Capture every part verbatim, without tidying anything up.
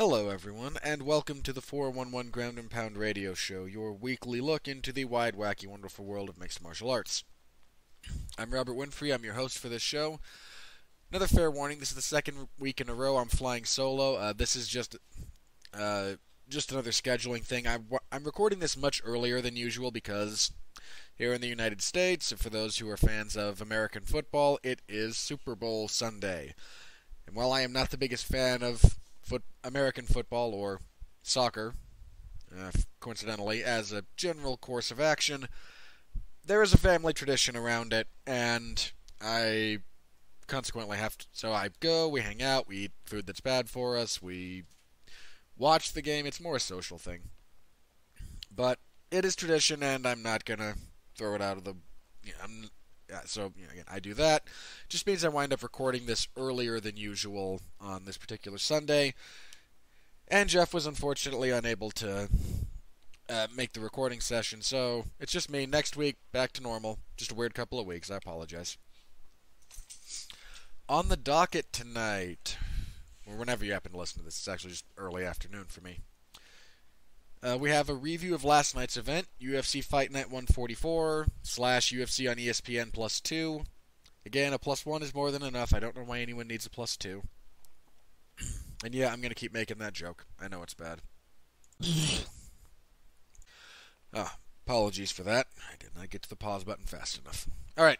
Hello everyone, and welcome to the four one one Ground and Pound Radio Show, your weekly look into the wide, wacky, wonderful world of mixed martial arts. I'm Robert Winfrey, I'm your host for this show. Another fair warning, this is the second week in a row I'm flying solo. Uh, this is just uh, just another scheduling thing. I, I'm recording this much earlier than usual because here in the United States, for those who are fans of American football, it is Super Bowl Sunday. And while I am not the biggest fan of Foot, American football or soccer, uh, coincidentally, as a general course of action, there is a family tradition around it, and I consequently have to. So I go, we hang out, we eat food that's bad for us, we watch the game. It's more a social thing, but it is tradition, and I'm not gonna throw it out of the. You know, I'm, Yeah, so, you know, again, I do that. Just means I wind up recording this earlier than usual on this particular Sunday. And Jeff was unfortunately unable to uh, make the recording session, so it's just me. Next week, back to normal. Just a weird couple of weeks. I apologize. On the docket tonight, or whenever you happen to listen to this, it's actually just early afternoon for me. Uh, we have a review of last night's event, U F C Fight Night one forty-four, slash U F C on E S P N plus two. Again, a plus one is more than enough. I don't know why anyone needs a plus two. And yeah, I'm going to keep making that joke. I know it's bad. Ah, apologies for that. I did not get to the pause button fast enough. Alright.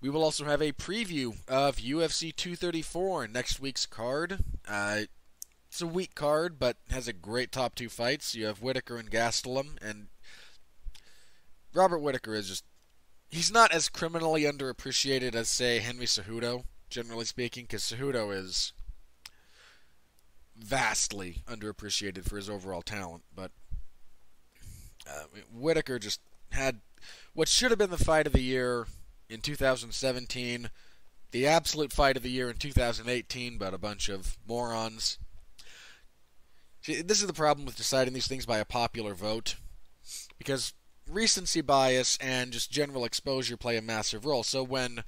We will also have a preview of U F C two thirty-four, next week's card. Uh... It's a weak card, but has a great top two fights. You have Whittaker and Gastelum, and Robert Whittaker is just... He's not as criminally underappreciated as, say, Henry Cejudo, generally speaking, because Cejudo is vastly underappreciated for his overall talent, but uh, Whittaker just had what should have been the fight of the year in two thousand seventeen, the absolute fight of the year in two thousand eighteen, but a bunch of morons... This is the problem with deciding these things by a popular vote, because recency bias and just general exposure play a massive role. So when,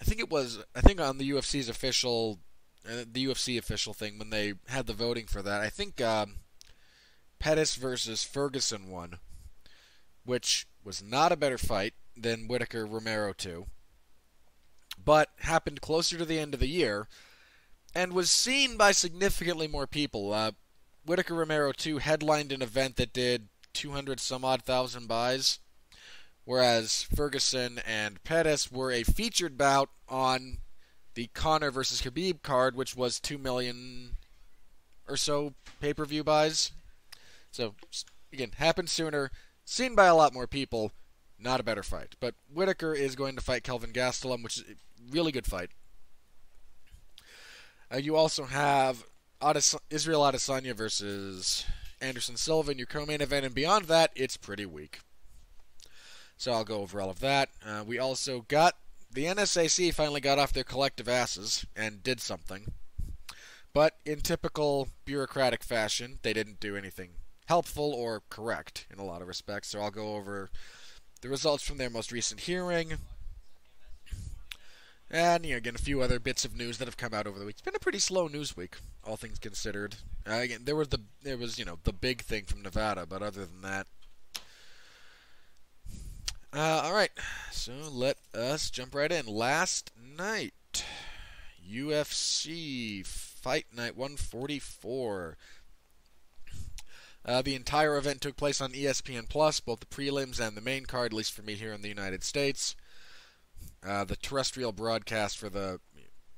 I think it was, I think on the U F C's official, uh, the U F C official thing, when they had the voting for that, I think um, Pettis versus Ferguson won, which was not a better fight than Whittaker-Romero two, but happened closer to the end of the year, and was seen by significantly more people. Uh, Whittaker Romero two headlined an event that did two hundred some odd thousand buys, whereas Ferguson and Pettis were a featured bout on the Conor versus Khabib card, which was two million or so pay-per-view buys. So, again, happened sooner, seen by a lot more people, not a better fight. But Whittaker is going to fight Kelvin Gastelum, which is a really good fight. Uh, you also have Ades- Israel Adesanya versus Anderson Silva in your co-main event, and beyond that, it's pretty weak. So I'll go over all of that. Uh, we also got... The N S A C finally got off their collective asses and did something. But in typical bureaucratic fashion, they didn't do anything helpful or correct in a lot of respects. So I'll go over the results from their most recent hearing. And, you know, again, a few other bits of news that have come out over the week. It's been a pretty slow news week, all things considered. Uh, again, there was, the, there was, you know, the big thing from Nevada, but other than that... Uh, Alright, so let us jump right in. Last night, U F C Fight Night one forty-four. Uh, the entire event took place on E S P N plus, both the prelims and the main card, at least for me here in the United States. Uh, the terrestrial broadcast for the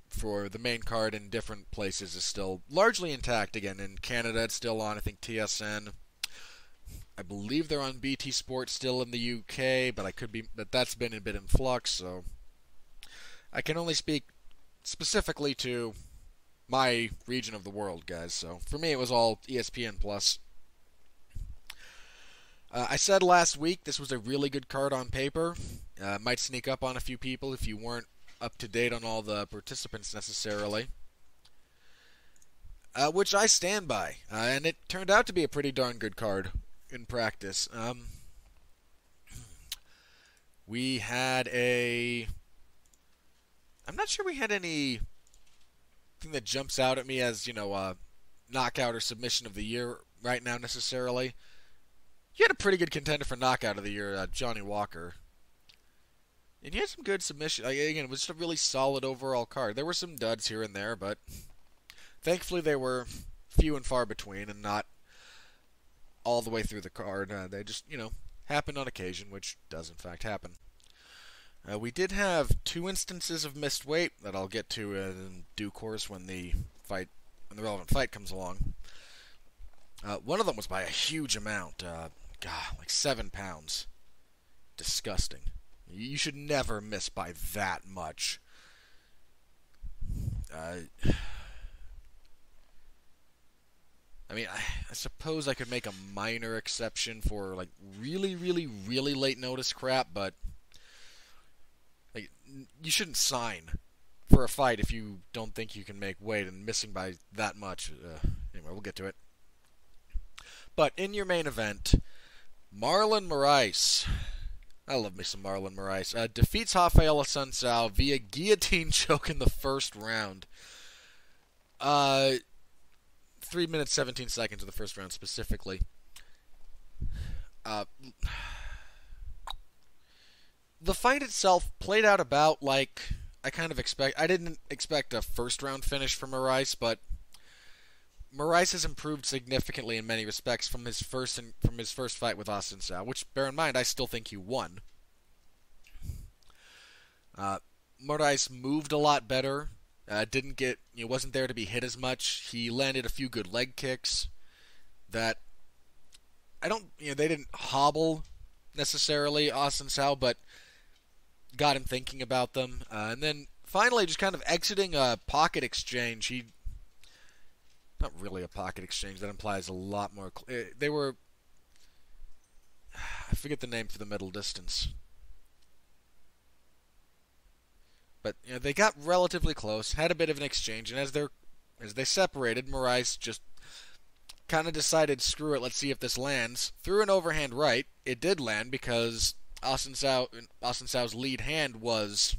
for the main card in different places is still largely intact. Again, in Canada, it's still on, I think, T S N. I believe they're on B T Sport still in the U K, but I could be, but that's been a bit in flux. So I can only speak specifically to my region of the world, guys. So for me, it was all E S P N plus. Uh, I said last week this was a really good card on paper. Uh, might sneak up on a few people if you weren't up to date on all the participants necessarily. Uh, which I stand by. Uh, and it turned out to be a pretty darn good card in practice. Um, we had a... I'm not sure we had anything that jumps out at me as, you know, uh, knockout or submission of the year right now necessarily. You had a pretty good contender for knockout of the year, uh, Johnny Walker. And you had some good submission. Like, again, it was just a really solid overall card. There were some duds here and there, but thankfully they were few and far between and not all the way through the card. Uh, they just, you know, happened on occasion, which does in fact happen. Uh, we did have two instances of missed weight that I'll get to in due course when the fight, when the relevant fight comes along. Uh, one of them was by a huge amount. Uh, God, like seven pounds. Disgusting. You should never miss by that much. Uh, I mean, I, I suppose I could make a minor exception for, like, really, really, really late notice crap, but like, you shouldn't sign for a fight if you don't think you can make weight, and missing by that much. Uh, anyway, we'll get to it. But in your main event, Marlon Moraes... I love me some Marlon Moraes. Uh, defeats Rafael Assuncao via guillotine choke in the first round. Uh, three minutes, seventeen seconds of the first round specifically. Uh, the fight itself played out about like I kind of expect. I didn't expect a first round finish from Moraes, but Moraes has improved significantly in many respects from his first in, from his first fight with Austin Saal, which, bear in mind, I still think he won. Uh, Moraes moved a lot better. Uh, didn't get, you know, wasn't there to be hit as much. He landed a few good leg kicks that I don't, you know, they didn't hobble necessarily Austin Saal, but got him thinking about them. Uh, and then finally, just kind of exiting a pocket exchange, he. Not really a pocket exchange. That implies a lot more. Cl they were. I forget the name for the middle distance. But you know, they got relatively close, had a bit of an exchange, and as they as they separated, Moraes just kind of decided, screw it, let's see if this lands. Threw an overhand right. It did land because Austin Sao's Austin Sao's lead hand was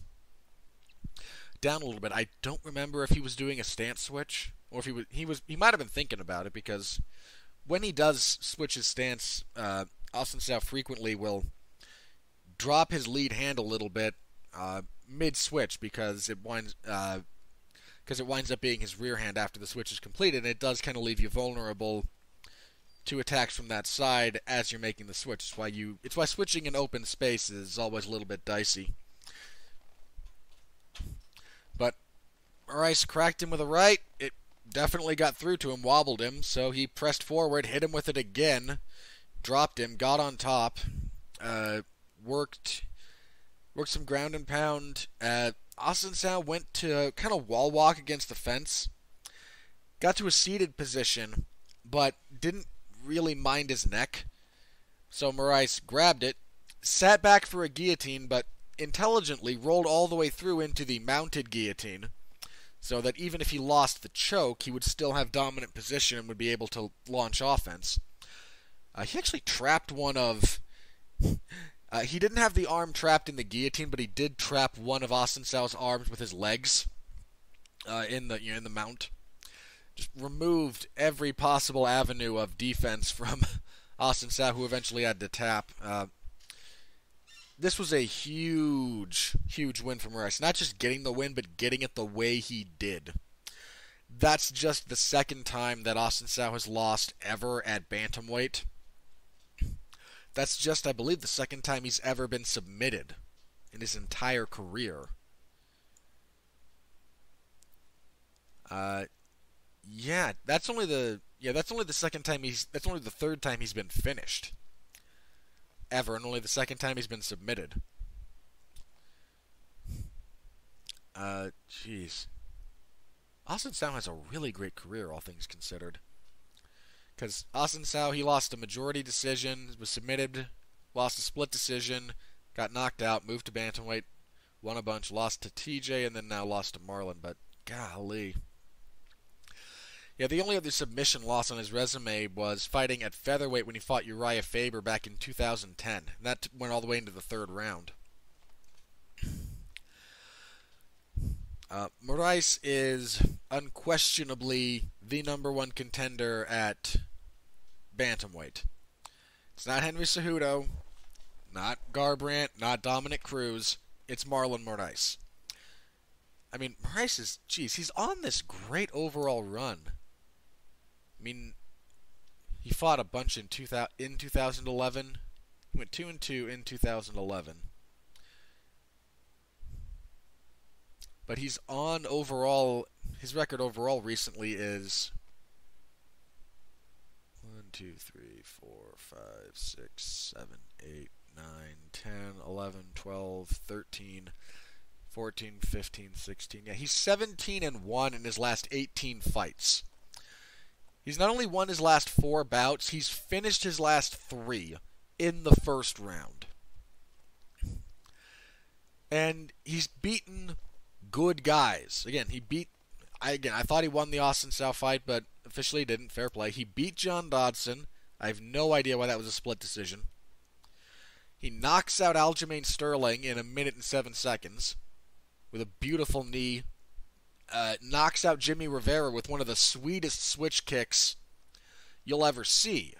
down a little bit. I don't remember if he was doing a stance switch. Or if he was, he was, he might have been thinking about it, because when he does switch his stance, uh, Austin Saal frequently will drop his lead hand a little bit uh, mid-switch because it winds because uh, it winds up being his rear hand after the switch is completed, and it does kind of leave you vulnerable to attacks from that side as you're making the switch. It's why you, it's why switching in open space is always a little bit dicey. But Rice cracked him with a right. It definitely got through to him, wobbled him, so he pressed forward, hit him with it again, dropped him, got on top, uh, worked worked some ground and pound. Uh, Austin Saal went to kind of wall walk against the fence, got to a seated position, but didn't really mind his neck. So Moraes grabbed it, sat back for a guillotine, but intelligently rolled all the way through into the mounted guillotine, so that even if he lost the choke, he would still have dominant position and would be able to launch offense. Uh, he actually trapped one of... Uh, he didn't have the arm trapped in the guillotine, but he did trap one of Austin Sao's arms with his legs uh, in the you know, in the mount. Just removed every possible avenue of defense from Austin Saal, who eventually had to tap. Uh, This was a huge, huge win for Moraes. Not just getting the win, but getting it the way he did. That's just the second time that Austin Saal has lost ever at bantamweight. That's just, I believe, the second time he's ever been submitted in his entire career. Uh, yeah, that's only the yeah that's only the second time he's that's only the third time he's been finished. Ever, and only the second time he's been submitted. Uh, jeez. Austin Saal has a really great career, all things considered. Because Austin Saal, he lost a majority decision, was submitted, lost a split decision, got knocked out, moved to bantamweight, won a bunch, lost to T J, and then now lost to Marlon. But golly. Yeah, the only other submission loss on his resume was fighting at featherweight when he fought Uriah Faber back in two thousand ten. And that went all the way into the third round. Uh, Moraes is unquestionably the number one contender at bantamweight. It's not Henry Cejudo, not Garbrandt, not Dominic Cruz. It's Marlon Moraes. I mean, Moraes is, geez, he's on this great overall run. I mean, he fought a bunch in two thousand, in twenty eleven. He went two and two in two thousand eleven. But he's on overall. His record overall recently is one, two, three, four, five, six, seven, eight, nine, ten, eleven, twelve, thirteen, fourteen, fifteen, sixteen. Yeah, he's seventeen and one in his last eighteen fights. He's not only won his last four bouts, he's finished his last three in the first round. And he's beaten good guys. Again, he beat... I, again, I thought he won the Austin Saal fight, but officially didn't. Fair play. He beat John Dodson. I have no idea why that was a split decision. He knocks out Aljamain Sterling in a minute and seven seconds with a beautiful knee. Uh, knocks out Jimmy Rivera with one of the sweetest switch kicks you'll ever see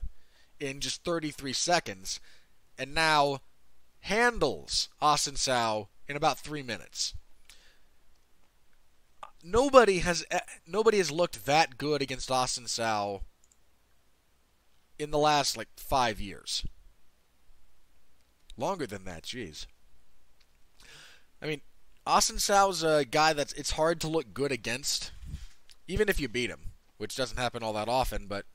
in just thirty-three seconds. And now handles Austin Saal in about three minutes. Nobody has nobody has looked that good against Austin Saal in the last, like, five years. Longer than that, jeez. I mean, Austin Sao's a guy that's it's hard to look good against, even if you beat him, which doesn't happen all that often. But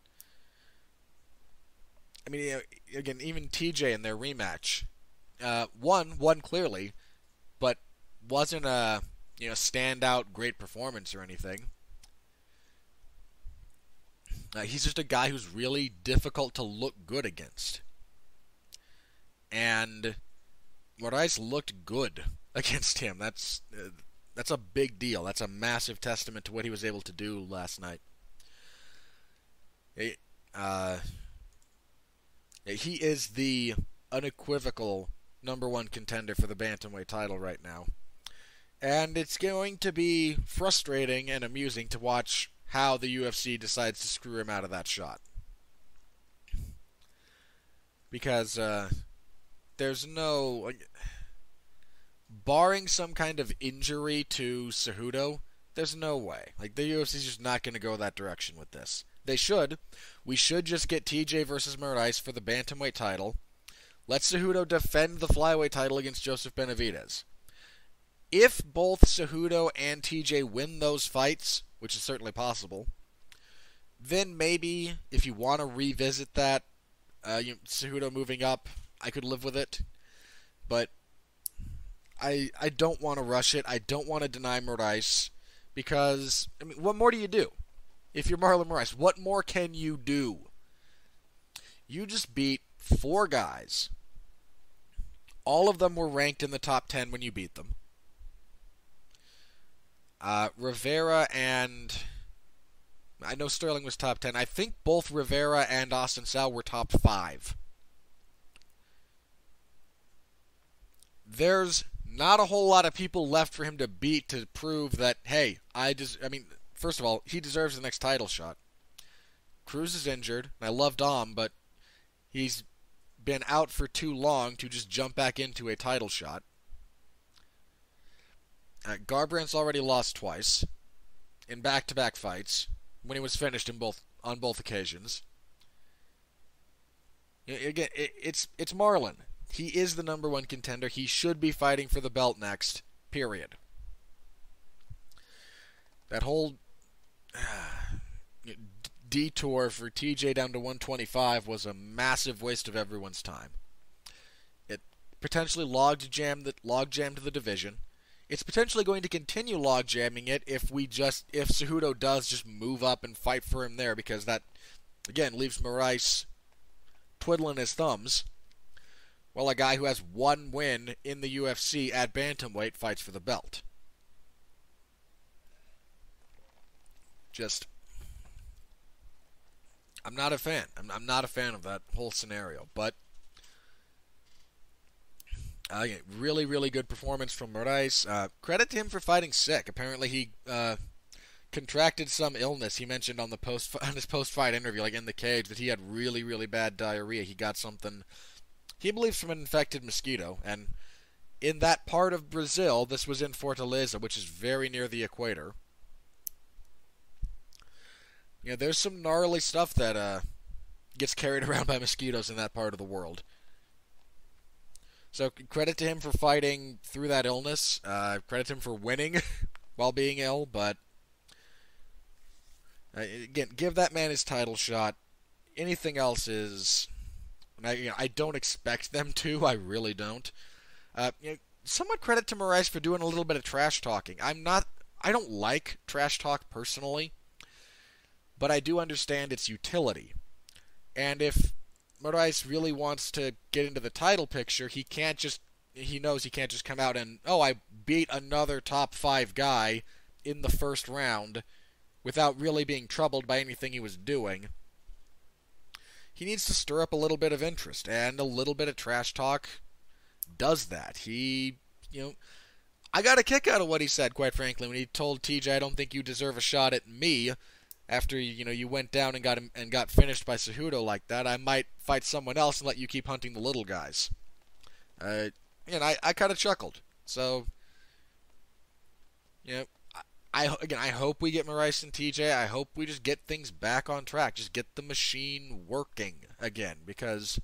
I mean, again, even T J in their rematch, uh, won won clearly, but wasn't a you know standout great performance or anything. Uh, he's just a guy who's really difficult to look good against, and Moraes looked good against him. That's uh, that's a big deal. That's a massive testament to what he was able to do last night. It, uh, he is the unequivocal number one contender for the bantamweight title right now, and it's going to be frustrating and amusing to watch how the U F C decides to screw him out of that shot, because uh, there's no. Barring some kind of injury to Cejudo, there's no way. Like, the U F C's just not going to go that direction with this. They should. We should just get T J versus Moraes for the bantamweight title. Let Cejudo defend the flyweight title against Joseph Benavidez. If both Cejudo and T J win those fights, which is certainly possible, then maybe if you want to revisit that, uh, you, Cejudo moving up, I could live with it. But I, I don't want to rush it. I don't want to deny Moraes because, I mean, what more do you do? If you're Marlon Moraes, what more can you do? You just beat four guys. All of them were ranked in the top ten when you beat them. Uh, Rivera and... I know Sterling was top ten. I think both Rivera and Austin Saal were top five. There's not a whole lot of people left for him to beat to prove that, hey, I just, I mean, first of all, he deserves the next title shot. Cruz is injured, and I love Dom, but he's been out for too long to just jump back into a title shot. Uh, Garbrandt's already lost twice in back-to-back fights when he was finished in both on both occasions. Again, it, it's it's Marlon. He is the number one contender. He should be fighting for the belt next, period. That whole uh, detour for T J down to one twenty-five was a massive waste of everyone's time. It potentially logjammed the, logjammed the division. It's potentially going to continue logjamming it if we just if Cejudo does just move up and fight for him there, because that, again, leaves Moraes twiddling his thumbs. Well, a guy who has one win in the U F C at bantamweight fights for the belt. Just, I'm not a fan. I'm, I'm not a fan of that whole scenario. But, uh, really, really good performance from Moraes. Uh, credit to him for fighting sick. Apparently he uh, contracted some illness. He mentioned on the post on his post-fight interview, like in the cage, that he had really, really bad diarrhea. He got something he believes from an infected mosquito, and in that part of Brazil, this was in Fortaleza, which is very near the equator. You know, there's some gnarly stuff that uh, gets carried around by mosquitoes in that part of the world. So credit to him for fighting through that illness. Uh, credit to him for winning while being ill, but uh, again, give that man his title shot. Anything else is... I, you know, I don't expect them to. I really don't. Uh, you know, somewhat credit to Moraes for doing a little bit of trash talking. I'm not... I don't like trash talk personally, but I do understand its utility. And if Moraes really wants to get into the title picture, he can't just... He knows he can't just come out and, oh, I beat another top five guy in the first round without really being troubled by anything he was doing. He needs to stir up a little bit of interest, and a little bit of trash talk does that. He, you know, I got a kick out of what he said, quite frankly, when he told T J, I don't think you deserve a shot at me after, you know, you went down and got him, and got finished by Cejudo like that. I might fight someone else and let you keep hunting the little guys. Uh, and I, I kind of chuckled. So, you know, I, I, again, I hope we get Moraes and T J. I hope we just get things back on track. Just get the machine working again, because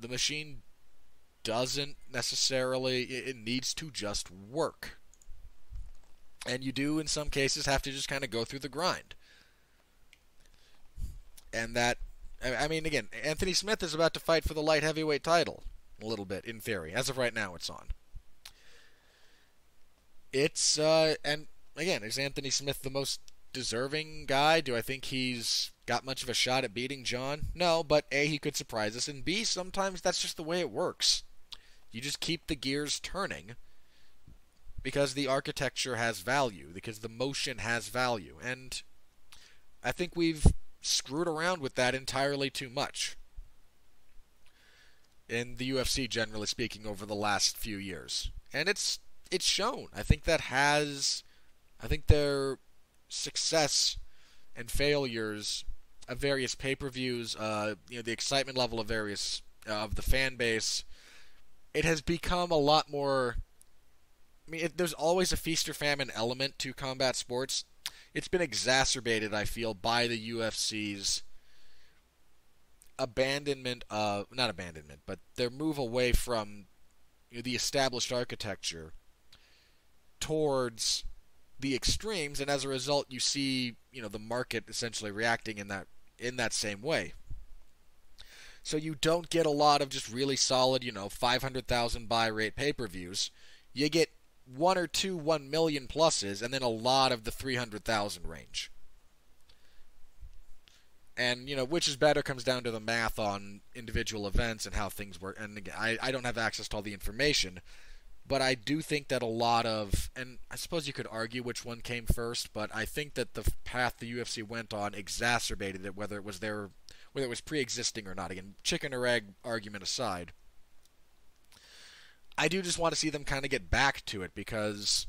the machine doesn't necessarily... It needs to just work. And you do, in some cases, have to just kind of go through the grind. And that... I mean, again, Anthony Smith is about to fight for the light heavyweight title a little bit, in theory. As of right now, it's on. It's... Uh, and, again, is Anthony Smith the most deserving guy? Do I think he's got much of a shot at beating John? No, but A, he could surprise us, and B, sometimes that's just the way it works. You just keep the gears turning because the architecture has value, because the motion has value, and I think we've screwed around with that entirely too much in the U F C, generally speaking, over the last few years. And it's it's shown. I think that has... I think their success and failures of various pay-per-views, uh, you know, the excitement level of various... Uh, of the fan base, it has become a lot more... I mean, it, there's always a feast or famine element to combat sports. It's been exacerbated, I feel, by the U F C's abandonment of... Not abandonment, but their move away from, you know, the established architecture towards the extremes, and as a result, you see, you know, the market essentially reacting in that in that same way. So you don't get a lot of just really solid, you know, five hundred thousand buy rate pay-per-views. You get one or two one million pluses, and then a lot of the three hundred thousand range. And, you know, which is better comes down to the math on individual events and how things work. And again, I, I don't have access to all the information, but I do think that a lot of... And I suppose you could argue which one came first, but I think that the path the U F C went on exacerbated it, whether it was their... whether it was pre-existing or not. Again, chicken or egg argument aside, I do just want to see them kind of get back to it, because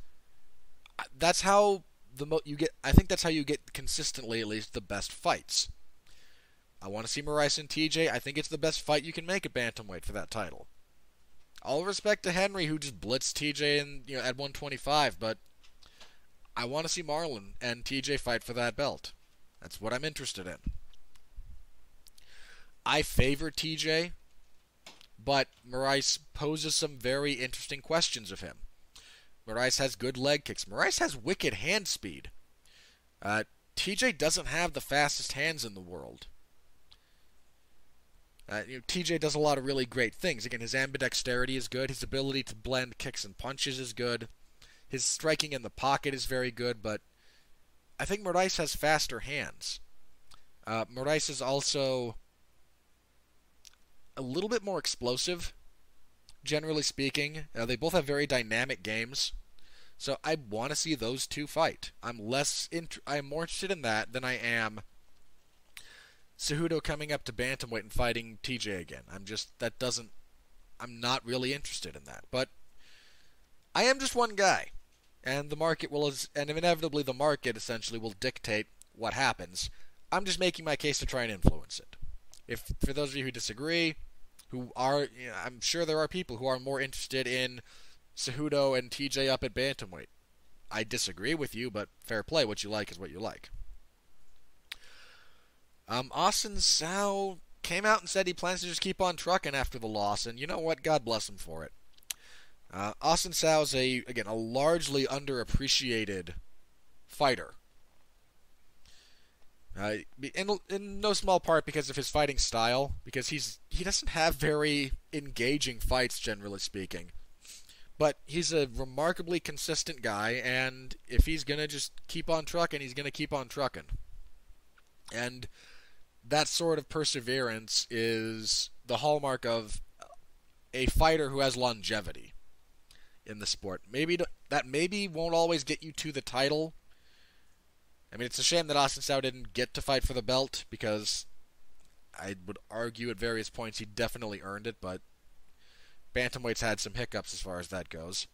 that's how the mo you get. I think that's how you get consistently, at least, the best fights. I want to see Moraes and T J. I think it's the best fight you can make at bantamweight for that title. All respect to Henry, who just blitzed T J in, you know, at one twenty-five, but I want to see Marlon and T J fight for that belt. That's what I'm interested in. I favor T J, but Moraes poses some very interesting questions of him. Moraes has good leg kicks. Moraes has wicked hand speed. Uh, T J doesn't have the fastest hands in the world. Uh, you know, T J does a lot of really great things. Again, his ambidexterity is good. His ability to blend kicks and punches is good. His striking in the pocket is very good, but I think Moraes has faster hands. Uh, Moraes is also... a little bit more explosive, generally speaking. Uh, they both have very dynamic games, so I want to see those two fight. I'm less int I'm more interested in that than I am Cejudo coming up to bantamweight and fighting T J again. I'm just that doesn't. I'm not really interested in that. But I am just one guy, and the market will, and inevitably the market essentially will dictate what happens. I'm just making my case to try and influence it. If, for those of you who disagree, who are, you know, I'm sure there are people who are more interested in Cejudo and T J up at bantamweight. I disagree with you, but fair play. What you like is what you like. Um, Austin Saal came out and said he plans to just keep on trucking after the loss, and you know what? God bless him for it. Uh, Austin Saal is, a, again, a largely underappreciated fighter. Uh, in, in no small part because of his fighting style, because he's he doesn't have very engaging fights, generally speaking. But he's a remarkably consistent guy, and if he's going to just keep on trucking, he's going to keep on trucking. And that sort of perseverance is the hallmark of a fighter who has longevity in the sport. Maybe that maybe won't always get you to the title. I mean, it's a shame that Austin Saal didn't get to fight for the belt, because I would argue at various points he definitely earned it, but bantamweight's had some hiccups as far as that goes.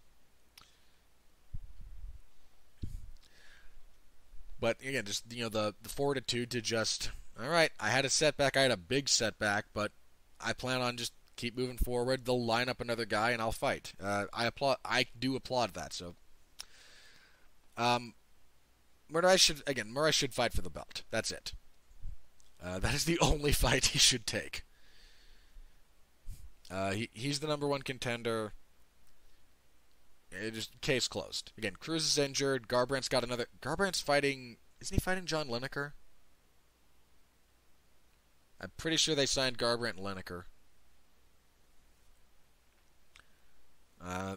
But again, just, you know, the, the fortitude to just, all right, I had a setback, I had a big setback, but I plan on just keep moving forward. They'll line up another guy, and I'll fight. Uh, I applaud. I do applaud that. So, um, Moraes should again. Moraes should fight for the belt. That's it. Uh, that is the only fight he should take. Uh, he he's the number one contender. It just case closed. Again, Cruz is injured. Garbrandt's got another. Garbrandt's fighting. Isn't he fighting John Lineker? I'm pretty sure they signed Garbrandt and Lineker. Uh,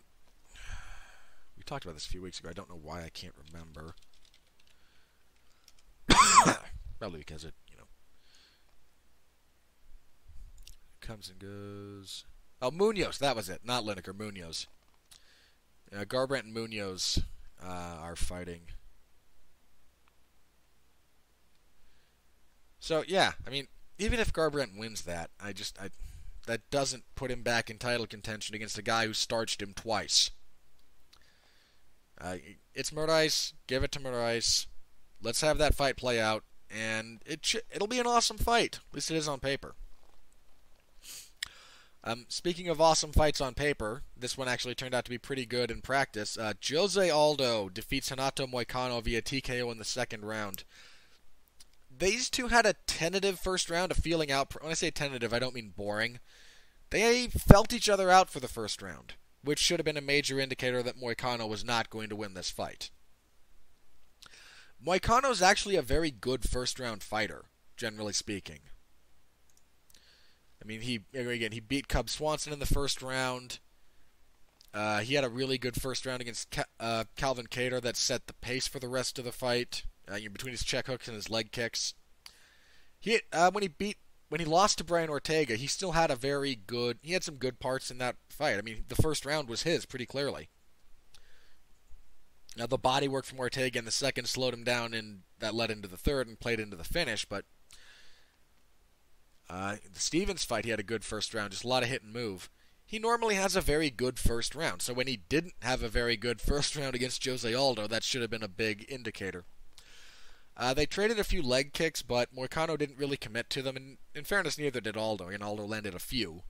we talked about this a few weeks ago. I don't know why I can't remember. Probably because it, you know, comes and goes. Oh, Munoz. That was it. Not Lineker. Munoz. Uh, Garbrandt and Munoz uh, are fighting. So yeah, I mean, even if Garbrandt wins that, I just I that doesn't put him back in title contention against a guy who starched him twice. Uh, it's Moraes. Give it to Moraes. Let's have that fight play out, and it sh it'll be an awesome fight. At least it is on paper. Um, speaking of awesome fights on paper, this one actually turned out to be pretty good in practice. Uh, Jose Aldo defeats Renato Moicano via T K O in the second round. These two had a tentative first round of feeling out. When I say tentative, I don't mean boring. They felt each other out for the first round, which should have been a major indicator that Moicano was not going to win this fight. Moicano's actually a very good first-round fighter, generally speaking. I mean, he again, he beat Cub Swanson in the first round. Uh, he had a really good first round against Ca uh, Calvin Kattar that set the pace for the rest of the fight, uh, between his check hooks and his leg kicks. He uh, when he beat when he lost to Brian Ortega, he still had a very good. He had some good parts in that fight. I mean, the first round was his pretty clearly. Now, the body work from Ortega in the second slowed him down, and that led into the third and played into the finish, but uh, the Stevens fight, he had a good first round, just a lot of hit and move. He normally has a very good first round, so when he didn't have a very good first round against Jose Aldo, that should have been a big indicator. Uh, they traded a few leg kicks, but Moicano didn't really commit to them, and in fairness, neither did Aldo, and Aldo landed a few.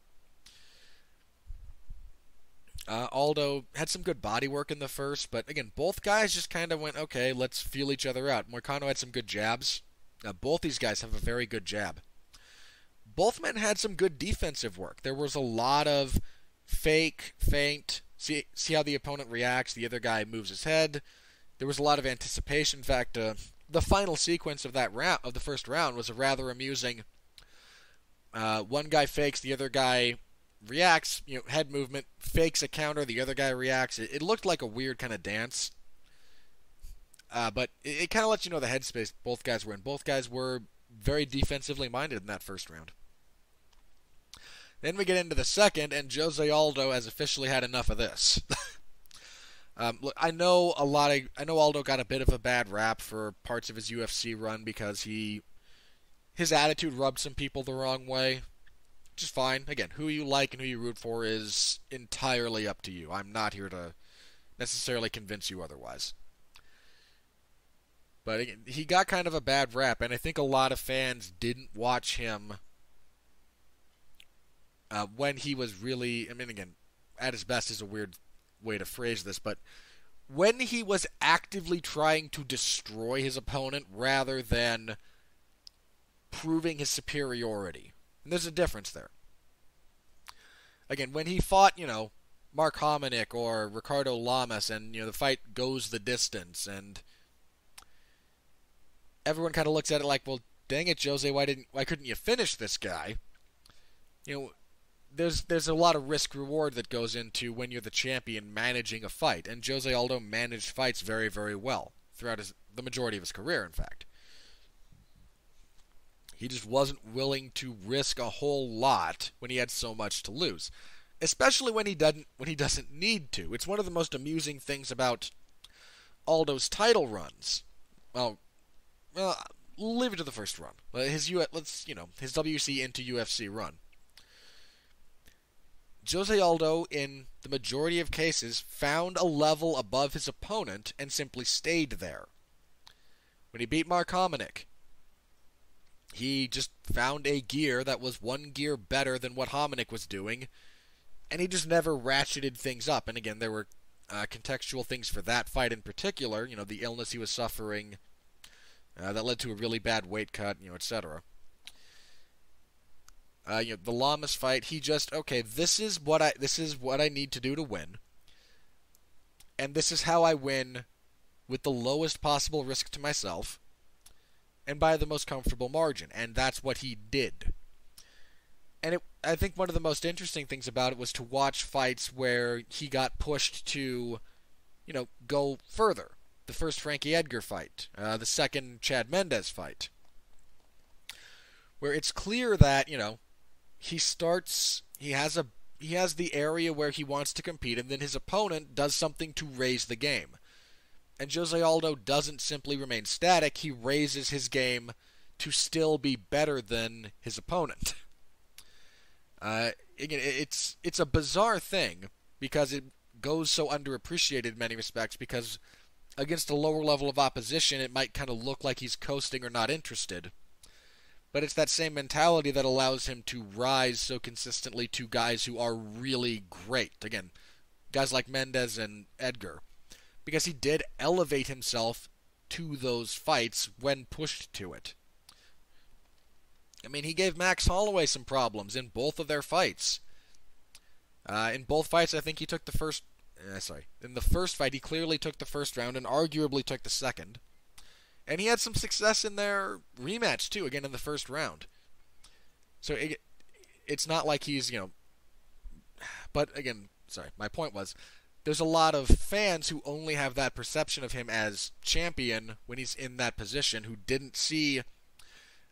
Uh, Aldo had some good body work in the first, but again, both guys just kind of went, okay, let's feel each other out. Moicano had some good jabs. Uh, both these guys have a very good jab. Both men had some good defensive work. There was a lot of fake, feint, see, see how the opponent reacts, the other guy moves his head. There was a lot of anticipation. In fact, uh, the final sequence of that round, of the first round, was a rather amusing. Uh, one guy fakes, the other guy reacts, you know, head movement, fakes a counter, the other guy reacts. It, it looked like a weird kind of dance. Uh, but it, it kind of lets you know the headspace both guys were in. Both guys were very defensively minded in that first round. Then we get into the second, and Jose Aldo has officially had enough of this. um, look, I know a lot of, I know Aldo got a bit of a bad rap for parts of his U F C run because he, his attitude rubbed some people the wrong way. Which is fine. Again, who you like and who you root for is entirely up to you. I'm not here to necessarily convince you otherwise. But he got kind of a bad rap, and I think a lot of fans didn't watch him uh, when he was really, I mean, again, at his best is a weird way to phrase this, but when he was actively trying to destroy his opponent rather than proving his superiority. And there's a difference there. Again, when he fought, you know, Mark Hominick or Ricardo Lamas, and, you know, the fight goes the distance, and everyone kind of looks at it like, well, dang it, Jose, why didn't, why couldn't you finish this guy? You know, there's there's a lot of risk-reward that goes into when you're the champion managing a fight, and Jose Aldo managed fights very, very well throughout his, the majority of his career, in fact. He just wasn't willing to risk a whole lot when he had so much to lose, especially when he doesn't when he doesn't need to. It's one of the most amusing things about Aldo's title runs. Well, well, leave it to the first run. His let's you know his W C into U F C run. Jose Aldo, in the majority of cases, found a level above his opponent and simply stayed there. When he beat Mark Hominick, he just found a gear that was one gear better than what Hominick was doing, and he just never ratcheted things up. And again, there were uh, contextual things for that fight in particular, you know, the illness he was suffering, uh, that led to a really bad weight cut, you know, et cetera. Uh, you know, the Lamas fight, he just, okay, this is what I, this is what I need to do to win, and this is how I win with the lowest possible risk to myself, and by the most comfortable margin, and that's what he did. And it, I think one of the most interesting things about it was to watch fights where he got pushed to, you know, go further. The first Frankie Edgar fight, uh, the second Chad Mendes fight, where it's clear that, you know, he starts, he has a, he has the area where he wants to compete, and then his opponent does something to raise the game. And Jose Aldo doesn't simply remain static. He raises his game to still be better than his opponent. Uh, again, it's it's a bizarre thing because it goes so underappreciated in many respects, because against a lower level of opposition, it might kind of look like he's coasting or not interested. But it's that same mentality that allows him to rise so consistently to guys who are really great. Again, guys like Mendes and Edgar. Because he did elevate himself to those fights when pushed to it. I mean, he gave Max Holloway some problems in both of their fights. Uh, in both fights, I think he took the first... Uh, sorry. In the first fight, he clearly took the first round and arguably took the second. And he had some success in their rematch, too, again, in the first round. So it, it's not like he's, you know... But, again, sorry, my point was... There's a lot of fans who only have that perception of him as champion when he's in that position, who didn't see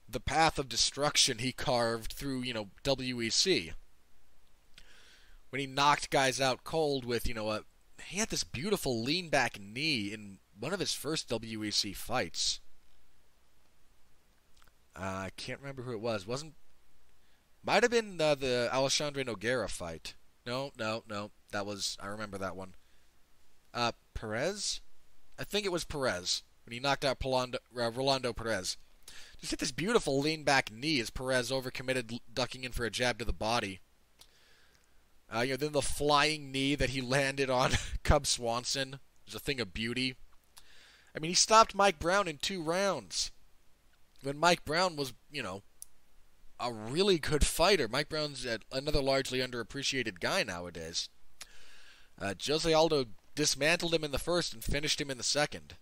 the path of destruction he carved through, you know, W E C. When he knocked guys out cold with, you know, a, he had this beautiful lean-back knee in one of his first W E C fights. Uh, I can't remember who it was. Wasn't might have been uh, the Alexandre Nogueira fight. No, no, no. That was, I remember that one. Uh, Perez? I think it was Perez, when he knocked out Rolando, uh, Rolando Perez. Just hit this beautiful lean-back knee as Perez overcommitted, ducking in for a jab to the body. Uh, you know, then the flying knee that he landed on Cub Swanson was a thing of beauty. I mean, he stopped Mike Brown in two rounds. When Mike Brown was, you know, a really good fighter. Mike Brown's another largely underappreciated guy nowadays. Uh, Jose Aldo dismantled him in the first and finished him in the second.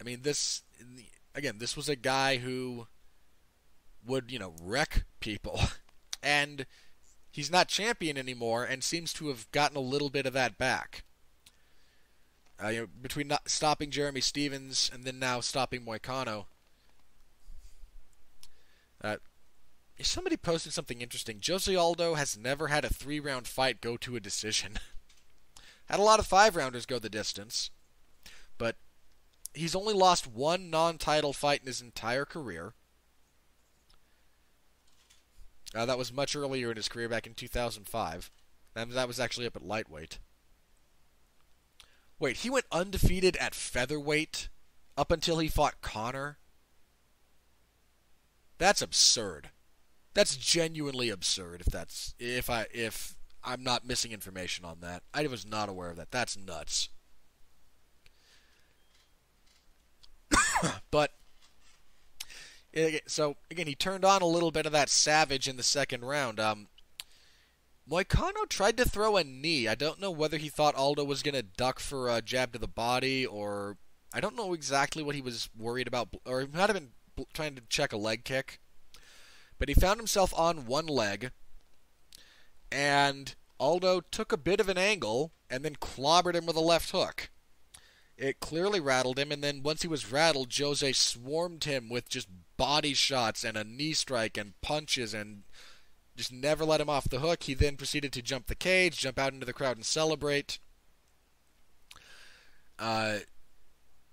I mean, this, again, this was a guy who would, you know, wreck people. And he's not champion anymore and seems to have gotten a little bit of that back. Uh, you know, between not stopping Jeremy Stevens and then now stopping Moicano. Uh, Somebody posted something interesting. Jose Aldo has never had a three-round fight go to a decision. Had a lot of five-rounders go the distance. But he's only lost one non-title fight in his entire career. Uh, that was much earlier in his career, back in two thousand five. And that was actually up at lightweight. Wait, he went undefeated at featherweight up until he fought Conor? That's absurd. That's genuinely absurd if that's if I if I'm not missing information on that. I was not aware of that. That's nuts. But so again, he turned on a little bit of that savage in the second round. Um, Moicano tried to throw a knee. I don't know whether he thought Aldo was going to duck for a jab to the body, or I don't know exactly what he was worried about, or he might have been trying to check a leg kick. But he found himself on one leg, and Aldo took a bit of an angle and then clobbered him with a left hook. It clearly rattled him, and then once he was rattled, Jose swarmed him with just body shots and a knee strike and punches and just never let him off the hook. He then proceeded to jump the cage, jump out into the crowd, and celebrate. Uh,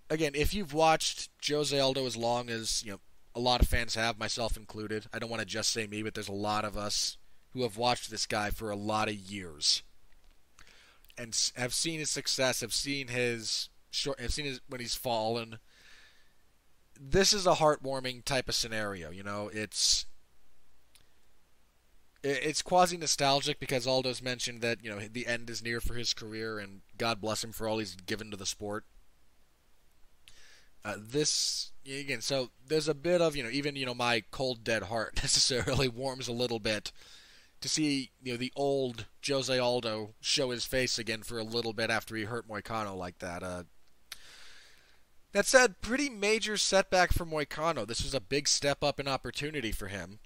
again, if you've watched Jose Aldo as long as, you know, a lot of fans have, myself included. I don't want to just say me, but there's a lot of us who have watched this guy for a lot of years and have seen his success, have seen his... Short, I've seen his, when he's fallen. This is a heartwarming type of scenario, you know. It's it's quasi nostalgic because Aldo's mentioned that, you know, the end is near for his career, and God bless him for all he's given to the sport. Uh, this again, so there's a bit of, you know, even you know my cold dead heart necessarily warms a little bit to see, you know, the old Jose Aldo show his face again for a little bit after he hurt Moicano like that. Uh, That said, pretty major setback for Moicano. This was a big step up in opportunity for him.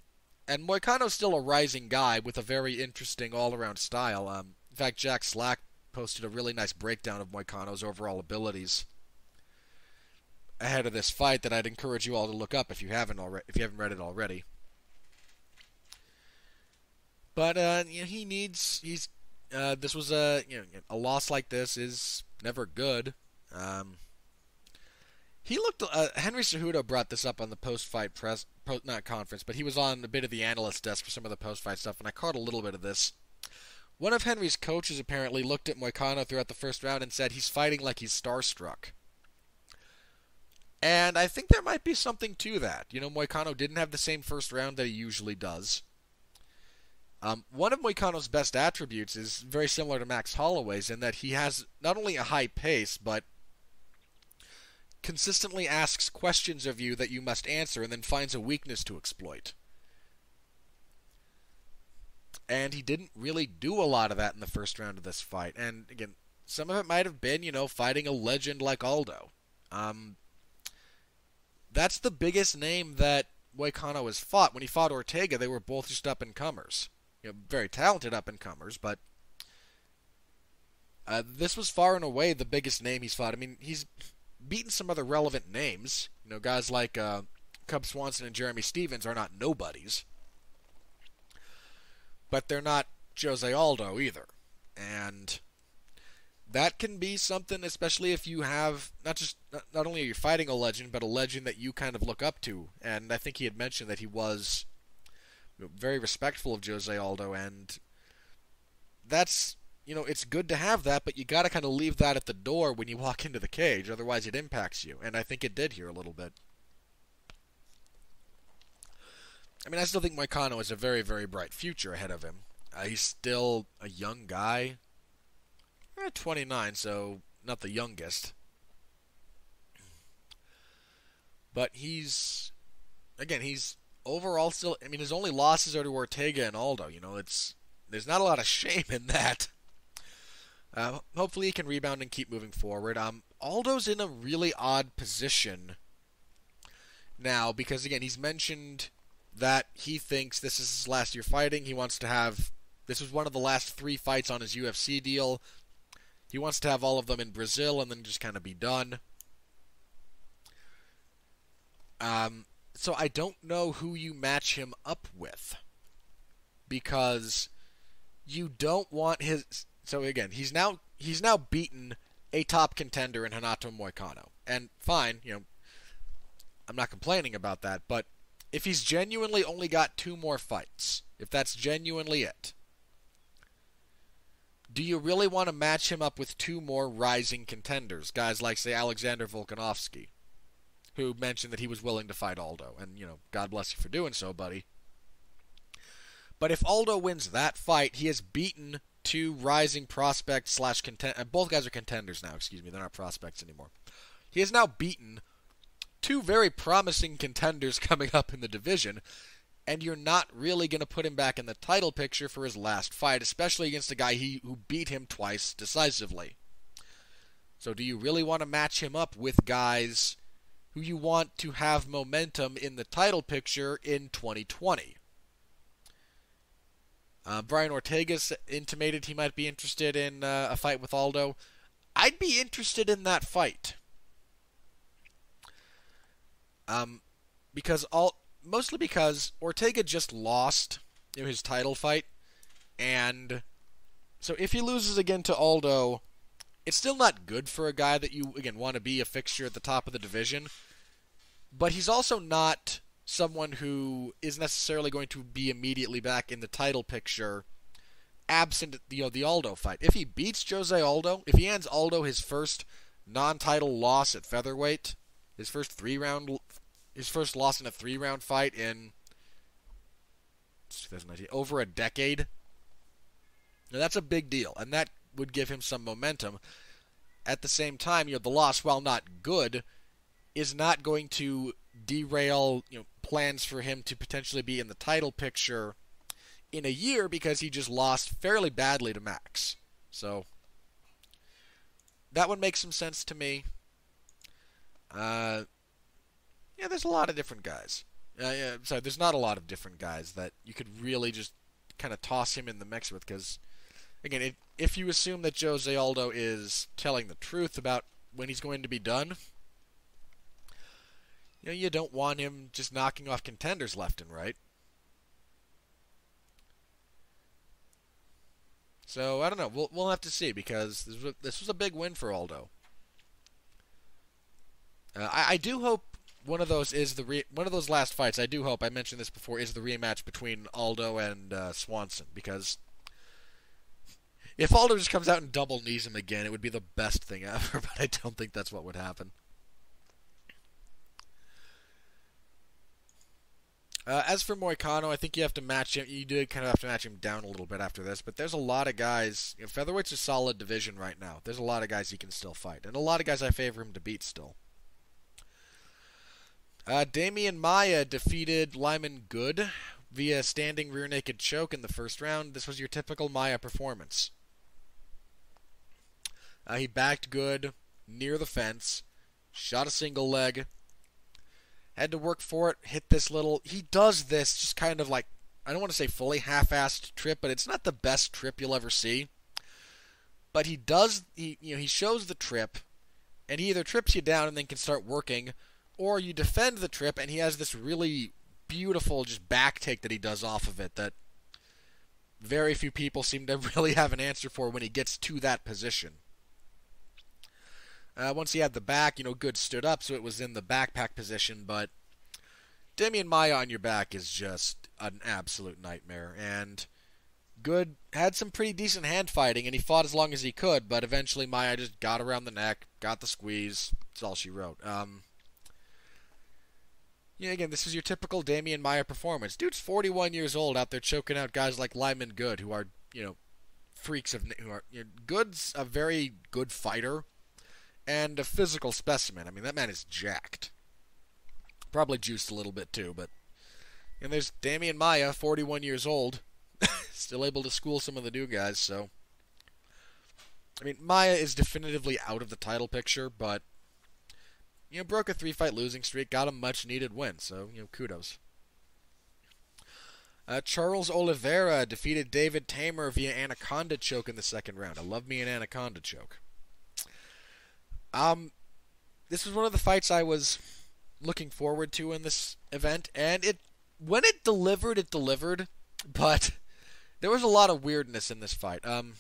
And Moicano's still a rising guy with a very interesting all-around style. Um, in fact, Jack Slack posted a really nice breakdown of Moicano's overall abilities ahead of this fight that I'd encourage you all to look up if you haven't already, if you haven't read it already. But uh, you know, he needs he's uh, this was a you know a loss like this is never good. Um, He looked. Uh, Henry Cejudo brought this up on the post-fight press, pro, not conference, but he was on a bit of the analyst desk for some of the post-fight stuff, and I caught a little bit of this. One of Henry's coaches apparently looked at Moicano throughout the first round and said he's fighting like he's starstruck. And I think there might be something to that. You know, Moicano didn't have the same first round that he usually does. Um, one of Moicano's best attributes is very similar to Max Holloway's in that he has not only a high pace, but consistently asks questions of you that you must answer and then finds a weakness to exploit. And he didn't really do a lot of that in the first round of this fight. And again, some of it might have been, you know, fighting a legend like Aldo. Um, that's the biggest name that Moicano has fought. When he fought Ortega, they were both just up-and-comers. You know, very talented up-and-comers, but uh, this was far and away the biggest name he's fought. I mean, he's beaten some other relevant names. You know, guys like uh, Cub Swanson and Jeremy Stevens are not nobodies. But they're not Jose Aldo either. And that can be something, especially if you have, not just, not only are you fighting a legend, but a legend that you kind of look up to. And I think he had mentioned that he was very respectful of Jose Aldo, and that's, you know, it's good to have that, but you got to kind of leave that at the door when you walk into the cage. Otherwise, it impacts you. And I think it did here a little bit. I mean, I still think Moicano has a very, very bright future ahead of him. Uh, he's still a young guy. Eh, twenty-nine, so not the youngest. But he's, again, he's overall still, I mean, his only losses are to Ortega and Aldo. You know, it's, there's not a lot of shame in that. Uh, hopefully he can rebound and keep moving forward. Um, Aldo's in a really odd position now because, again, he's mentioned that he thinks this is his last year fighting. He wants to have... This was one of the last three fights on his U F C deal. He wants to have all of them in Brazil and then just kind of be done. Um, so I don't know who you match him up with because you don't want his... So again, he's now he's now beaten a top contender in Renato Moicano. And fine, you know, I'm not complaining about that, but if he's genuinely only got two more fights, if that's genuinely it, do you really want to match him up with two more rising contenders? Guys like, say, Alexander Volkanovski, who mentioned that he was willing to fight Aldo. And, you know, God bless you for doing so, buddy. But if Aldo wins that fight, he has beaten two rising prospects slash contenders. Both guys are contenders now, excuse me. They're not prospects anymore. He has now beaten two very promising contenders coming up in the division, and you're not really going to put him back in the title picture for his last fight, especially against a guy he, who beat him twice decisively. So do you really want to match him up with guys who you want to have momentum in the title picture in twenty twenty? Uh, Brian Ortega intimated he might be interested in uh, a fight with Aldo. I'd be interested in that fight. Um, because all mostly because Ortega just lost in his title fight, and so if he loses again to Aldo, it's still not good for a guy that you again want to be a fixture at the top of the division. But he's also not someone who is necessarily going to be immediately back in the title picture, absent you know the Aldo fight. If he beats Jose Aldo, if he hands Aldo his first non-title loss at featherweight. His first three-round, his first loss in a three-round fight in twenty nineteen, over a decade. Now that's a big deal, and that would give him some momentum. At the same time, you know, the loss, while not good, is not going to derail you know plans for him to potentially be in the title picture in a year because he just lost fairly badly to Max. So that would make some sense to me. Uh, yeah, there's a lot of different guys. Uh, yeah, I'm sorry, there's not a lot of different guys that you could really just kind of toss him in the mix with because, again, it, if you assume that Jose Aldo is telling the truth about when he's going to be done, you know, you don't want him just knocking off contenders left and right. So, I don't know. We'll, we'll have to see because this was, this was a big win for Aldo. Uh, I, I do hope one of those is the re one of those last fights. I do hope I mentioned this before is the rematch between Aldo and uh, Swanson because if Aldo just comes out and double knees him again, it would be the best thing ever. But I don't think that's what would happen. Uh, as for Moicano, I think you have to match him. You do kind of have to match him down a little bit after this. But there's a lot of guys. You know, featherweight's a solid division right now. There's a lot of guys he can still fight, and a lot of guys I favor him to beat still. Uh, Damian Maia defeated Lyman Good via standing rear naked choke in the first round. This was your typical Maia performance. Uh, he backed Good near the fence, shot a single leg, had to work for it, hit this little... He does this just kind of like, I don't want to say fully half-assed trip, but it's not the best trip you'll ever see. But he does, he, you know, he shows the trip, and he either trips you down and then can start working, or you defend the trip, and he has this really beautiful just back take that he does off of it that very few people seem to really have an answer for when he gets to that position. Uh, once he had the back, you know, Good stood up, so it was in the backpack position, but Damian Maia on your back is just an absolute nightmare, and Good had some pretty decent hand fighting, and he fought as long as he could, but eventually Maia just got around the neck, got the squeeze, that's all she wrote. Um... Yeah, again, this is your typical Damian Maia performance. Dude's forty-one years old, out there choking out guys like Lyman Good, who are, you know, freaks of... who are you know, Good's a very good fighter and a physical specimen. I mean, that man is jacked. Probably juiced a little bit, too, but... And there's Damian Maia, forty-one years old, still able to school some of the new guys, so... I mean, Maia is definitively out of the title picture, but... You know, broke a three-fight losing streak, got a much-needed win, so, you know, kudos. Uh, Charles Oliveira defeated David Tamer via Anaconda choke in the second round. I love me an Anaconda choke. Um, this was one of the fights I was looking forward to in this event, and it when it delivered, it delivered, but there was a lot of weirdness in this fight. Um,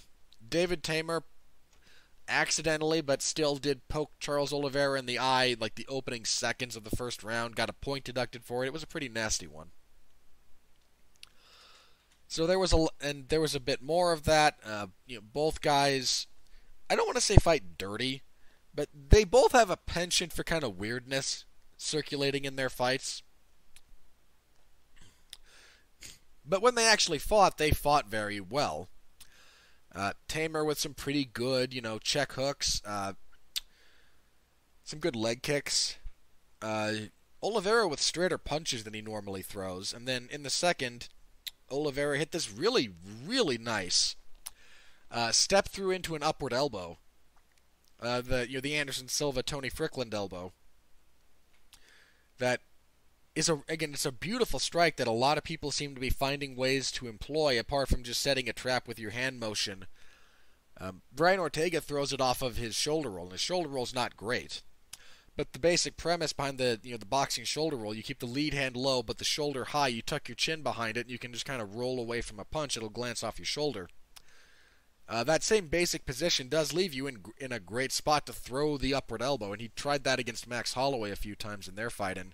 David Tamer... accidentally, but still did poke Charles Oliveira in the eye, like the opening seconds of the first round. Got a point deducted for it. It was a pretty nasty one. So there was a and there was a bit more of that. Uh, you know, both guys, I don't want to say fight dirty, but they both have a penchant for kind of weirdness circulating in their fights. But when they actually fought, they fought very well. Uh, Tamer with some pretty good, you know, check hooks, uh, some good leg kicks. Uh, Oliveira with straighter punches than he normally throws. And then in the second, Oliveira hit this really, really nice uh, step through into an upward elbow. Uh, the you know the Anderson Silva, Tony Ferguson elbow. That is a again it's a beautiful strike that a lot of people seem to be finding ways to employ apart from just setting a trap with your hand motion. Um, Brian Ortega throws it off of his shoulder roll, and his shoulder roll's not great. But the basic premise behind the you know the boxing shoulder roll, you keep the lead hand low, but the shoulder high. You tuck your chin behind it, and you can just kind of roll away from a punch. It'll glance off your shoulder. Uh, that same basic position does leave you in in a great spot to throw the upward elbow, and he tried that against Max Holloway a few times in their fight. And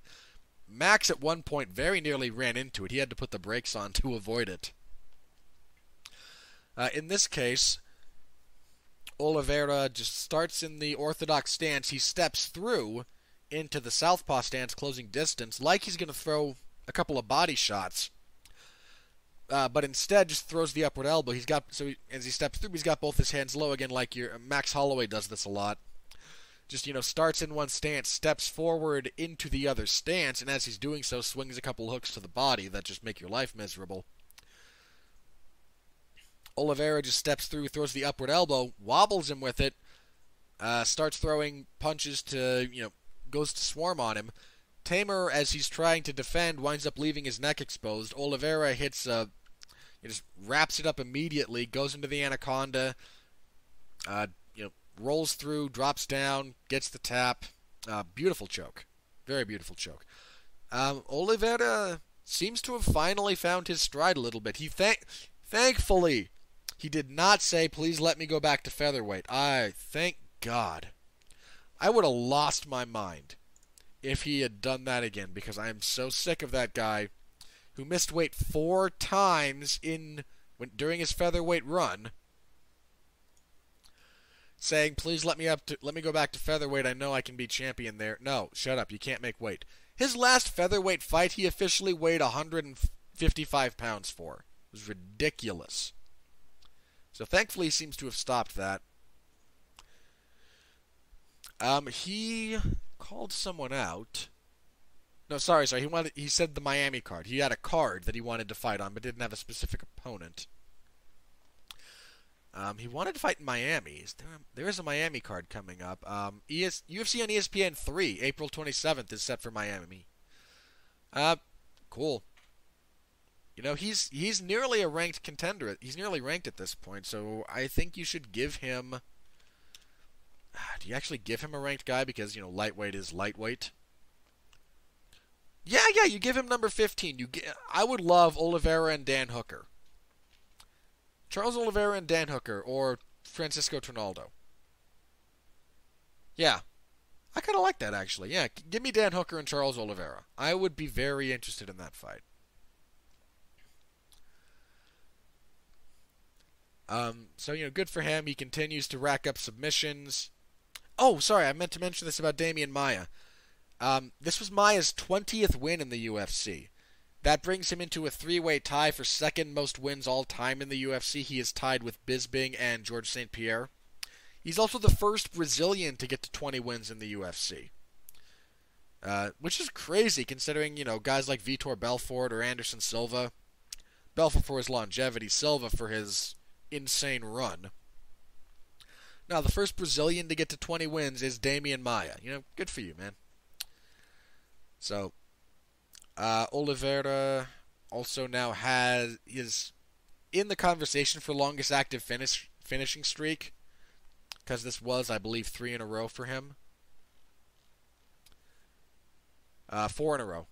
Max at one point very nearly ran into it. He had to put the brakes on to avoid it. Uh, in this case, Oliveira just starts in the orthodox stance. He steps through into the southpaw stance, closing distance, like he's going to throw a couple of body shots. Uh, but instead, just throws the upward elbow. He's got so he, as he steps through, he's got both his hands low again, like your Max Holloway does this a lot. Just you know, starts in one stance, steps forward into the other stance, and as he's doing so, swings a couple hooks to the body that just make your life miserable. Oliveira just steps through, throws the upward elbow, wobbles him with it, uh, starts throwing punches to, you know, goes to swarm on him. Tamer, as he's trying to defend, winds up leaving his neck exposed. Oliveira hits a, he just wraps it up immediately, goes into the anaconda, uh, you know, rolls through, drops down, gets the tap. Uh, beautiful choke. Very beautiful choke. Um, Oliveira seems to have finally found his stride a little bit. He thank, thankfully... He did not say, please let me go back to featherweight. I, thank God. I would have lost my mind if he had done that again, because I am so sick of that guy who missed weight four times in when, during his featherweight run, saying, please let me up to, let me go back to featherweight. I know I can be champion there. No, shut up. You can't make weight. His last featherweight fight, he officially weighed one hundred fifty-five pounds for. It was ridiculous. So thankfully he seems to have stopped that. Um, he called someone out. No, sorry, sorry. He wanted. He said the Miami card. He had a card that he wanted to fight on, but didn't have a specific opponent. Um, he wanted to fight in Miami. Is there, there is a Miami card coming up. Um, E S, U F C on E S P N three, April twenty-seventh is set for Miami. Uh, cool. You know, he's he's nearly a ranked contender. He's nearly ranked at this point, so I think you should give him... Do you actually give him a ranked guy? Because, you know, lightweight is lightweight. Yeah, yeah, you give him number fifteen. You get, I would love Oliveira and Dan Hooker. Charles Oliveira and Dan Hooker, or Francisco Trinaldo. Yeah. I kind of like that, actually. Yeah, give me Dan Hooker and Charles Oliveira. I would be very interested in that fight. Um, so, you know, good for him. He continues to rack up submissions. Oh, sorry, I meant to mention this about Damian Maia. Um, this was Maia's twentieth win in the U F C. That brings him into a three-way tie for second most wins all time in the U F C. He is tied with Bisping and Georges Saint Pierre. He's also the first Brazilian to get to twenty wins in the U F C. Uh, which is crazy, considering, you know, guys like Vitor Belfort or Anderson Silva. Belfort for his longevity, Silva for his... insane run. Now, the first Brazilian to get to twenty wins is Damian Maia. You know, good for you, man. So, uh, Oliveira also now has is in the conversation for longest active finish finishing streak, because this was, I believe, three in a row for him. Uh, four in a row.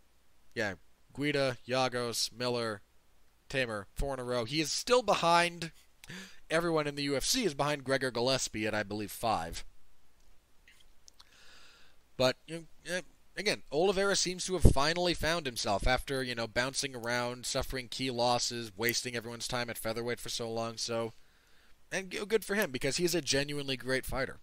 Yeah, Guida, Yagos, Miller, Tamer, four in a row. He is still behind. Everyone in the U F C is behind Gregor Gillespie at, I believe, five. But, you know, again, Oliveira seems to have finally found himself after, you know, bouncing around, suffering key losses, wasting everyone's time at featherweight for so long. So, and good for him, because he's a genuinely great fighter.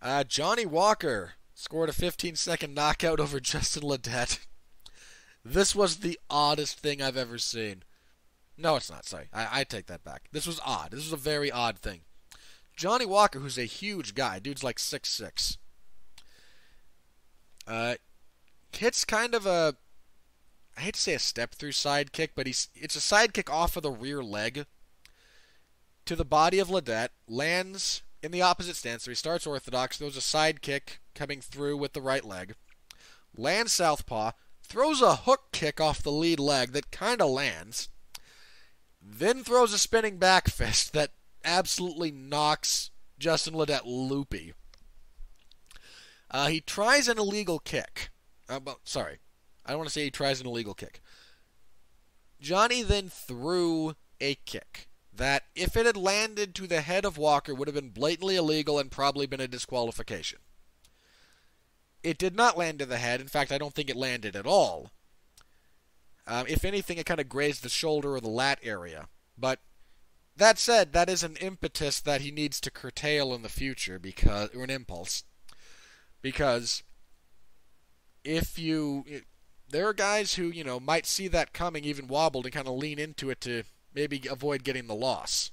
uh, Johnny Walker scored a fifteen second knockout over Justin Ledet. This was the oddest thing I've ever seen. No, it's not. Sorry. I, I take that back. This was odd. This was a very odd thing. Johnny Walker, who's a huge guy, dude's like six six, uh, hits kind of a, I hate to say a step-through sidekick, but he's it's a sidekick off of the rear leg to the body of Ledet, lands in the opposite stance, so he starts orthodox, throws a sidekick coming through with the right leg, lands southpaw, throws a hook kick off the lead leg that kind of lands, then throws a spinning back fist that absolutely knocks Justin Ledet loopy. Uh, he tries an illegal kick. Uh, well, sorry, I don't want to say he tries an illegal kick. Johnny then threw a kick that, if it had landed to the head of Walker, would have been blatantly illegal and probably been a disqualification. It did not land to the head. In fact, I don't think it landed at all. Um, if anything, it kind of grazed the shoulder or the lat area. But that said, that is an impetus that he needs to curtail in the future, because, or an impulse, because if you, there are guys who, you know, might see that coming, even wobbled, and kind of lean into it to maybe avoid getting the loss,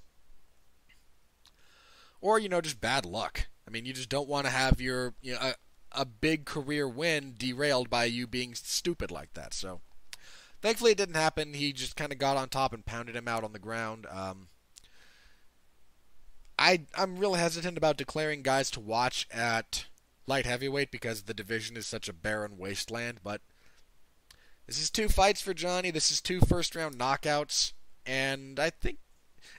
or, you know, just bad luck. I mean, you just don't want to have your, you know, a, a big career win derailed by you being stupid like that. So, thankfully, it didn't happen. He just kind of got on top and pounded him out on the ground. Um, I, I'm real hesitant about declaring guys to watch at light heavyweight because the division is such a barren wasteland, but this is two fights for Johnny. This is two first-round knockouts, and I think...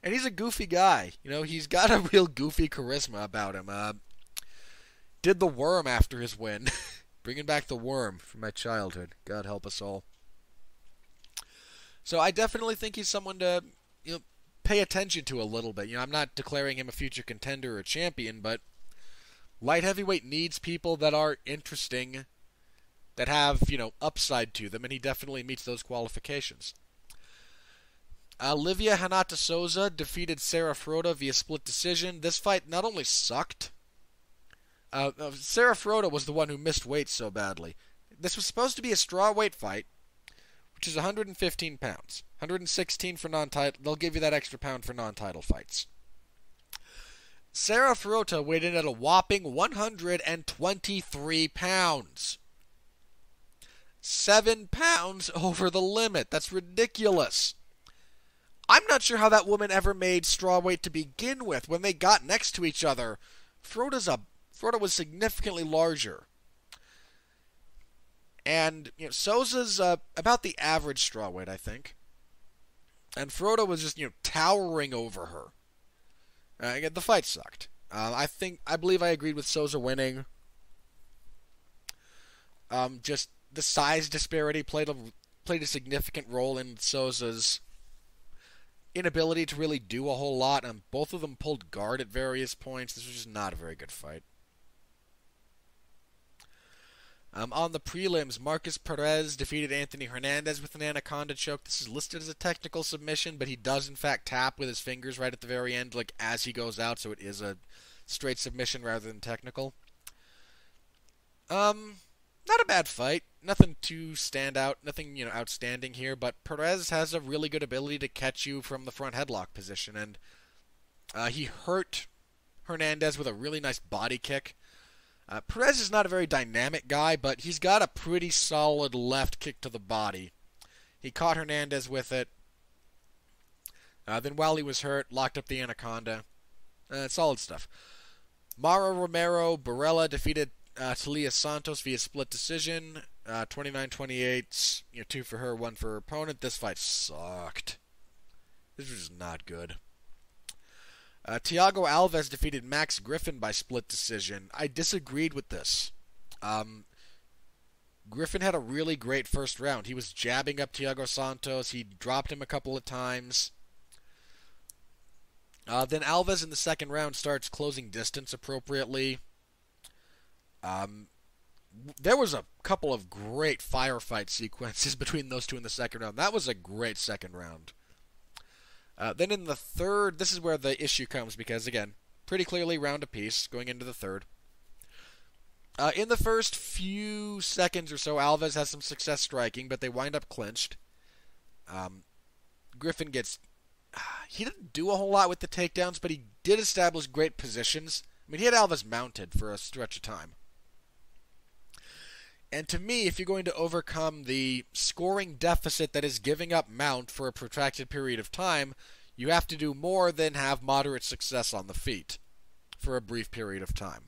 And he's a goofy guy. You know, he's got a real goofy charisma about him. Uh, did the worm after his win. Bringing back the worm from my childhood. God help us all. So I definitely think he's someone to... you know, pay attention to a little bit. You know, I'm not declaring him a future contender or champion, but light heavyweight needs people that are interesting, that have, you know, upside to them, and he definitely meets those qualifications. Olivia Hanata Souza defeated Sarah Frota via split decision. This fight not only sucked, uh, Sarah Frota was the one who missed weight so badly. This was supposed to be a strawweight fight, which is one hundred fifteen pounds. one hundred sixteen for non-title. They'll give you that extra pound for non-title fights. Sarah Frota weighed in at a whopping one hundred twenty-three pounds. Seven pounds over the limit. That's ridiculous. I'm not sure how that woman ever made strawweight to begin with. When they got next to each other, Frota's a, Frota was significantly larger. And, you know, Souza's uh, about the average strawweight, I think. And Frota was just, you know, towering over her. Uh, again, the fight sucked. Uh, I think, I believe I agreed with Souza winning. Um, just the size disparity played a, played a significant role in Souza's inability to really do a whole lot. And both of them pulled guard at various points. This was just not a very good fight. Um, on the prelims, Marcus Perez defeated Anthony Hernandez with an anaconda choke. This is listed as a technical submission, but he does in fact tap with his fingers right at the very end, like as he goes out, so it is a straight submission rather than technical. Um, not a bad fight. Nothing to stand out, nothing, you know, outstanding here, but Perez has a really good ability to catch you from the front headlock position, and uh, he hurt Hernandez with a really nice body kick. Uh, Perez is not a very dynamic guy, but he's got a pretty solid left kick to the body. He caught Hernandez with it. Uh, then while he was hurt, locked up the anaconda. Uh, solid stuff. Mara Romero Barella defeated uh, Talia Santos via split decision. Uh, twenty-nine twenty-eight, you know, two for her, one for her opponent. This fight sucked. This was just not good. Uh, Thiago Alves defeated Max Griffin by split decision. I disagreed with this. Um, Griffin had a really great first round. He was jabbing up Thiago Santos. He dropped him a couple of times. Uh, then Alves in the second round starts closing distance appropriately. Um, there was a couple of great firefight sequences between those two in the second round. That was a great second round. Uh, then in the third, this is where the issue comes because, again, pretty clearly round apiece going into the third. Uh, in the first few seconds or so, Alves has some success striking, but they wind up clinched. Um, Griffin gets... Uh, he didn't do a whole lot with the takedowns, but he did establish great positions. I mean, he had Alves mounted for a stretch of time. And to me, if you're going to overcome the scoring deficit that is giving up mount for a protracted period of time, you have to do more than have moderate success on the feet for a brief period of time.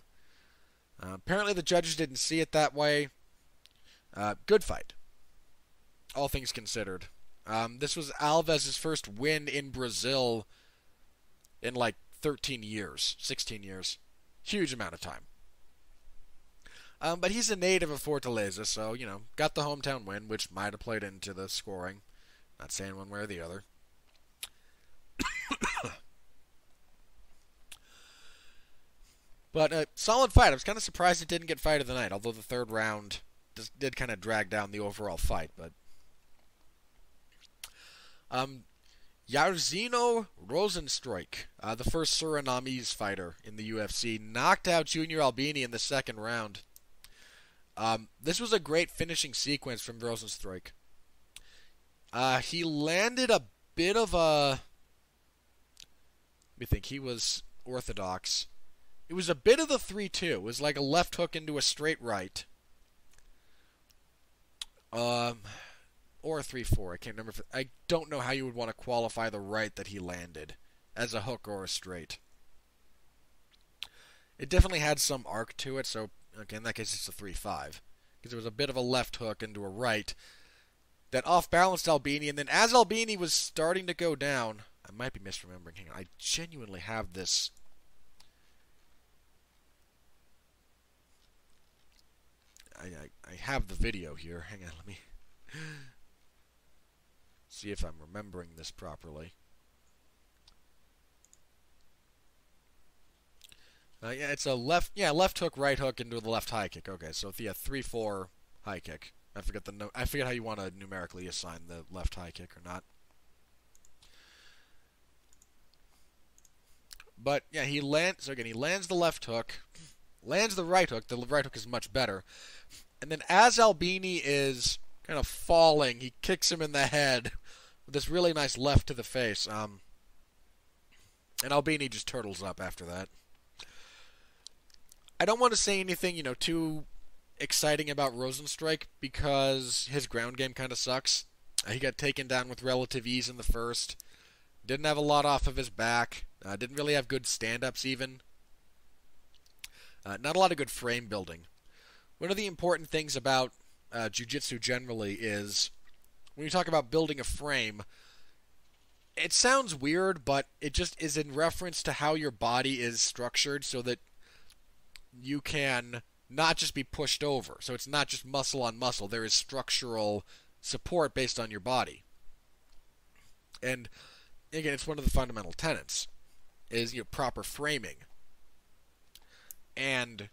Uh, apparently the judges didn't see it that way. Uh, good fight, all things considered. Um, this was Alves' first win in Brazil in like thirteen years, sixteen years. Huge amount of time. Um, but he's a native of Fortaleza, so, you know, got the hometown win, which might have played into the scoring. Not saying one way or the other. But a solid fight. I was kind of surprised it didn't get fight of the night, although the third round just did kind of drag down the overall fight. But um, Jairzinho Rozenstruik, uh, the first Surinamese fighter in the U F C, knocked out Junior Albini in the second round. Um, this was a great finishing sequence from Rozenstruik. Uh, he landed a bit of a... Let me think. He was orthodox. It was a bit of the three two. It was like a left hook into a straight right. Um, or a three four. I can't remember. If, I don't know how you would want to qualify the right that he landed as a hook or a straight. It definitely had some arc to it, so okay, in that case it's a three five. Because it was a bit of a left hook into a right that off-balanced Albini. And then as Albini was starting to go down... I might be misremembering. Hang on. I genuinely have this... I, I have the video here. Hang on, let me see if I'm remembering this properly. Uh, yeah, it's a left, yeah, left hook, right hook into the left high kick. Okay, so the yeah, three four high kick. I forget the no, I forget how you want to numerically assign the left high kick or not. But yeah, he lands. So again, he lands the left hook. Lands the right hook. The right hook is much better. And then as Albini is kind of falling, he kicks him in the head with this really nice left to the face. Um, and Albini just turtles up after that. I don't want to say anything, you know, too exciting about Rozenstruik because his ground game kind of sucks. He got taken down with relative ease in the first. Didn't have a lot off of his back. Uh, didn't really have good stand-ups even. Uh, not a lot of good frame building. One of the important things about uh, jiu-jitsu generally is when you talk about building a frame, it sounds weird, but it just is in reference to how your body is structured so that you can not just be pushed over. So it's not just muscle on muscle. There is structural support based on your body. And again, it's one of the fundamental tenets is, you know, proper framing. And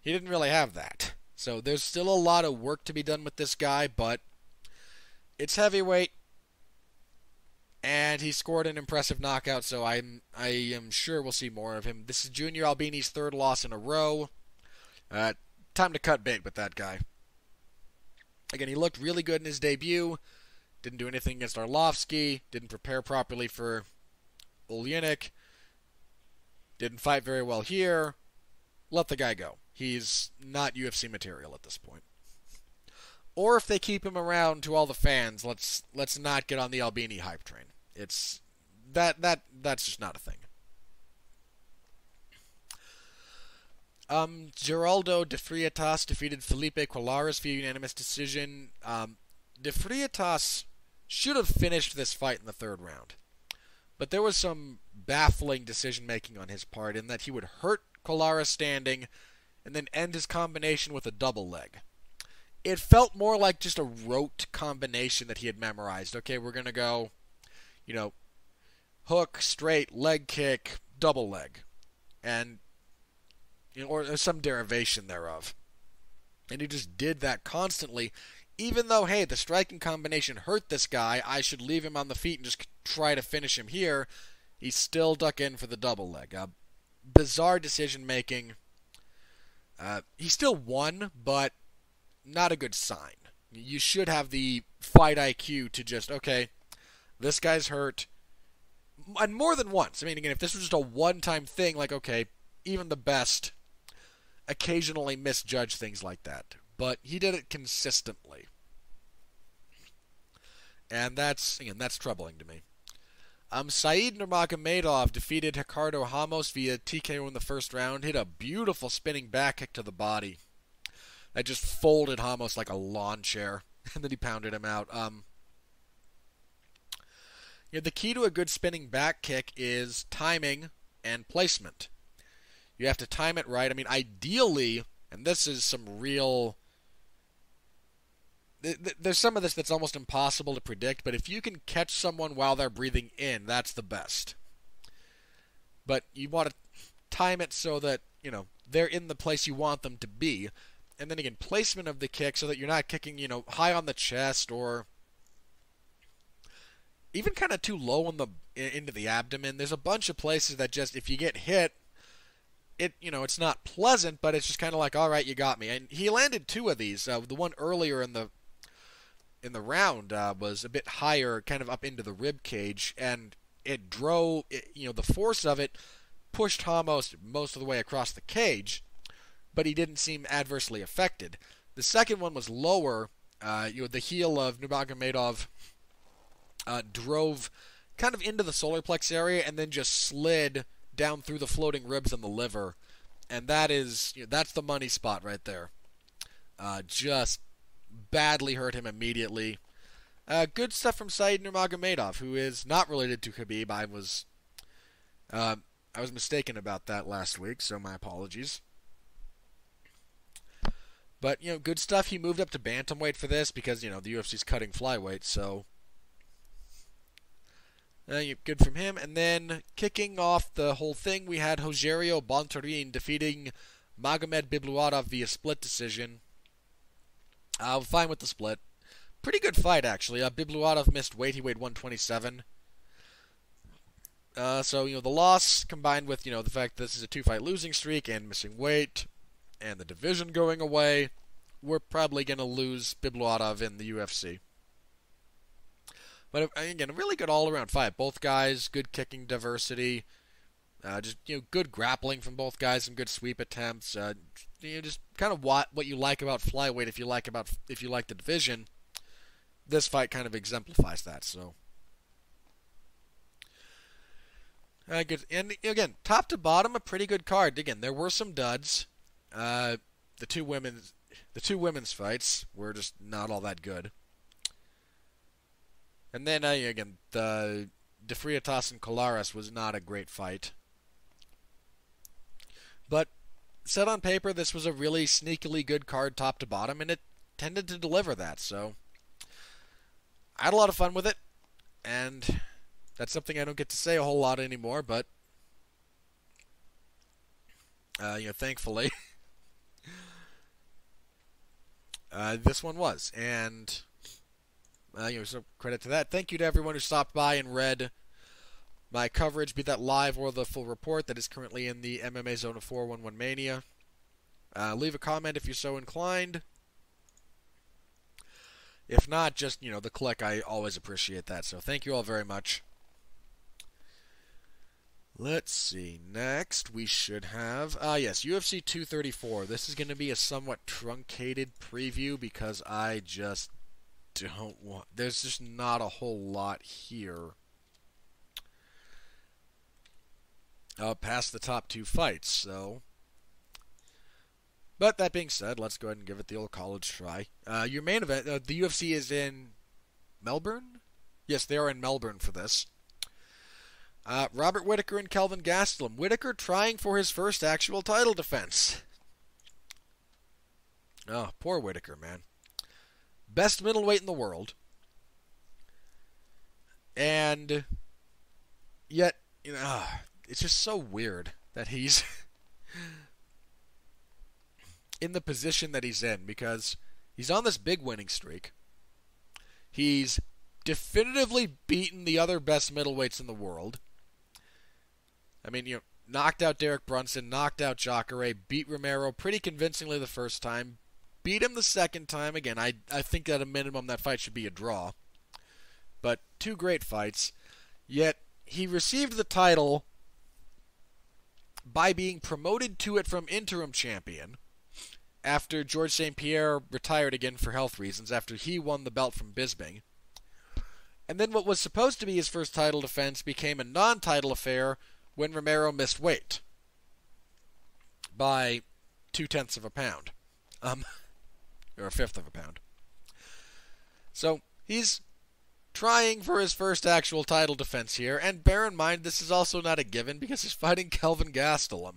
he didn't really have that. So there's still a lot of work to be done with this guy, but it's heavyweight. And he scored an impressive knockout, so I'm, I am sure we'll see more of him. This is Junior Albini's third loss in a row. Uh, time to cut bait with that guy. Again, he looked really good in his debut. Didn't do anything against Arlovski. Didn't prepare properly for Olynyk. Didn't fight very well here. Let the guy go. He's not U F C material at this point. Or if they keep him around to all the fans, let's let's not get on the Albini hype train. It's that that that's just not a thing. Um, Geraldo de Freitas defeated Felipe Collares via unanimous decision. Um, de Freitas should have finished this fight in the third round, but there was some baffling decision making on his part in that he would hurt Collares standing, and then end his combination with a double leg. It felt more like just a rote combination that he had memorized. Okay, we're going to go, you know, hook, straight, leg kick, double leg. And, you know, or some derivation thereof. And he just did that constantly. Even though, hey, the striking combination hurt this guy, I should leave him on the feet and just try to finish him here. He still ducked in for the double leg. Uh, bizarre decision-making. Uh, he still won, but not a good sign. You should have the fight I Q to just, okay, this guy's hurt. And more than once. I mean, again, if this was just a one-time thing, like, okay, even the best occasionally misjudge things like that. But he did it consistently. And that's, again, that's troubling to me. Um, Said Nurmagomedov defeated Ricardo Ramos via T K O in the first round. Hit a beautiful spinning back kick to the body. That just folded Ramos like a lawn chair. And then he pounded him out. Um, you know, the key to a good spinning back kick is timing and placement. You have to time it right. I mean, ideally, and this is some real... There's some of this that's almost impossible to predict, but if you can catch someone while they're breathing in, that's the best. But you want to time it so that, you know, they're in the place you want them to be. And then again, placement of the kick so that you're not kicking, you know, high on the chest or even kind of too low on the into the abdomen. There's a bunch of places that just, if you get hit, it, you know, it's not pleasant, but it's just kind of like, all right, you got me. And he landed two of these. Uh, the one earlier in the in the round uh, was a bit higher, kind of up into the rib cage, and it drove, it, you know, the force of it pushed Ramos most of the way across the cage, but he didn't seem adversely affected. The second one was lower. Uh, you know, the heel of Nurmagomedov uh, drove kind of into the solar plex area and then just slid down through the floating ribs and the liver, and that is, you know, that's the money spot right there. Uh, just badly hurt him immediately. Uh, good stuff from Said Nurmagomedov, who is not related to Khabib. I was, uh, I was mistaken about that last week, so my apologies. But you know, good stuff. He moved up to bantamweight for this because you know the U F C's cutting flyweight, so. Uh, good from him. And then kicking off the whole thing, we had Rogerio Bontarin defeating Magomed Bibluatov via split decision. I'm uh, fine with the split. Pretty good fight, actually. Uh, Bibluatov missed weight. He weighed one twenty-seven. Uh, so, you know, the loss combined with, you know, the fact that this is a two-fight losing streak and missing weight and the division going away, we're probably going to lose Bibluatov in the U F C. But again, a really good all-around fight. Both guys, good kicking diversity, uh, just you know, good grappling from both guys, some good sweep attempts. Uh, you know, just kind of what what you like about flyweight. If you like about if you like the division, this fight kind of exemplifies that. So, uh, good. And again, top to bottom, a pretty good card. Again, there were some duds. Uh, the two women's the two women's fights were just not all that good. And then, uh, again, the De Friatas and Collaras was not a great fight. But, set on paper, this was a really sneakily good card top to bottom, and it tended to deliver that, so... I had a lot of fun with it, and that's something I don't get to say a whole lot anymore, but... Uh, you know, thankfully... uh, this one was, and... Uh, you know, so credit to that. Thank you to everyone who stopped by and read my coverage, be that live or the full report that is currently in the M M A Zone of four one one Mania. Uh, leave a comment if you're so inclined. If not, just, you know, the click. I always appreciate that. So thank you all very much. Let's see. Next, we should have... Ah, uh, yes, U F C two thirty-four. This is going to be a somewhat truncated preview because I just... don't want... There's just not a whole lot here. Uh, past the top two fights, so... But that being said, let's go ahead and give it the old college try. Uh, your main event... Uh, the U F C is in... Melbourne? Yes, they are in Melbourne for this. Uh, Robert Whittaker and Kelvin Gastelum. Whittaker trying for his first actual title defense. Oh, poor Whittaker, man. Best middleweight in the world. And yet, you know, uh, it's just so weird that he's in the position that he's in, because he's on this big winning streak. He's definitively beaten the other best middleweights in the world. I mean, you know, knocked out Derek Brunson, knocked out Jacare, beat Romero pretty convincingly the first time, beat him the second time. Again, I, I think at a minimum that fight should be a draw. But two great fights. Yet he received the title by being promoted to it from interim champion after George Saint Pierre retired again for health reasons, after he won the belt from Bisping. And then what was supposed to be his first title defense became a non-title affair when Romero missed weight by two-tenths of a pound. Um, or a fifth of a pound. So he's trying for his first actual title defense here, and bear in mind this is also not a given because he's fighting Kelvin Gastelum.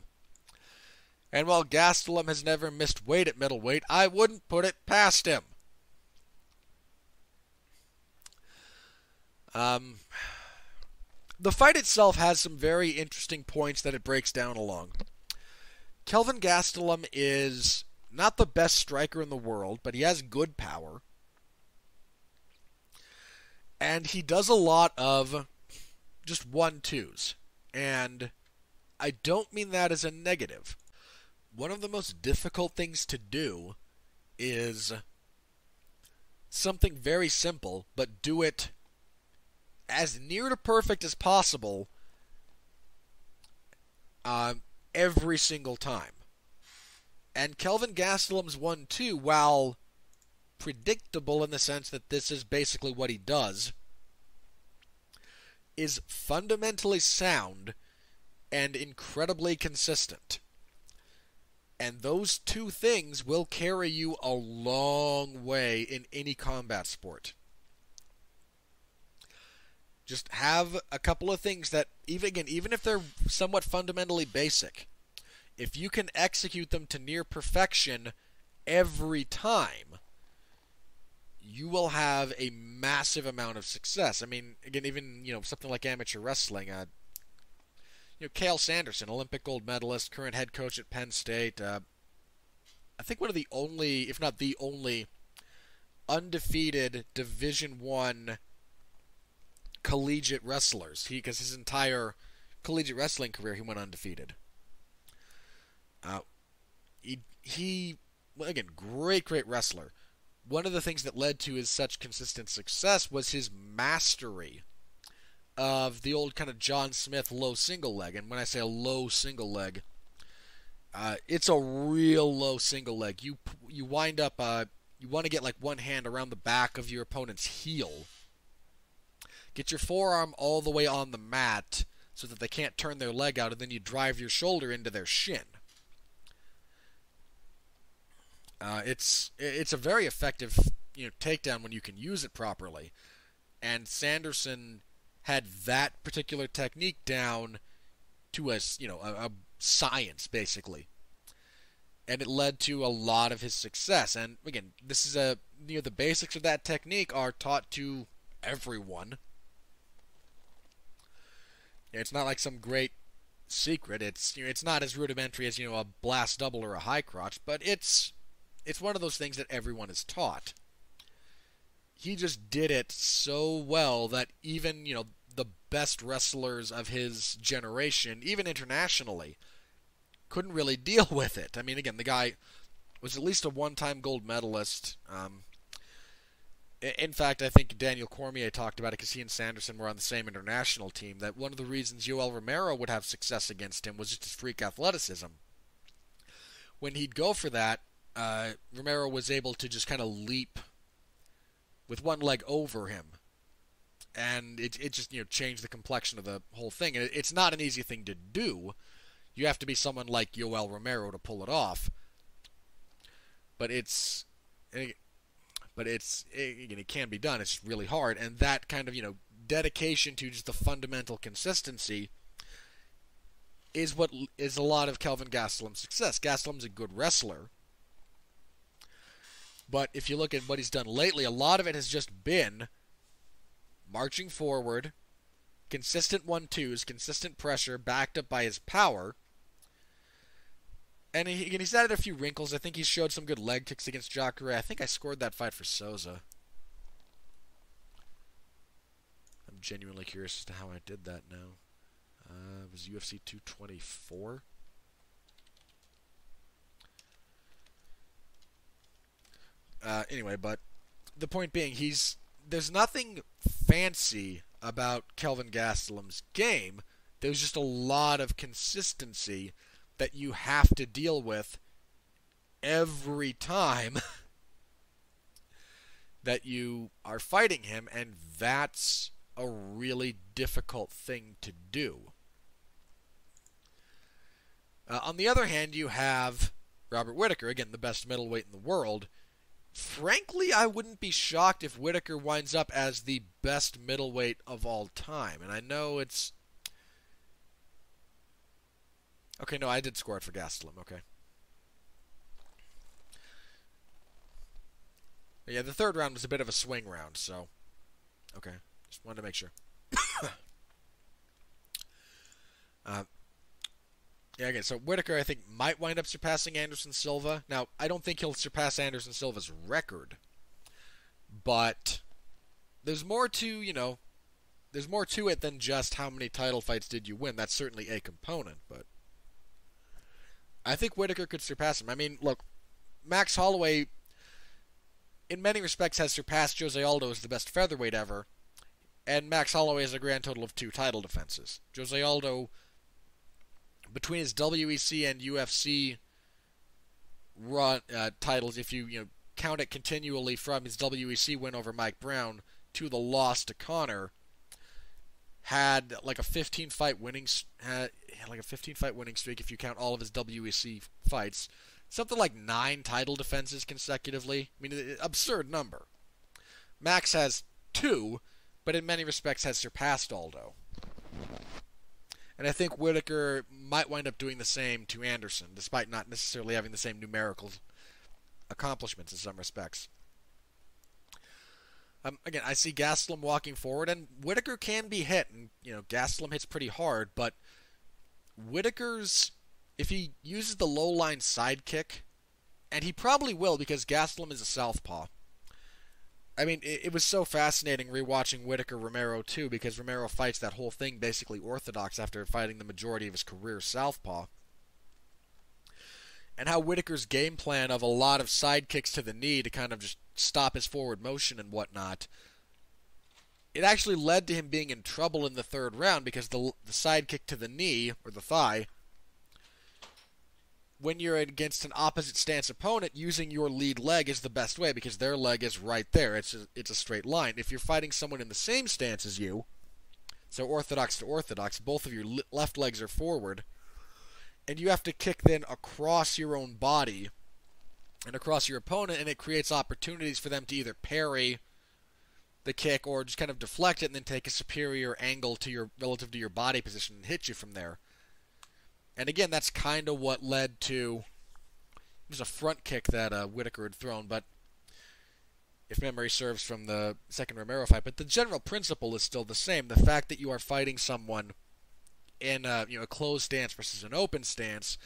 And while Gastelum has never missed weight at middleweight, I wouldn't put it past him. Um, the fight itself has some very interesting points that it breaks down along. Kelvin Gastelum is not the best striker in the world, but he has good power. And he does a lot of just one-twos. And I don't mean that as a negative. One of the most difficult things to do is something very simple, but do it as near to perfect as possible um, every single time. And Kelvin Gastelum's one two, while predictable in the sense that this is basically what he does, is fundamentally sound and incredibly consistent. And those two things will carry you a long way in any combat sport. Just have a couple of things that, even again, even if they're somewhat fundamentally basic, if you can execute them to near perfection every time, you will have a massive amount of success. I mean, again, even, you know, something like amateur wrestling. Uh, you know, Kale Sanderson, Olympic gold medalist, current head coach at Penn State. Uh, I think one of the only, if not the only, undefeated Division One collegiate wrestlers. He, because his entire collegiate wrestling career, he went undefeated. Uh, he, he, again, great, great wrestler. One of the things that led to his such consistent success was his mastery of the old kind of John Smith low single leg. And when I say a low single leg, uh, it's a real low single leg. You you wind up, uh, you want to get like one hand around the back of your opponent's heel. Get your forearm all the way on the mat so that they can't turn their leg out, and then you drive your shoulder into their shin. Uh, it's it's a very effective, you know, takedown when you can use it properly, and Sanderson had that particular technique down to a you know a, a science basically, and it led to a lot of his success. And again, this is a you know the basics of that technique are taught to everyone. It's not like some great secret. It's you know, it's not as rudimentary as you know a blast double or a high crotch, but it's It's one of those things that everyone is taught. He just did it so well that even, you know, the best wrestlers of his generation, even internationally, couldn't really deal with it. I mean, again, the guy was at least a one-time gold medalist. Um, in fact, I think Daniel Cormier talked about it because he and Sanderson were on the same international team, that one of the reasons Yoel Romero would have success against him was just his freak athleticism. When he'd go for that, Uh, Romero was able to just kind of leap with one leg over him, and it it just you know changed the complexion of the whole thing. And it, it's not an easy thing to do. You have to be someone like Yoel Romero to pull it off. But it's, it, but it's it, it can be done. It's just really hard, and that kind of you know dedication to just the fundamental consistency is what is a lot of Kelvin Gastelum's success. Gastelum's a good wrestler. But if you look at what he's done lately, a lot of it has just been marching forward, consistent one-twos, consistent pressure, backed up by his power. And he, and he's added a few wrinkles. I think he showed some good leg kicks against Jacare. I think I scored that fight for Souza. I'm genuinely curious as to how I did that now. Uh, it was U F C two twenty-four. Uh, anyway, but the point being, he's there's nothing fancy about Kelvin Gastelum's game. There's just a lot of consistency that you have to deal with every time that you are fighting him, and that's a really difficult thing to do. Uh, on the other hand, you have Robert Whittaker, again, the best middleweight in the world. Frankly, I wouldn't be shocked if Whittaker winds up as the best middleweight of all time. And I know it's... Okay, no, I did score it for Gastelum, okay. But yeah, the third round was a bit of a swing round, so... Okay, just wanted to make sure. uh, yeah, okay, so Whittaker, I think, might wind up surpassing Anderson Silva. Now, I don't think he'll surpass Anderson Silva's record. But there's more to, you know... There's more to it than just how many title fights did you win. That's certainly a component, but... I think Whittaker could surpass him. I mean, look, Max Holloway, in many respects, has surpassed Jose Aldo as the best featherweight ever, and Max Holloway has a grand total of two title defenses. Jose Aldo, between his W E C and U F C run, uh, titles, if you, you know, count it continually from his W E C win over Mike Brown to the loss to Conor, had like a fifteen fight winning had like a fifteen fight winning streak if you count all of his W E C fights, something like nine title defenses consecutively. I mean, absurd number. Max has two, but in many respects has surpassed Aldo. And I think Whittaker might wind up doing the same to Anderson, despite not necessarily having the same numerical accomplishments in some respects. Um, again, I see Gastelum walking forward, and Whittaker can be hit, and you know Gastelum hits pretty hard. But Whittaker's, if he uses the low line side kick, and he probably will because Gastelum is a southpaw. I mean, it, it was so fascinating rewatching Whittaker Romero too, because Romero fights that whole thing basically orthodox after fighting the majority of his career southpaw. And how Whittaker's game plan of a lot of side kicks to the knee to kind of just stop his forward motion and whatnot, it actually led to him being in trouble in the third round because the, the side kick to the knee, or the thigh, when you're against an opposite stance opponent, using your lead leg is the best way because their leg is right there. It's a, it's a straight line. If you're fighting someone in the same stance as you, so orthodox to orthodox, both of your le- left legs are forward, and you have to kick then across your own body and across your opponent, and it creates opportunities for them to either parry the kick or just kind of deflect it and then take a superior angle to your relative to your body position and hit you from there. And again, that's kind of what led to... It was a front kick that uh, Whittaker had thrown, but if memory serves from the second Romero fight, but the general principle is still the same. The fact that you are fighting someone in a, you know, a closed stance versus an open stance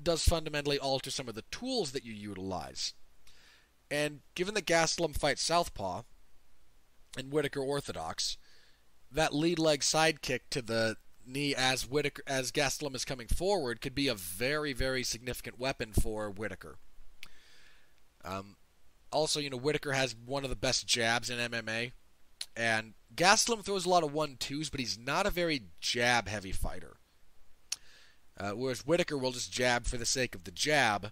does fundamentally alter some of the tools that you utilize. And given that Gastelum fights southpaw and Whittaker orthodox, that lead leg sidekick to the knee as Whittaker, as Gastelum is coming forward, could be a very, very significant weapon for Whittaker. Um, also, you know, Whittaker has one of the best jabs in M M A, and Gastelum throws a lot of one-twos, but he's not a very jab-heavy fighter. Uh, whereas Whittaker will just jab for the sake of the jab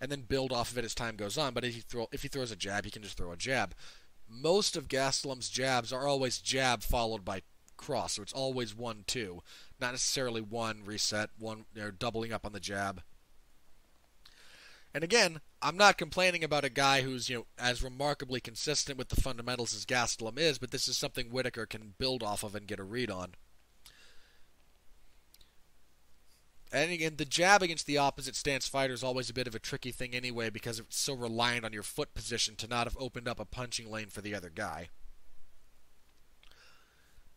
and then build off of it as time goes on. But if he, throw, if he throws a jab, he can just throw a jab. Most of Gastelum's jabs are always jab followed by cross, so it's always one two. Not necessarily one reset, one, you know, doubling up on the jab. And again, I'm not complaining about a guy who's, you know, as remarkably consistent with the fundamentals as Gastelum is, but this is something Whittaker can build off of and get a read on. And again, the jab against the opposite stance fighter is always a bit of a tricky thing anyway because it's so reliant on your foot position to not have opened up a punching lane for the other guy.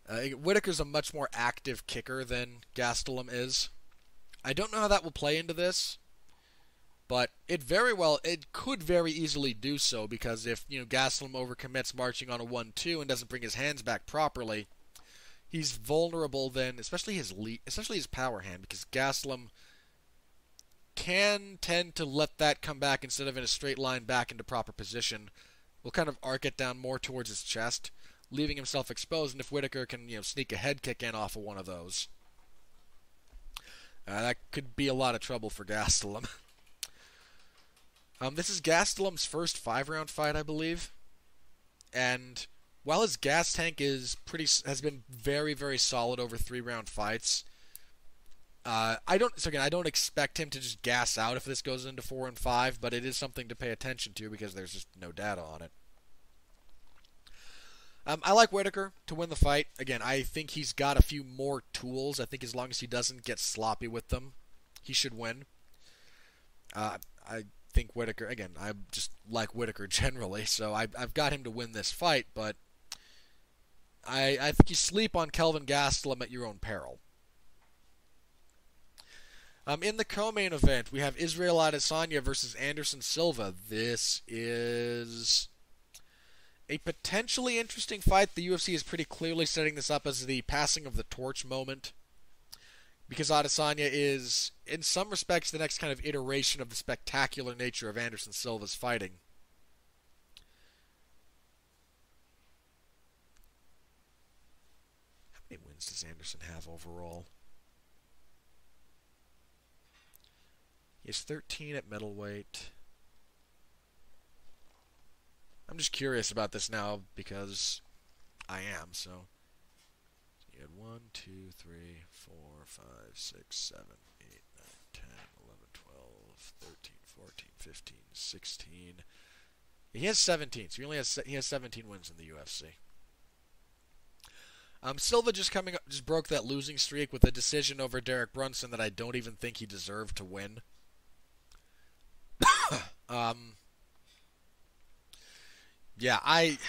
Uh, Whittaker's a much more active kicker than Gastelum is. I don't know how that will play into this. But it very well, it could very easily do so, because if, you know, Gastelum overcommits marching on a one two and doesn't bring his hands back properly, he's vulnerable then, especially his le especially his power hand, because Gastelum can tend to let that come back instead of in a straight line back into proper position. Will kind of arc it down more towards his chest, leaving himself exposed. And if Whittaker can, you know, sneak a head kick in off of one of those, uh, that could be a lot of trouble for Gastelum. Um, this is Gastelum's first five-round fight, I believe. And while his gas tank is pretty has been very, very solid over three-round fights, uh, I don't. So again, I don't expect him to just gas out if this goes into four and five. But it is something to pay attention to because there's just no data on it. Um, I like Whittaker to win the fight. Again, I think he's got a few more tools. I think as long as he doesn't get sloppy with them, he should win. Uh, I. think Whittaker, again, I just like Whittaker generally, so I, I've got him to win this fight, but I, I think you sleep on Kelvin Gastelum at your own peril. Um, in the co-main event, we have Israel Adesanya versus Anderson Silva. This is a potentially interesting fight. The U F C is pretty clearly setting this up as the passing of the torch moment, because Adesanya is, in some respects, the next kind of iteration of the spectacular nature of Anderson Silva's fighting. How many wins does Anderson have overall? He has thirteen at middleweight. I'm just curious about this now, because I am, so... You had one, two, three, four, five, six, seven, eight, nine, ten, eleven, twelve, thirteen, fourteen, fifteen, sixteen. He has seventeen, so he only has he has seventeen wins in the U F C. Um, Silva just coming up, just broke that losing streak with a decision over Derek Brunson that I don't even think he deserved to win. um, yeah, I.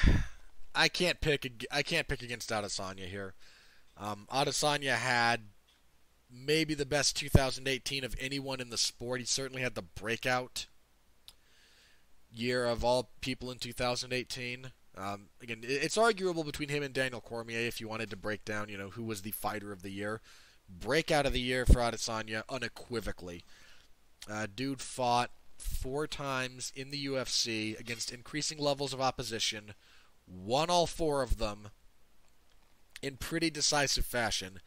I can't pick. I can't pick against Adesanya here. Um, Adesanya had maybe the best two thousand eighteen of anyone in the sport. He certainly had the breakout year of all people in two thousand eighteen. Um, again, it's arguable between him and Daniel Cormier if you wanted to break down, you know, who was the fighter of the year. Breakout of the year for Adesanya, unequivocally. Uh, dude fought four times in the U F C against increasing levels of opposition. Won all four of them in pretty decisive fashion.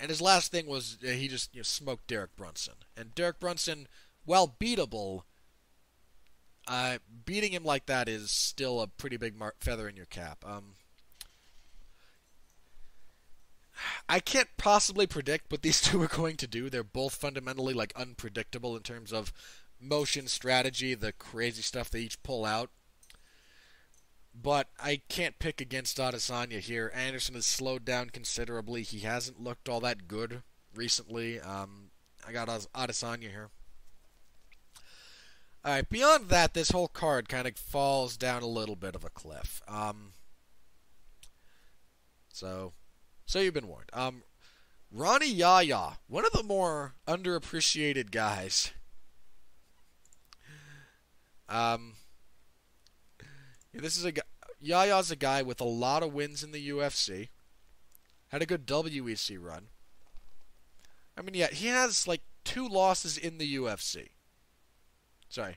And his last thing was uh, he just you know, smoked Derek Brunson. And Derek Brunson, while beatable, uh, beating him like that is still a pretty big mar feather in your cap. Um, I can't possibly predict what these two are going to do. They're both fundamentally like unpredictable in terms of motion, strategy, the crazy stuff they each pull out. But I can't pick against Adesanya here. Anderson has slowed down considerably. He hasn't looked all that good recently. Um, I got Adesanya here. All right, beyond that, this whole card kind of falls down a little bit of a cliff. Um, so, so you've been warned. Um, Ronnie Yahya, one of the more underappreciated guys. Um... This is a guy, Yahya's a guy with a lot of wins in the U F C. Had a good W E C run. I mean, yeah, he has like two losses in the U F C. Sorry,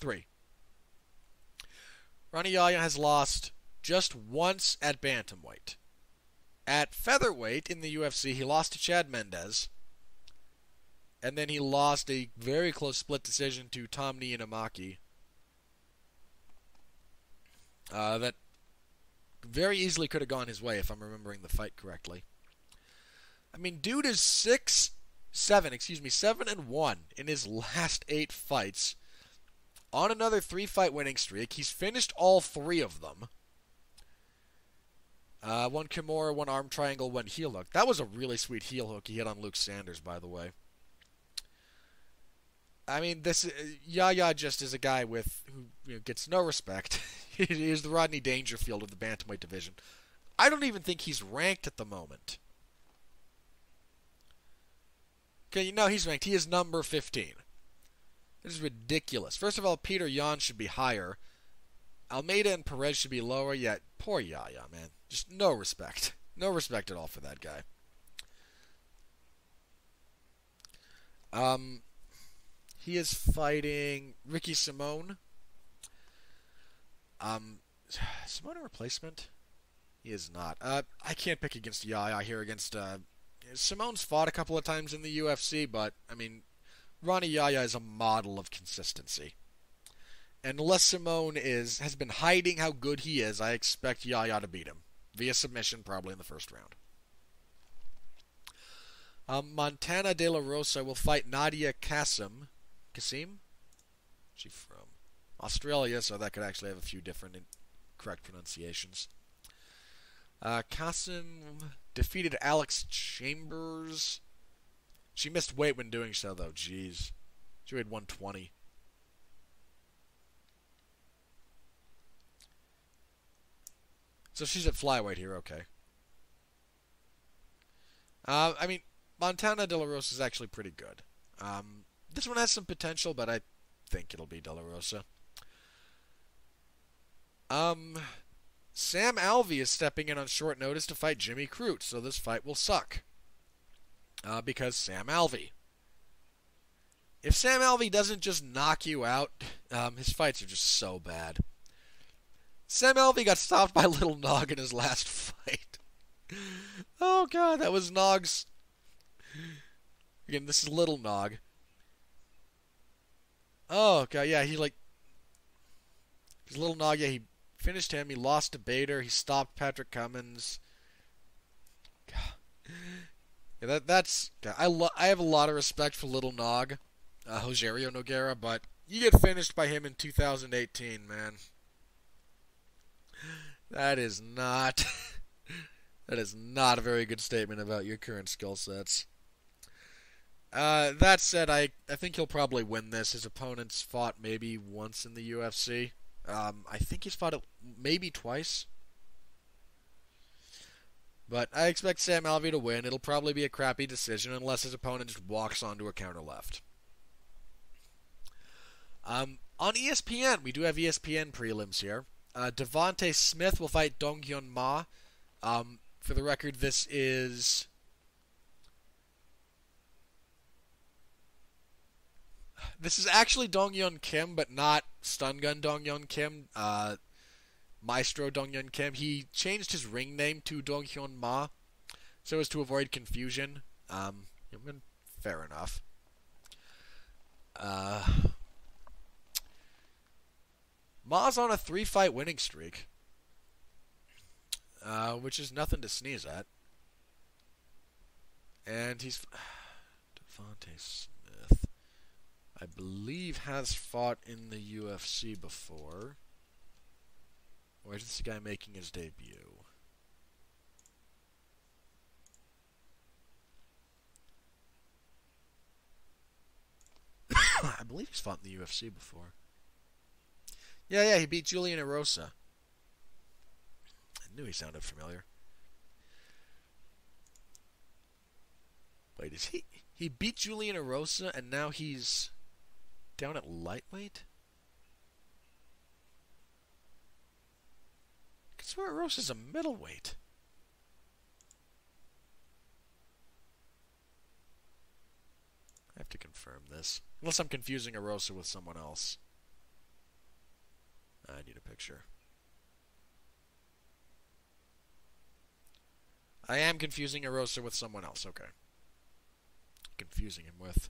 three. Ronnie Yahya has lost just once at bantamweight. At featherweight in the U F C, he lost to Chad Mendes. And then he lost a very close split decision to Tom Niinamaki. Uh, that very easily could have gone his way if I'm remembering the fight correctly. I mean, dude is six, seven, excuse me, seven and one in his last eight fights. On another three-fight winning streak, he's finished all three of them. Uh, one Kimura, one arm triangle, one heel hook. That was a really sweet heel hook he hit on Luke Sanders, by the way. I mean, this Yahya just is a guy with who you know, gets no respect. He is the Rodney Dangerfield of the bantamweight division. I don't even think he's ranked at the moment. Okay, no, he's ranked. He is number fifteen. This is ridiculous. First of all, Peter Yan should be higher. Almeida and Perez should be lower, yet poor Yaya, man. Just no respect. No respect at all for that guy. Um, he is fighting Ricky Simon. Um, Simon a replacement? He is not. Uh, I can't pick against Yaya here against... Uh, Simon's fought a couple of times in the U F C, but, I mean, Ronnie Yaya is a model of consistency. And unless Simon is, has been hiding how good he is, I expect Yaya to beat him. Via submission, probably in the first round. Um, Montana De La Rosa will fight Nadia Kassim. Kassim? She's from Australia, so that could actually have a few different correct pronunciations. Uh, Kassim defeated Alex Chambers. She missed weight when doing so, though. Jeez. She weighed one twenty. So she's at flyweight here, okay. Uh, I mean, Montana De La Rosa is actually pretty good. Um, this one has some potential, but I think it'll be De La Rosa. Um, Sam Alvey is stepping in on short notice to fight Jimmy Crute, so this fight will suck. Uh, because Sam Alvey. If Sam Alvey doesn't just knock you out, um, his fights are just so bad. Sam Alvey got stopped by Little Nog in his last fight. Oh, God, that was Nog's... Again, this is Little Nog. Oh, God, yeah, he, like... His Little Nog, yeah, he finished him. He lost to Bader. He stopped Patrick Cummins. God. Yeah, that, that's... God, I, lo I have a lot of respect for Little Nog, uh, Rogerio Nogueira, but you get finished by him in two thousand eighteen, man. That is not... that is not a very good statement about your current skill sets. Uh, that said, I, I think he'll probably win this. His opponent's fought maybe once in the U F C. Um, I think he's fought it maybe twice. But I expect Sam Alvey to win. It'll probably be a crappy decision unless his opponent just walks onto a counter left. Um, on E S P N, we do have E S P N prelims here. Uh, Devontae Smith will fight Dong Hyun Ma. Um, for the record, this is... This is actually Dong Hyun Kim, but not Stun Gun Dong Hyun Kim. Uh, Maestro Dong Hyun Kim. He changed his ring name to Dong Hyun Ma so as to avoid confusion. Um, fair enough. Uh... Ma's on a three-fight winning streak, uh, which is nothing to sneeze at. And he's... Devontae Smith, I believe, has fought in the U F C before. Or is this guy making his debut? I believe he's fought in the U F C before. Yeah, yeah, he beat Julian Erosa. I knew he sounded familiar. Wait, is he... He beat Julian Erosa, and now he's down at lightweight? I swear Erosa's a middleweight. I have to confirm this. Unless I'm confusing Erosa with someone else. I need a picture. I am confusing Erosa with someone else. Okay. Confusing him with...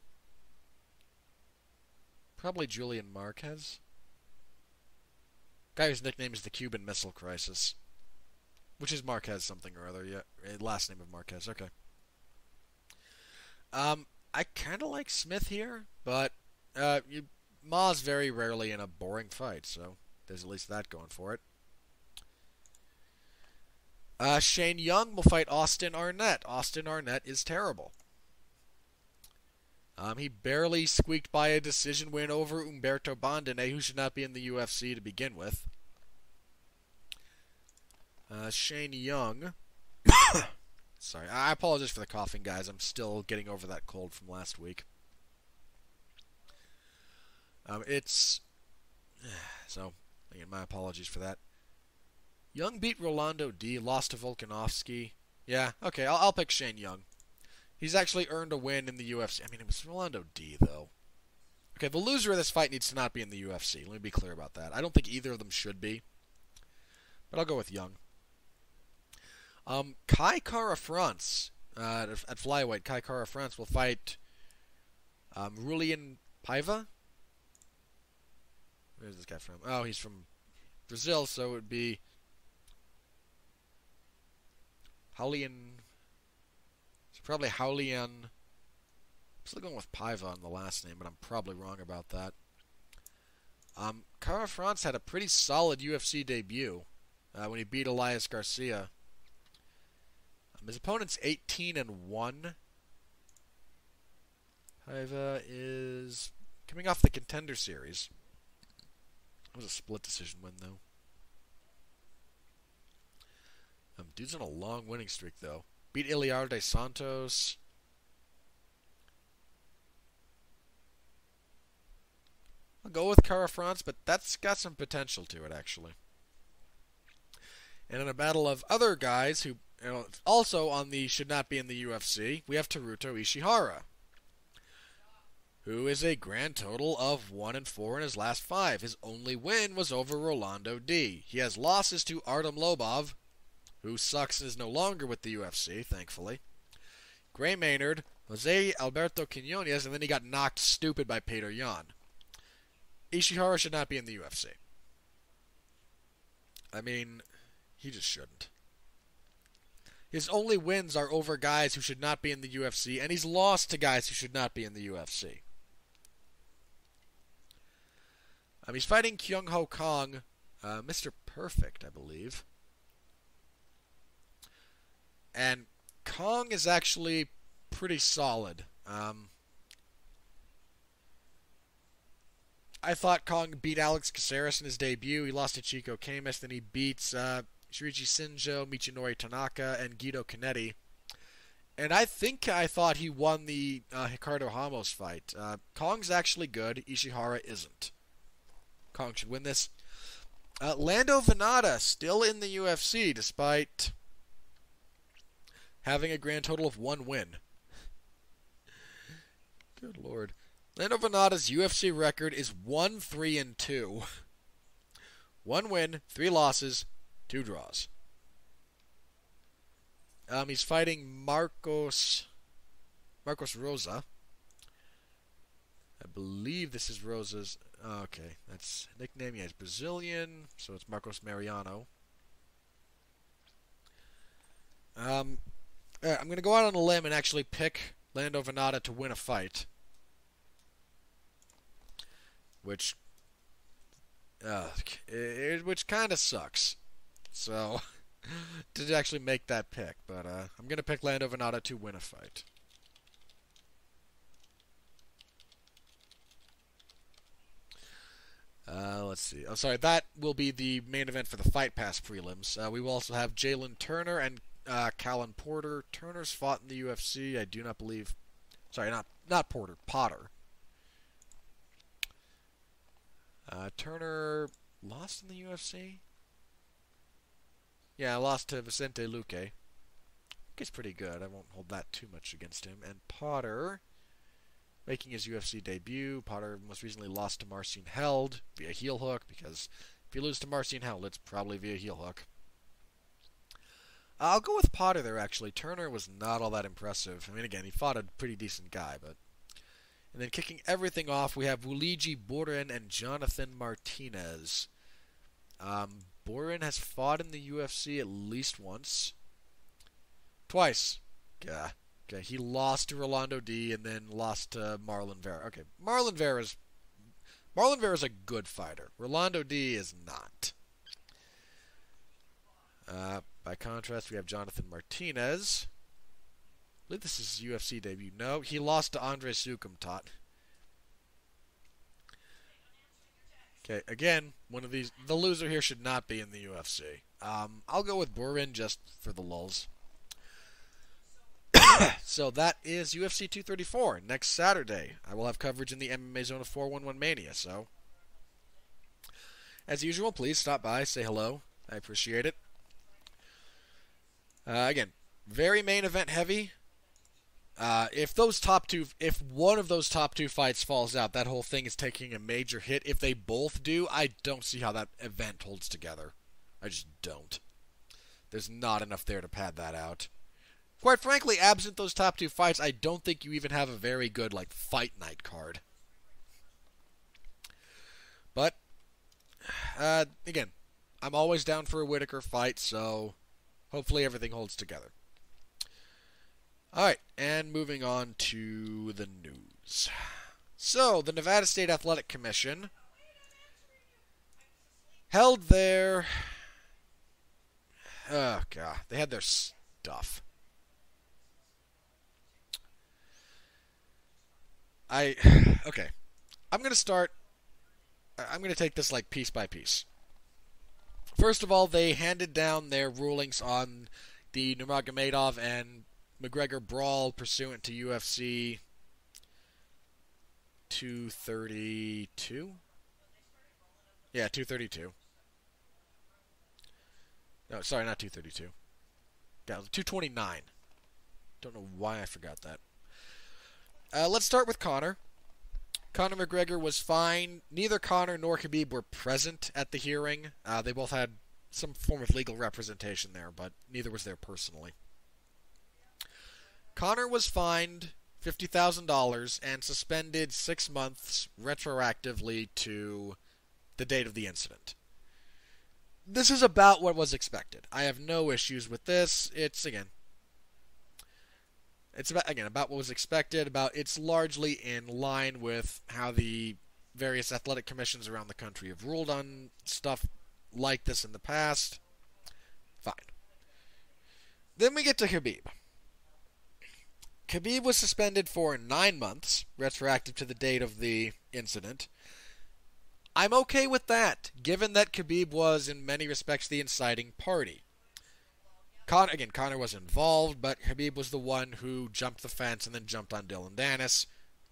Probably Julian Marquez. Guy whose nickname is the Cuban Missile Crisis. Which is Marquez something or other. Yeah, last name of Marquez. Okay. Um, I kind of like Smith here, but... Uh, you, Ma's very rarely in a boring fight, so... There's at least that going for it. Uh, Shane Young will fight Austin Arnett. Austin Arnett is terrible. Um, he barely squeaked by a decision win over Humberto Bondone, who should not be in the U F C to begin with. Uh, Shane Young. Sorry, I apologize for the coughing, guys. I'm still getting over that cold from last week. Um, it's... So, again, my apologies for that. Young beat Rolando D. Lost to Volkanovski. Yeah, okay, I'll, I'll pick Shane Young. He's actually earned a win in the U F C. I mean, it was Rolando D, though. Okay, the loser of this fight needs to not be in the U F C. Let me be clear about that. I don't think either of them should be. But I'll go with Young. Um, Kai Kara France, uh, at flyweight, Kai Kara France will fight um, Rulian Paiva. Where's this guy from? Oh, he's from Brazil, so it would be Haulian. It's probably Haulian. I'm still going with Paiva on the last name, but I'm probably wrong about that. Um, Kara France had a pretty solid U F C debut uh, when he beat Elias Garcia. Um, his opponent's eighteen and one. Paiva is coming off the Contender Series. It was a split decision win, though. Um, dude's on a long winning streak, though. Beat Iliar de Santos. I'll go with Kara France, but that's got some potential to it, actually. And in a battle of other guys who you know, also on the should not be in the U F C, we have Teruto Ishihara, who is a grand total of one and four in his last five. His only win was over Rolando D. He has losses to Artem Lobov, who sucks and is no longer with the U F C, thankfully. Gray Maynard, Jose Alberto Quiñones, and then he got knocked stupid by Peter Yan. Ishihara should not be in the U F C. I mean, he just shouldn't. His only wins are over guys who should not be in the U F C, and he's lost to guys who should not be in the U F C. Um, he's fighting Kyung-Ho Kong, uh, Mister Perfect, I believe. And Kong is actually pretty solid. Um, I thought Kong beat Alex Caceres in his debut. He lost to Chico Camus. Then he beats uh, Shirichi Sinjo, Michinori Tanaka, and Guido Canetti. And I think I thought he won the uh, Ricardo Ramos fight. Uh, Kong's actually good. Ishihara isn't. Kong should win this. Uh, Lando Venata still in the U F C despite having a grand total of one win. Good lord. Lando Venata's U F C record is one three and two. One win, three losses, two draws. Um, he's fighting Marcos Marcos Rosa. I believe this is Rosa's. Okay, that's nickname. Yeah, he's Brazilian, so it's Marcos Mariano. Um, all right, I'm going to go out on a limb and actually pick Lando Venata to win a fight. Which, uh, it, which kind of sucks. So, did actually make that pick, but uh, I'm going to pick Lando Venata to win a fight. Uh, let's see. Oh, sorry. That will be the main event for the Fight Pass prelims. Uh, we will also have Jalen Turner and uh, Callan Porter. Turner's fought in the U F C. I do not believe. Sorry, not not Porter. Potter. Uh, Turner lost in the U F C. Yeah, lost to Vicente Luque. I think he's pretty good. I won't hold that too much against him. And Potter, making his U F C debut, Potter most recently lost to Marcin Held via heel hook, because if you lose to Marcin Held, it's probably via heel hook. I'll go with Potter there, actually. Turner was not all that impressive. I mean, again, he fought a pretty decent guy, but... And then kicking everything off, we have Wuliji Borin and Jonathan Martinez. Um, Borin has fought in the U F C at least once. Twice. Yeah. Okay, he lost to Rolando D and then lost to Marlon Vera. Okay, Marlon Vera's Marlon Vera's a good fighter. Rolando D is not. Uh, by contrast, we have Jonathan Martinez. I believe this is his U F C debut. No, he lost to Andre Sukumtat. Okay, again, one of these the loser here should not be in the U F C. Um, I'll go with Borin just for the lulz. So that is U F C two thirty-four next Saturday. I will have coverage in the M M A Zone of four one one Mania. So, as usual, please stop by, say hello. I appreciate it. Uh, again, very main event heavy. Uh, if those top two, if one of those top two fights falls out, that whole thing is taking a major hit. If they both do, I don't see how that event holds together. I just don't. There's not enough there to pad that out. Quite frankly, absent those top two fights, I don't think you even have a very good, like, fight night card. But, uh, again, I'm always down for a Whittaker fight, so hopefully everything holds together. Alright, and moving on to the news. So, the Nevada State Athletic Commission held their... Oh, God. They had their stuff. I... Okay. I'm going to start... I'm going to take this, like, piece by piece. First of all, they handed down their rulings on the Nurmagomedov and McGregor brawl pursuant to U F C two thirty-two? Yeah, two thirty-two. No, sorry, not two thirty-two. Down to two twenty-nine. Don't know why I forgot that. Uh, let's start with Conor. Conor McGregor was fine. Neither Conor nor Khabib were present at the hearing. Uh, they both had some form of legal representation there, but neither was there personally. Conor was fined fifty thousand dollars and suspended six months retroactively to the date of the incident. This is about what was expected. I have no issues with this. It's, again, it's about, again, about what was expected. About it's largely in line with how the various athletic commissions around the country have ruled on stuff like this in the past. Fine. Then we get to Khabib. Khabib was suspended for nine months, retroactive to the date of the incident. I'm okay with that, given that Khabib was, in many respects, the inciting party. Con again, Conor was involved, but Khabib was the one who jumped the fence and then jumped on Dylan Danis.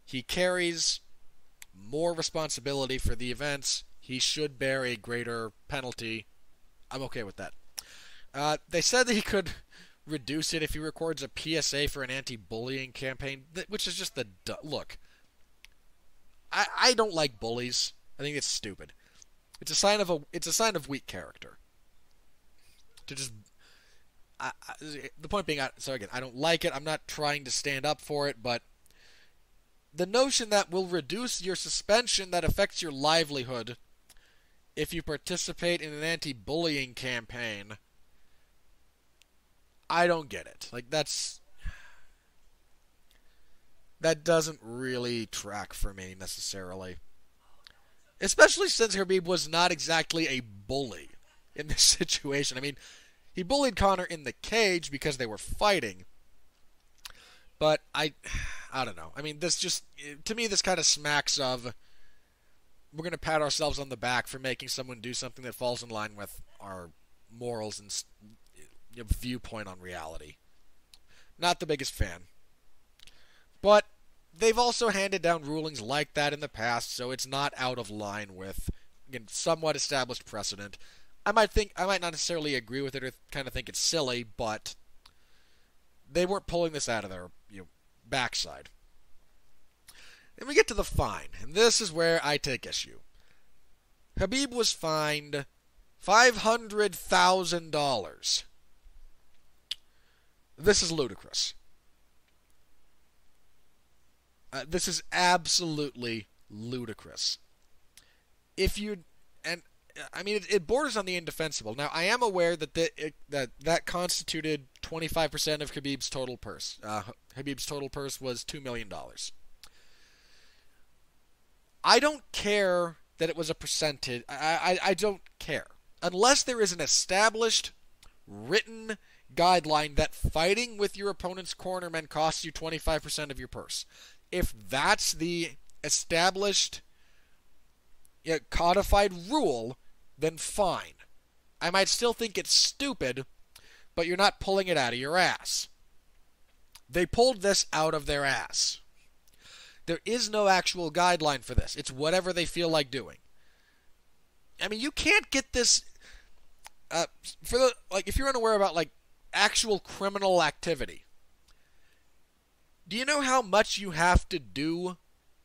He carries more responsibility for the events. He should bear a greater penalty. I'm okay with that. Uh, they said that he could reduce it if he records a P S A for an anti-bullying campaign, which is just the... Look, I, I don't like bullies. I think it's stupid. It's a sign of a it's a sign of weak character. To just I, I, the point being, I, so again, I don't like it. I'm not trying to stand up for it, but the notion that will reduce your suspension that affects your livelihood if you participate in an anti-bullying campaign, I don't get it. Like that's that doesn't really track for me necessarily. Especially since Khabib was not exactly a bully in this situation. I mean, he bullied Conor in the cage because they were fighting. But I, I don't know. I mean, this just, to me, this kind of smacks of, we're going to pat ourselves on the back for making someone do something that falls in line with our morals and you know, viewpoint on reality. Not the biggest fan. But they've also handed down rulings like that in the past, so it's not out of line with, again, somewhat established precedent. I might think I might not necessarily agree with it or kind of think it's silly, but they weren't pulling this out of their you know, backside. Then we get to the fine, and this is where I take issue. Khabib was fined five hundred thousand dollars. This is ludicrous. Uh, this is absolutely ludicrous. If you, and I mean, it, it borders on the indefensible. Now, I am aware that the, it, that that constituted twenty-five percent of Khabib's total purse. Uh, Khabib's total purse was two million dollars. I don't care that it was a percentage. I, I, I don't care. Unless there is an established, written guideline that fighting with your opponent's cornermen costs you twenty-five percent of your purse. If that's the established, you know, codified rule, then fine. I might still think it's stupid, but you're not pulling it out of your ass. They pulled this out of their ass. There is no actual guideline for this. It's whatever they feel like doing. I mean, you can't get this uh, for the like. If you're unaware about like actual criminal activity, do you know how much you have to do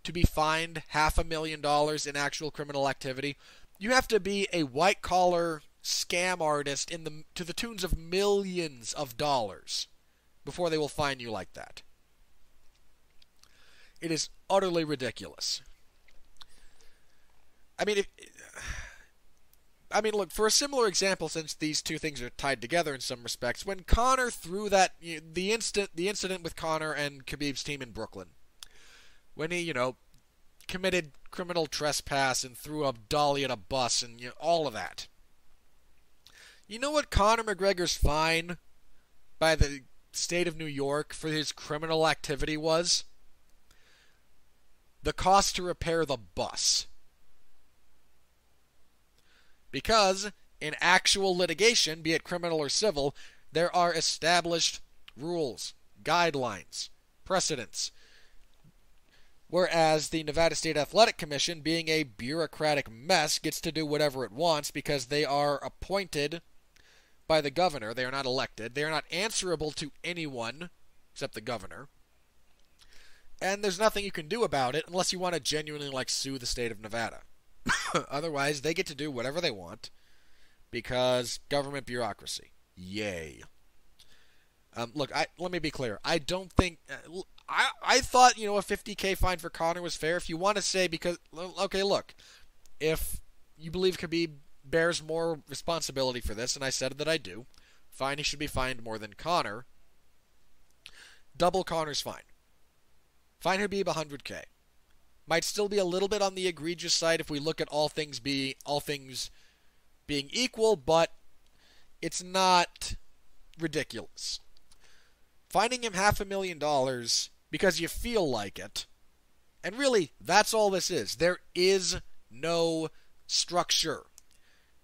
to be fined half a million dollars in actual criminal activity? You have to be a white collar scam artist in the to the tunes of millions of dollars before they will fine you like that. It is utterly ridiculous. I mean, if, I mean, look, for a similar example, since these two things are tied together in some respects, when Conor threw that, you know, the instant, the incident with Conor and Khabib's team in Brooklyn, when he, you know, committed criminal trespass and threw a dolly at a bus and you know, all of that. You know what Conor McGregor's fine by the state of New York for his criminal activity was? The cost to repair the bus. Because in actual litigation, be it criminal or civil, there are established rules, guidelines, precedents. Whereas the Nevada State Athletic Commission, being a bureaucratic mess, gets to do whatever it wants because they are appointed by the governor. They are not elected. They are not answerable to anyone except the governor. And there's nothing you can do about it unless you want to genuinely, like, sue the state of Nevada. Otherwise, they get to do whatever they want because government bureaucracy. Yay. Um, look, I, let me be clear. I don't think... Uh, I, I thought, you know, a fifty K fine for Conor was fair. If you want to say because... Okay, look. If you believe Khabib bears more responsibility for this, and I said that I do, fine, he should be fined more than Conor. Double Conor's fine. Fine Khabib one hundred K. Might still be a little bit on the egregious side if we look at all things be all things being equal, but it's not ridiculous. Fining him half a million dollars because you feel like it, and really, that's all this is. There is no structure.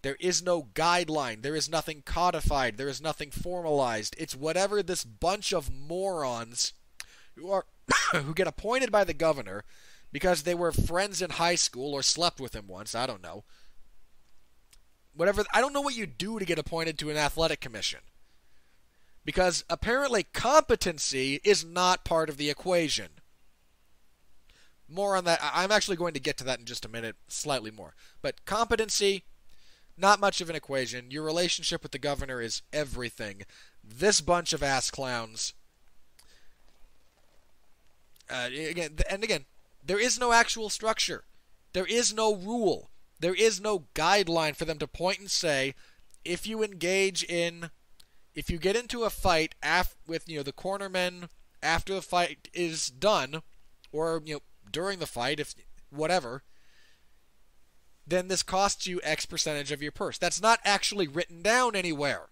There is no guideline. There is nothing codified. There is nothing formalized. It's whatever this bunch of morons who are... who get appointed by the governor because they were friends in high school or slept with him once. I don't know. Whatever. I don't know what you do to get appointed to an athletic commission. Because apparently competency is not part of the equation. More on that. I'm actually going to get to that in just a minute, slightly more. But competency, not much of an equation. Your relationship with the governor is everything. This bunch of ass clowns... Uh, again, and again, there is no actual structure. There is no rule. There is no guideline for them to point and say, if you engage in, if you get into a fight af with, you know, the cornermen after the fight is done, or, you know, during the fight, if whatever, then this costs you X percentage of your purse. That's not actually written down anywhere.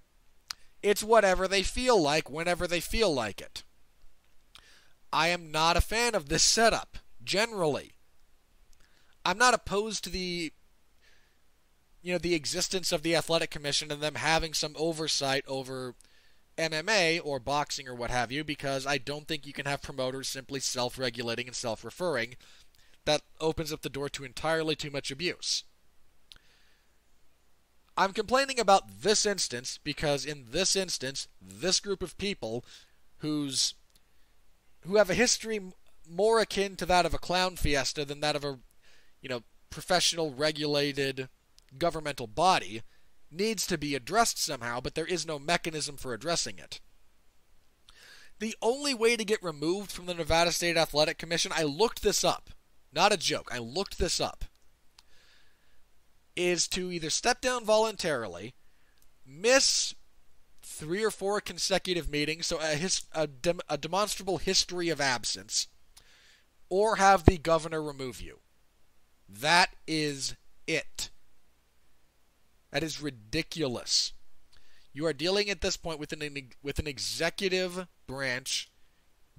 It's whatever they feel like, whenever they feel like it. I am not a fan of this setup, generally. I'm not opposed to the, you know, the existence of the athletic commission and them having some oversight over M M A or boxing or what have you, because I don't think you can have promoters simply self-regulating and self-referring. That opens up the door to entirely too much abuse. I'm complaining about this instance because in this instance, this group of people whose... who have a history more akin to that of a clown fiesta than that of a, you know, professional, regulated, governmental body, needs to be addressed somehow, but there is no mechanism for addressing it. The only way to get removed from the Nevada State Athletic Commission, I looked this up, not a joke, I looked this up, is to either step down voluntarily, miss... three or four consecutive meetings, so a, his, a, dem, a demonstrable history of absence, or have the governor remove you. That is it. That is ridiculous. You are dealing at this point with an, with an executive branch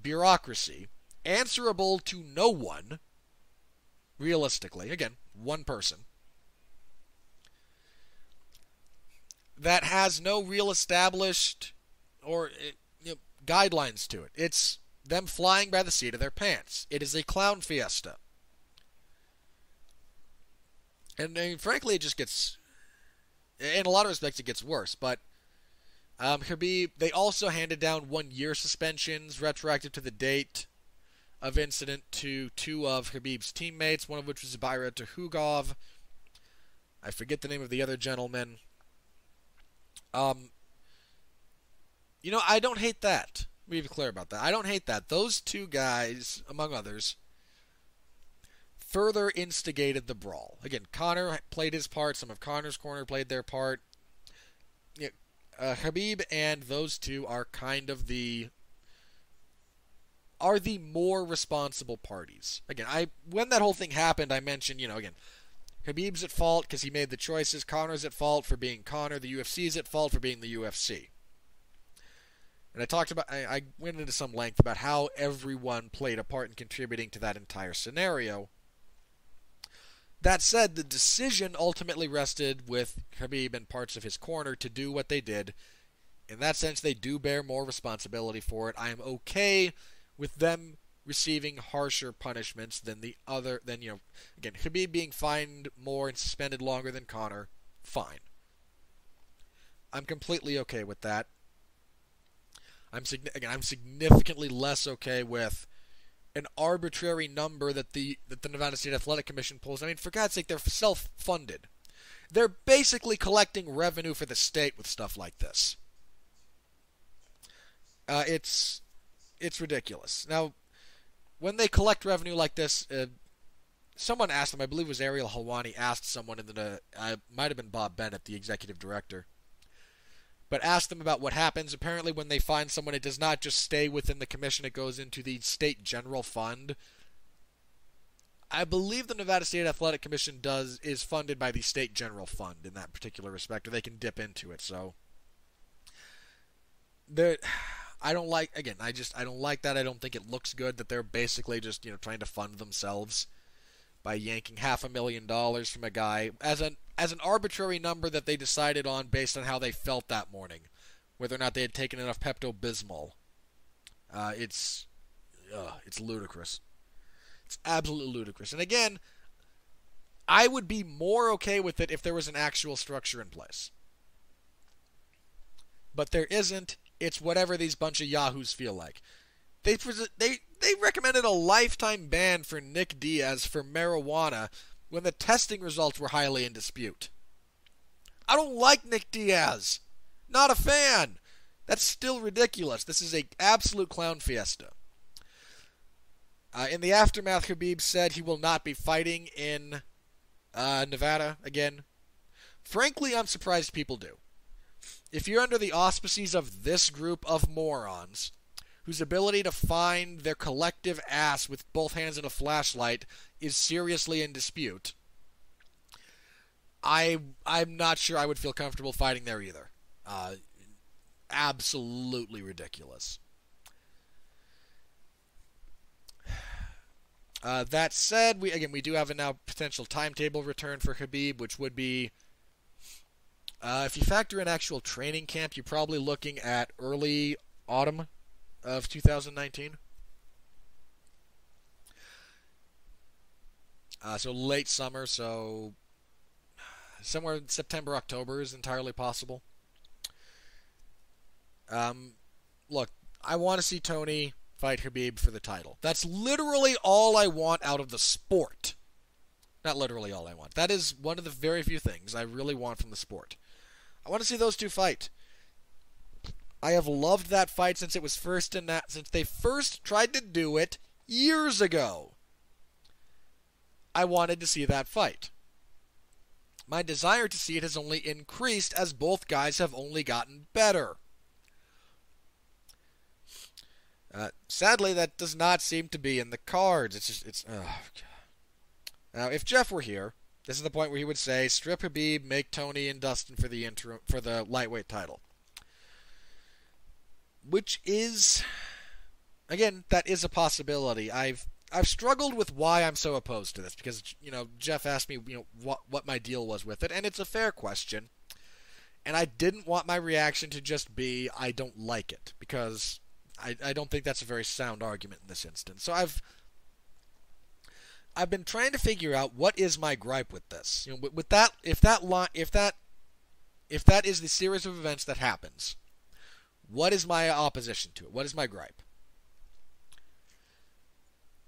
bureaucracy, answerable to no one, realistically, again, one person, that has no real established or you know, guidelines to it. It's them flying by the seat of their pants. It is a clown fiesta. And, and frankly, it just gets, in a lot of respects, it gets worse. But um, Khabib, they also handed down one-year suspensions retroactive to the date of incident to two of Khabib's teammates, one of which was Zubaira Tuhugov. I forget the name of the other gentleman. Um, you know, I don't hate that. Let me be clear about that. I don't hate that. Those two guys, among others, further instigated the brawl. Again, Conor played his part. Some of Conor's corner played their part. Yeah, uh, Khabib and those two are kind of the are the more responsible parties. Again, I when that whole thing happened, I mentioned, you know, again, Khabib's at fault because he made the choices. Conor's at fault for being Conor. The U F C's at fault for being the U F C. And I talked about, I, I went into some length about how everyone played a part in contributing to that entire scenario. That said, the decision ultimately rested with Khabib and parts of his corner to do what they did. In that sense, they do bear more responsibility for it. I am okay with them receiving harsher punishments than the other, than, you know, again, Khabib being fined more and suspended longer than Conor, fine. I'm completely okay with that. I'm, again, I'm significantly less okay with an arbitrary number that the that the Nevada State Athletic Commission pulls. I mean, for God's sake, they're self-funded. They're basically collecting revenue for the state with stuff like this. Uh, it's it's ridiculous. Now, when they collect revenue like this, uh, someone asked them, I believe it was Ariel Helwani, asked someone, and then uh, it might have been Bob Bennett, the executive director, but ask them about what happens. Apparently when they find someone, it does not just stay within the commission. It goes into the state general fund. I believe the Nevada State Athletic Commission does is funded by the state general fund in that particular respect, or they can dip into it. So there, I don't like, again, I just, I don't like that. I don't think it looks good that they're basically just, you know, trying to fund themselves by yanking half a million dollars from a guy as an as an arbitrary number that they decided on based on how they felt that morning, whether or not they had taken enough Pepto-Bismol. Uh, it's, uh, it's ludicrous. It's absolutely ludicrous. And again, I would be more okay with it if there was an actual structure in place. But there isn't. It's whatever these bunch of yahoos feel like. They they they recommended a lifetime ban for Nick Diaz for marijuana when the testing results were highly in dispute. I don't like Nick Diaz. Not a fan. That's still ridiculous. This is an absolute clown fiesta. Uh, in the aftermath, Khabib said he will not be fighting in uh, Nevada again. Frankly, I'm surprised people do. If you're under the auspices of this group of morons, whose ability to find their collective ass with both hands and a flashlight is seriously in dispute, I, I'm not sure I would feel comfortable fighting there either. Uh, absolutely ridiculous. Uh, that said, we again, we do have a now potential timetable return for Khabib, which would be, uh, if you factor in actual training camp, you're probably looking at early autumn of two thousand nineteen. Uh, so late summer, so somewhere in September, October is entirely possible. Um, look, I want to see Tony fight Khabib for the title. That's literally all I want out of the sport. Not literally all I want. That is one of the very few things I really want from the sport. I want to see those two fight. I have loved that fight since it was first in that, since they first tried to do it years ago. I wanted to see that fight. My desire to see it has only increased as both guys have only gotten better. Uh, sadly, that does not seem to be in the cards. It's just, it's, oh, God. Now, if Jeff were here, this is the point where he would say, "Strip Khabib, make Tony and Dustin for the interim for the lightweight title." Which is, again, that is a possibility. I've I've struggled with why I'm so opposed to this because, you know, Jeff asked me, you know, what what my deal was with it, and it's a fair question. And I didn't want my reaction to just be I don't like it, because I, I don't think that's a very sound argument in this instance. So I've I've been trying to figure out what is my gripe with this. You know, with, with that, if that li- if that if that is the series of events that happens, what is my opposition to it? What is my gripe?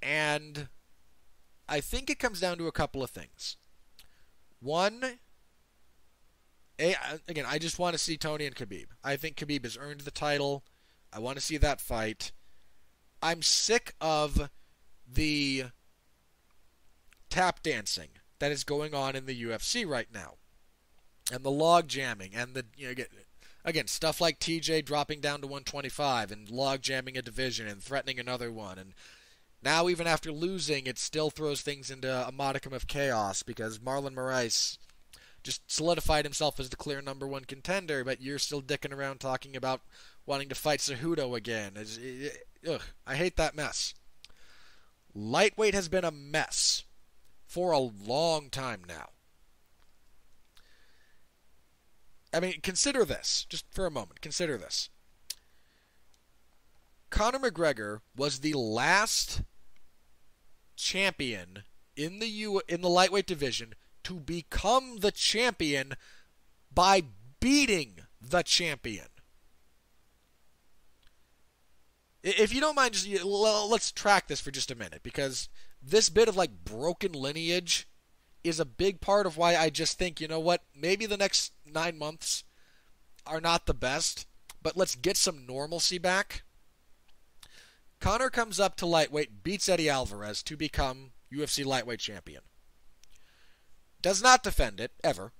And I think it comes down to a couple of things. One, a, again, I just want to see Tony and Khabib. I think Khabib has earned the title. I want to see that fight. I'm sick of the tap dancing that is going on in the U F C right now, and the log jamming, and the you know, again, again stuff like T J dropping down to one twenty-five and log jamming a division and threatening another one. And now even after losing, it still throws things into a modicum of chaos because Marlon Moraes just solidified himself as the clear number one contender, but you're still dicking around talking about wanting to fight Cejudo again. It's, it, it, ugh, I hate that mess. Lightweight has been a mess for a long time now. I mean, consider this, just for a moment, consider this. Conor McGregor was the last champion in the U in the lightweight division to become the champion by beating the champion. If you don't mind, just let's track this for just a minute, because this bit of like broken lineage is a big part of why I just think, you know what, maybe the next nine months are not the best, but let's get some normalcy back. Conor comes up to lightweight, beats Eddie Alvarez to become U F C lightweight champion. Does not defend it, ever.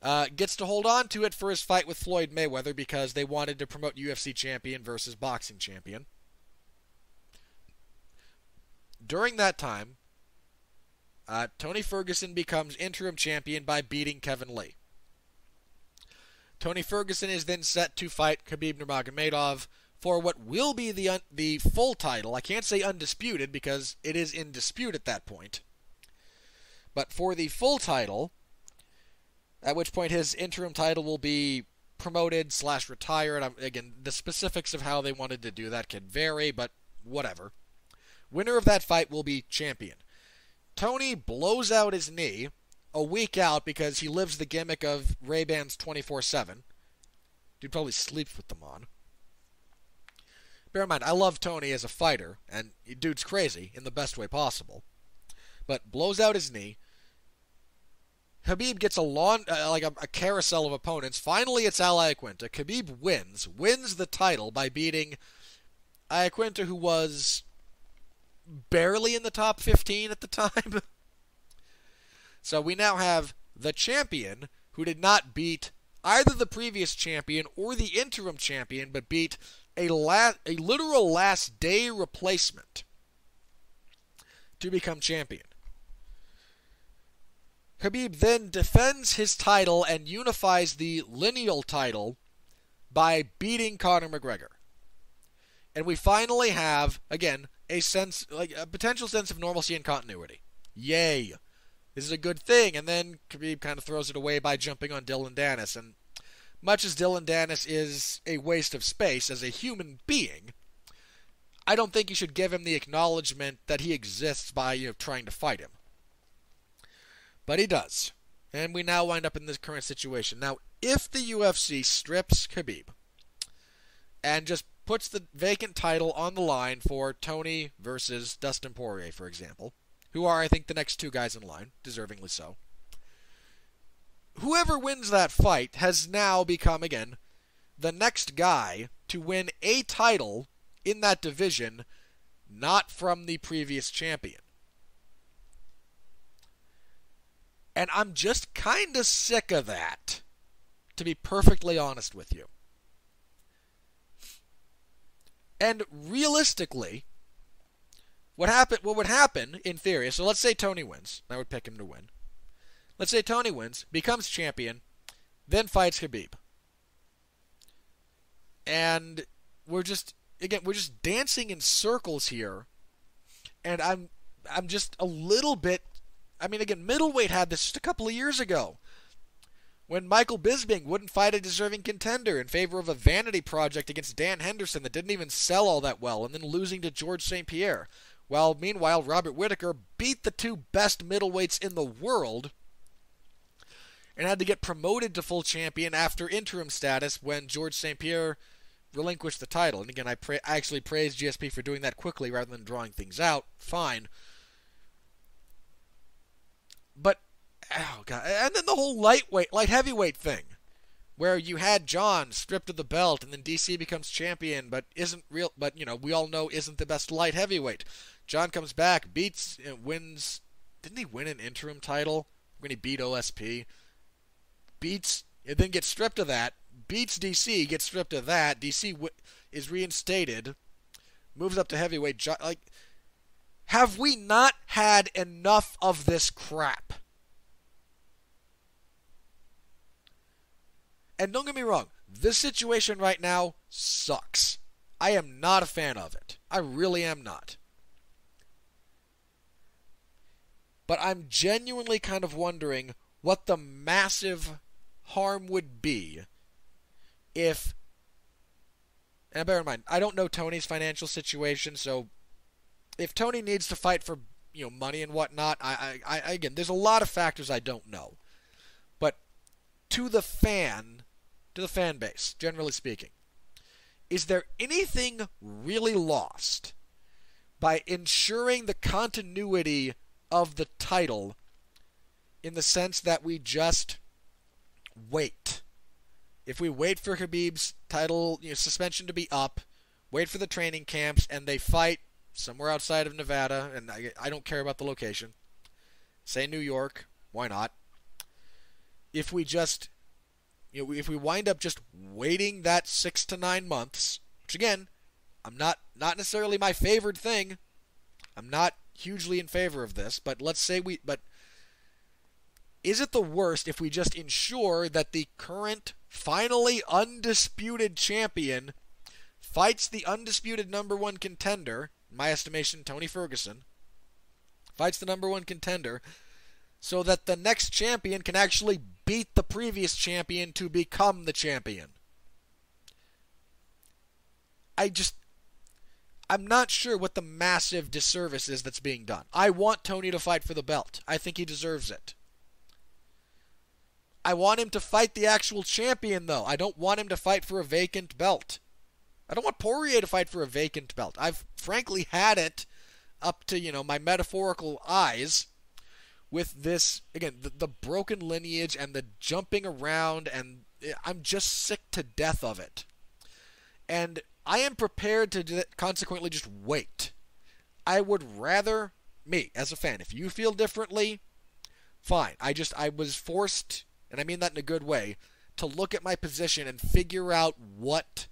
Uh, gets to hold on to it for his fight with Floyd Mayweather because they wanted to promote U F C champion versus boxing champion. During that time, uh, Tony Ferguson becomes interim champion by beating Kevin Lee. Tony Ferguson is then set to fight Khabib Nurmagomedov for what will be the un the full title. I can't say undisputed because it is in dispute at that point. But for the full title, at which point his interim title will be promoted slash retired. I'm, again, the specifics of how they wanted to do that can vary, but whatever. Winner of that fight will be champion. Tony blows out his knee a week out because he lives the gimmick of Ray-Bans twenty-four seven. Dude probably sleeps with them on. Bear in mind, I love Tony as a fighter, and dude's crazy in the best way possible. But blows out his knee. Khabib gets a long, uh, like a, a carousel of opponents. Finally, it's Al Iaquinta. Khabib wins, wins the title by beating Iaquinta, who was barely in the top fifteen at the time. So we now have the champion who did not beat either the previous champion or the interim champion, but beat a la a literal last day replacement to become champion. Khabib then defends his title and unifies the lineal title by beating Conor McGregor. And we finally have, again, a sense, like a potential sense of normalcy and continuity. Yay. This is a good thing. And then Khabib kind of throws it away by jumping on Dylan Danis, and much as Dylan Danis is a waste of space as a human being, I don't think you should give him the acknowledgement that he exists by, you know, trying to fight him. But he does. And we now wind up in this current situation. Now, if the U F C strips Khabib and just puts the vacant title on the line for Tony versus Dustin Poirier, for example, who are, I think, the next two guys in line, deservingly so, whoever wins that fight has now become, again, the next guy to win a title in that division, not from the previous champion. And I'm just kind of sick of that, to be perfectly honest with you. And realistically, what happen, what would happen in theory, so let's say Tony wins. I would pick him to win. Let's say Tony wins, becomes champion, then fights Khabib. And we're just, again, we're just dancing in circles here. And I'm I'm just a little bit, I mean, again, middleweight had this just a couple of years ago, when Michael Bisping wouldn't fight a deserving contender in favor of a vanity project against Dan Henderson that didn't even sell all that well, and then losing to George Saint Pierre. While meanwhile, Robert Whittaker beat the two best middleweights in the world and had to get promoted to full champion after interim status when George Saint Pierre relinquished the title. And again, I, pra I actually praise G S P for doing that quickly rather than drawing things out. Fine. But, oh God. And then the whole lightweight, light heavyweight thing, where you had John stripped of the belt, and then D C becomes champion, but isn't real. But you know, we all know isn't the best light heavyweight. John comes back, beats, wins. Didn't he win an interim title when he beat O S P? Beats, and then gets stripped of that. Beats D C, gets stripped of that. D C w is reinstated, moves up to heavyweight. John, like, have we not had enough of this crap? And don't get me wrong, this situation right now sucks. I am not a fan of it. I really am not. But I'm genuinely kind of wondering what the massive harm would be if... And bear in mind, I don't know Tony's financial situation, so if Tony needs to fight for, you know, money and whatnot, I, I, I again, there's a lot of factors I don't know. But to the fan... to the fan base, generally speaking. Is there anything really lost by ensuring the continuity of the title in the sense that we just wait? If we wait for Khabib's title, you know, suspension to be up, wait for the training camps, and they fight somewhere outside of Nevada, and I, I don't care about the location, say New York, why not? If we just... You know, if we wind up just waiting that six to nine months, which again, I'm not not necessarily my favorite thing. I'm not hugely in favor of this, but let's say we. But is it the worst if we just ensure that the current, finally undisputed champion fights the undisputed number one contender? In my estimation, Tony Ferguson fights the number one contender, so that the next champion can actually beat the previous champion to become the champion. I just... I'm not sure what the massive disservice is that's being done. I want Tony to fight for the belt. I think he deserves it. I want him to fight the actual champion, though. I don't want him to fight for a vacant belt. I don't want Poirier to fight for a vacant belt. I've frankly had it up to, you know, my metaphorical eyes... with this, again, the, the broken lineage and the jumping around, and I'm just sick to death of it. And I am prepared to do that, consequently just wait. I would rather, me, as a fan, if you feel differently, fine. I just, I was forced, and I mean that in a good way, to look at my position and figure out what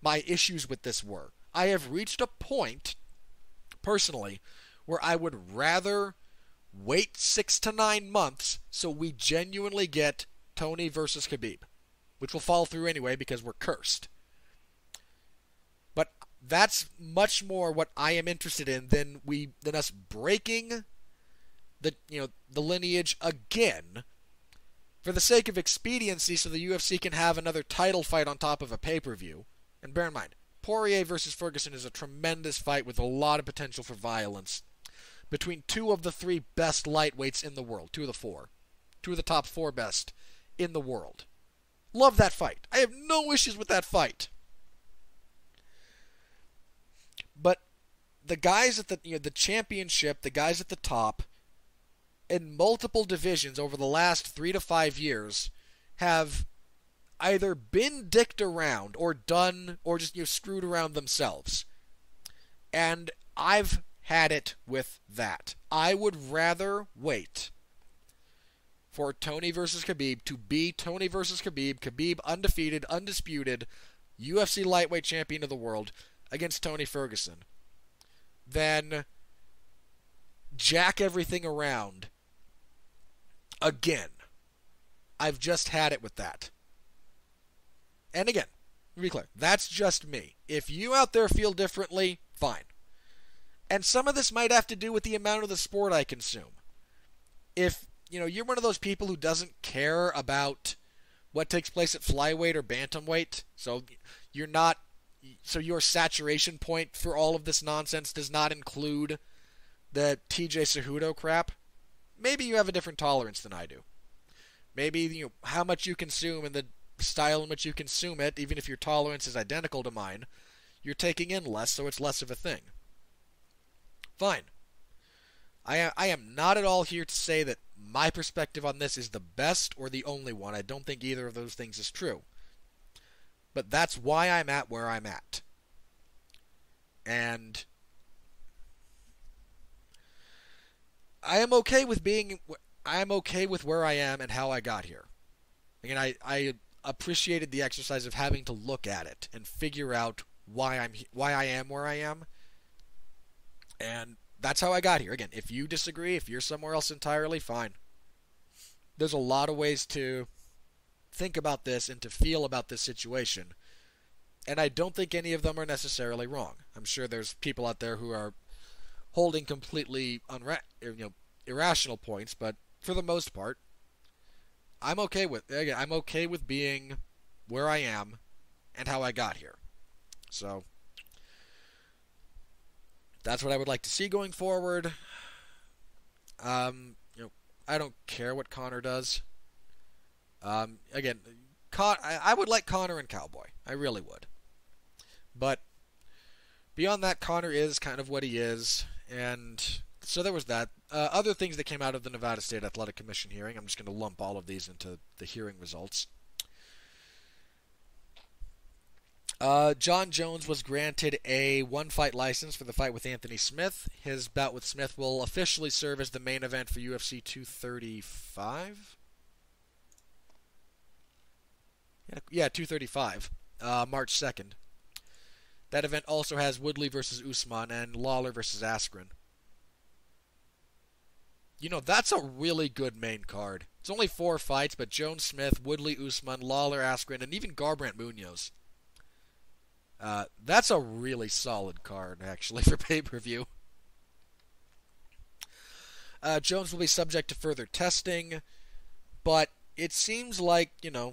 my issues with this were. I have reached a point, personally, where I would rather... wait six to nine months so we genuinely get Tony versus Khabib, which will fall through anyway because we're cursed. But that's much more what I am interested in than we than us breaking the you know the lineage again for the sake of expediency, so the U F C can have another title fight on top of a pay-per-view. And bear in mind, Poirier versus Ferguson is a tremendous fight with a lot of potential for violence between two of the three best lightweights in the world. Two of the four. Two of the top four best in the world. Love that fight. I have no issues with that fight. But the guys at the, you know, the championship, the guys at the top, in multiple divisions over the last three to five years, have either been dicked around or done, or just, you know, screwed around themselves. And I've... had it with that. I would rather wait for Tony versus Khabib to be Tony versus Khabib, Khabib undefeated, undisputed, U F C lightweight champion of the world against Tony Ferguson, than jack everything around again. I've just had it with that. And again, to be clear, that's just me. If you out there feel differently, fine. And some of this might have to do with the amount of the sport I consume. If you know, you're one of those people who doesn't care about what takes place at flyweight or bantamweight. So you're not, so your saturation point for all of this nonsense does not include the T J Cejudo crap. Maybe you have a different tolerance than I do. Maybe, you know, how much you consume and the style in which you consume it, even if your tolerance is identical to mine, you're taking in less, so it's less of a thing. Fine. I, I am not at all here to say that my perspective on this is the best or the only one. I don't think either of those things is true. But that's why I'm at where I'm at. And I am okay with being... I am okay with where I am and how I got here. Again, I, I appreciated the exercise of having to look at it and figure out why I'm why I am where I am. And that's how I got here. Again, if you disagree, if you're somewhere else entirely, fine. There's a lot of ways to think about this and to feel about this situation. And I don't think any of them are necessarily wrong. I'm sure there's people out there who are holding completely unra you know, irrational points, but for the most part, I'm okay with again, I'm okay with being where I am and how I got here. So that's what I would like to see going forward. Um, you know, I don't care what Conor does. Um, again, Con I, I would like Conor and Cowboy. I really would. But beyond that, Conor is kind of what he is, and so there was that. Uh, other things that came out of the Nevada State Athletic Commission hearing, I'm just going to lump all of these into the hearing results. Uh, John Jones was granted a one-fight license for the fight with Anthony Smith. His bout with Smith will officially serve as the main event for U F C two thirty-five. Yeah, two thirty-five, uh, March second. That event also has Woodley versus Usman and Lawler versus Askren. You know, that's a really good main card. It's only four fights, but Jones, Smith, Woodley, Usman, Lawler, Askren, and even Garbrandt Munoz. Uh, that's a really solid card, actually, for pay-per-view. Uh, Jones will be subject to further testing, but it seems like, you know,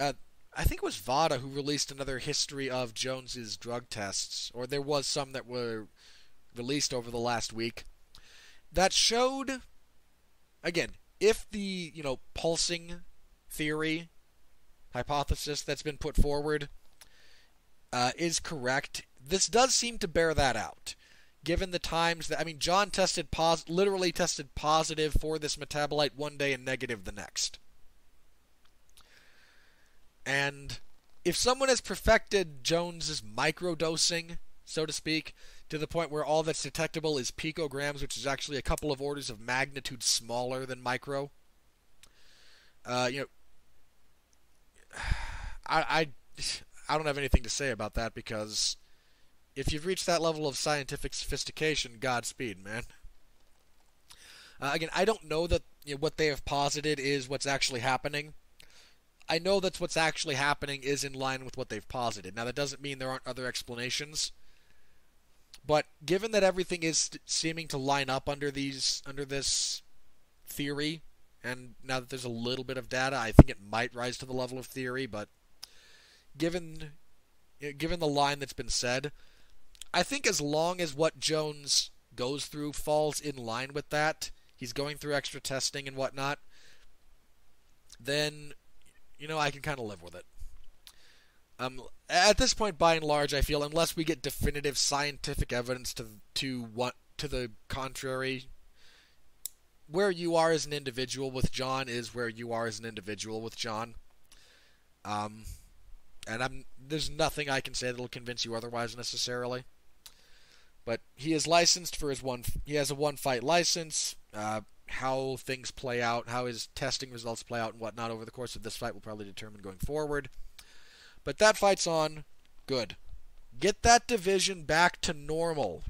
uh, I think it was V A D A who released another history of Jones's drug tests, or there was some that were released over the last week. That showed, again, if the, you know, pulsing theory, hypothesis that's been put forward uh, is correct, this does seem to bear that out. Given the times that, I mean, John tested, pos literally tested positive for this metabolite one day and negative the next. And if someone has perfected Jones's microdosing, so to speak, to the point where all that's detectable is picograms, which is actually a couple of orders of magnitude smaller than micro. Uh, you know, I, I, I don't have anything to say about that, because if you've reached that level of scientific sophistication, Godspeed, man. Uh, again, I don't know that you know, what they have posited is what's actually happening. I know that's what's actually happening is in line with what they've posited. Now, that doesn't mean there aren't other explanations. But given that everything is seeming to line up under these under this theory, and now that there's a little bit of data, I think it might rise to the level of theory, but given given the line that's been said, I think as long as what Jones goes through falls in line with that, he's going through extra testing and whatnot, then, you know, I can kind of live with it. Um, at this point, by and large, I feel, unless we get definitive scientific evidence to to what to the contrary, where you are as an individual with John is where you are as an individual with John. Um, and I'm there's nothing I can say that'll convince you otherwise necessarily. But he is licensed for his one. He has a one-fight license. Uh, how things play out, how his testing results play out, and whatnot over the course of this fight will probably determine going forward. But that fight's on. Good. Get that division back to normal.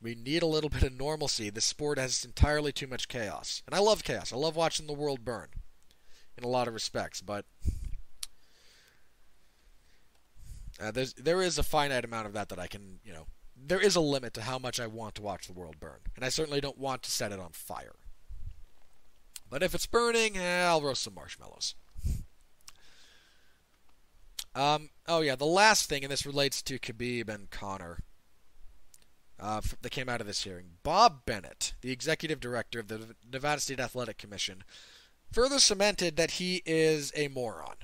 We need a little bit of normalcy. This sport has entirely too much chaos. And I love chaos. I love watching the world burn in a lot of respects. But uh, there's, there is a finite amount of that that I can, you know, there is a limit to how much I want to watch the world burn, and I certainly don't want to set it on fire. But if it's burning, eh, I'll roast some marshmallows. Um, oh yeah, the last thing, and this relates to Khabib and Conor, uh, that came out of this hearing. Bob Bennett, the executive director of the Nevada State Athletic Commission, further cemented that he is a moron.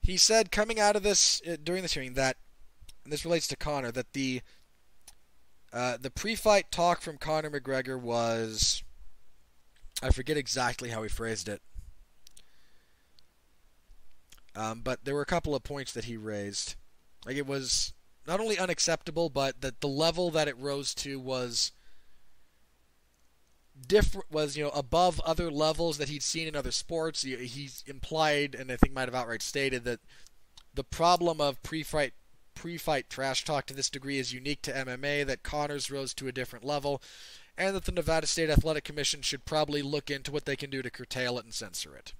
He said, coming out of this, uh, during this hearing, that, and this relates to Conor, that the, uh, the pre-fight talk from Conor McGregor was, I forget exactly how he phrased it, um, but there were a couple of points that he raised. Like, it was not only unacceptable, but that the level that it rose to was different, was, you know, above other levels that he'd seen in other sports. He, he implied, and I think might have outright stated, that the problem of pre-fight pre-fight trash talk to this degree is unique to M M A, that Conor's rose to a different level, and that the Nevada State Athletic Commission should probably look into what they can do to curtail it and censor it.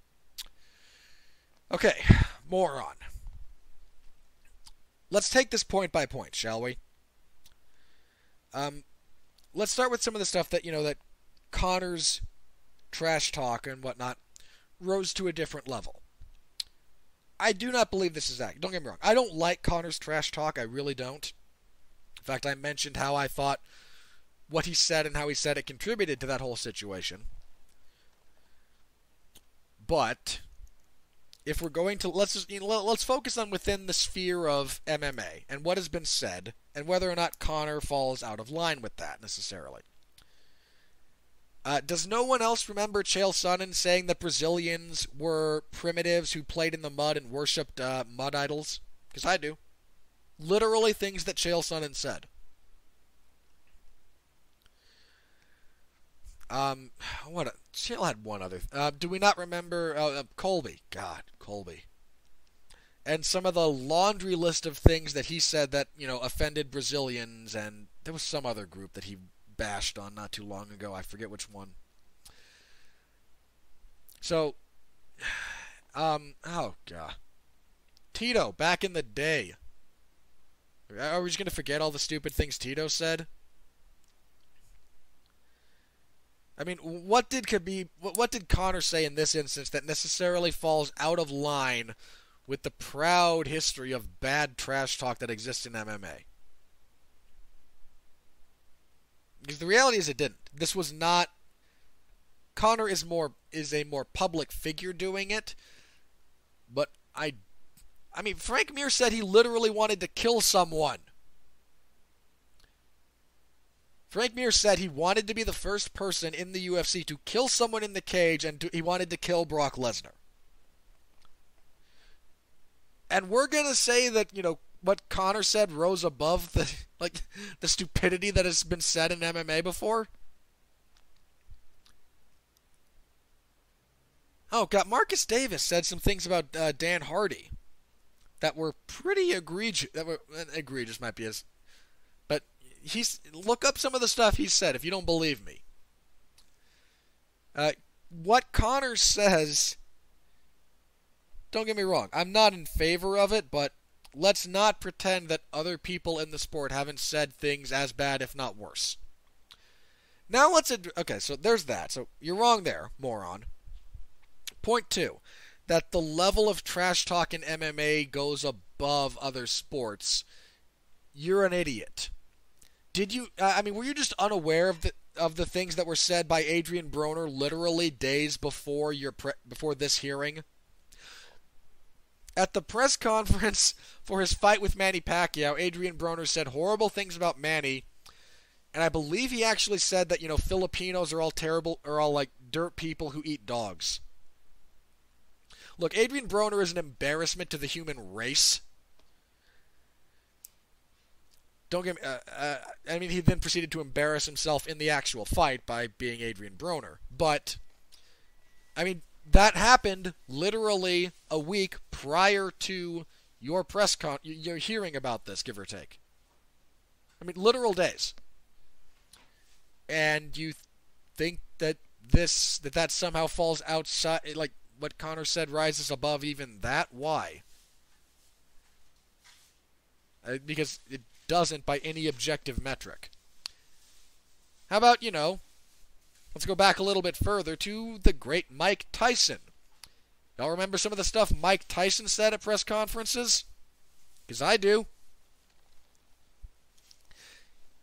Okay, moron. Let's take this point by point, shall we? Um, let's start with some of the stuff that, you know, that Conor's trash talk and whatnot rose to a different level. I do not believe this is accurate. Don't get me wrong. I don't like Conor's trash talk. I really don't. In fact, I mentioned how I thought what he said and how he said it contributed to that whole situation. But if we're going to, let's just, you know, let's focus on within the sphere of M M A and what has been said and whether or not Conor falls out of line with that necessarily. Uh, does no one else remember Chael Sonnen saying that Brazilians were primitives who played in the mud and worshipped uh, mud idols? Because I do. Literally things that Chael Sonnen said. Um, what? A, Chael had one other. Uh, do we not remember uh, uh, Colby? God, Colby. And some of the laundry list of things that he said that, you know, offended Brazilians, and there was some other group that he bashed on not too long ago. I forget which one. So, um, oh god, Tito back in the day. Are we just gonna forget all the stupid things Tito said? I mean, what did Khabib, what did Conor say in this instance that necessarily falls out of line with the proud history of bad trash talk that exists in M M A? Because the reality is it didn't. This was not... Conor is more is a more public figure doing it. But I... I mean, Frank Mir said he literally wanted to kill someone. Frank Mir said he wanted to be the first person in the U F C to kill someone in the cage, and to, he wanted to kill Brock Lesnar. And we're going to say that, you know, what Conor said rose above the, like, the stupidity that has been said in M M A before? Oh, God, Marcus Davis said some things about uh, Dan Hardy that were pretty egregious. That were uh, egregious might be his. But he's, look up some of the stuff he said if you don't believe me. Uh, what Conor says, don't get me wrong, I'm not in favor of it, but let's not pretend that other people in the sport haven't said things as bad, if not worse. Now let's... Ad- okay, so there's that. So you're wrong there, moron. Point two, that the level of trash talk in M M A goes above other sports. You're an idiot. Did you... Uh, I mean, were you just unaware of the, of the things that were said by Adrian Broner literally days before your pre- before this hearing? At the press conference for his fight with Manny Pacquiao, Adrian Broner said horrible things about Manny, and I believe he actually said that, you know, Filipinos are all terrible, are all like dirt people who eat dogs. Look, Adrian Broner is an embarrassment to the human race. Don't get me. Uh, uh, I mean, he then proceeded to embarrass himself in the actual fight by being Adrian Broner, but I mean, that happened literally a week prior to your press con, your hearing about this, give or take. I mean, literal days. And you th- think that this, that that somehow falls outside, like what Conor said rises above even that? Why? Uh, because it doesn't by any objective metric. How about, you know, let's go back a little bit further to the great Mike Tyson. Y'all remember some of the stuff Mike Tyson said at press conferences? Because I do.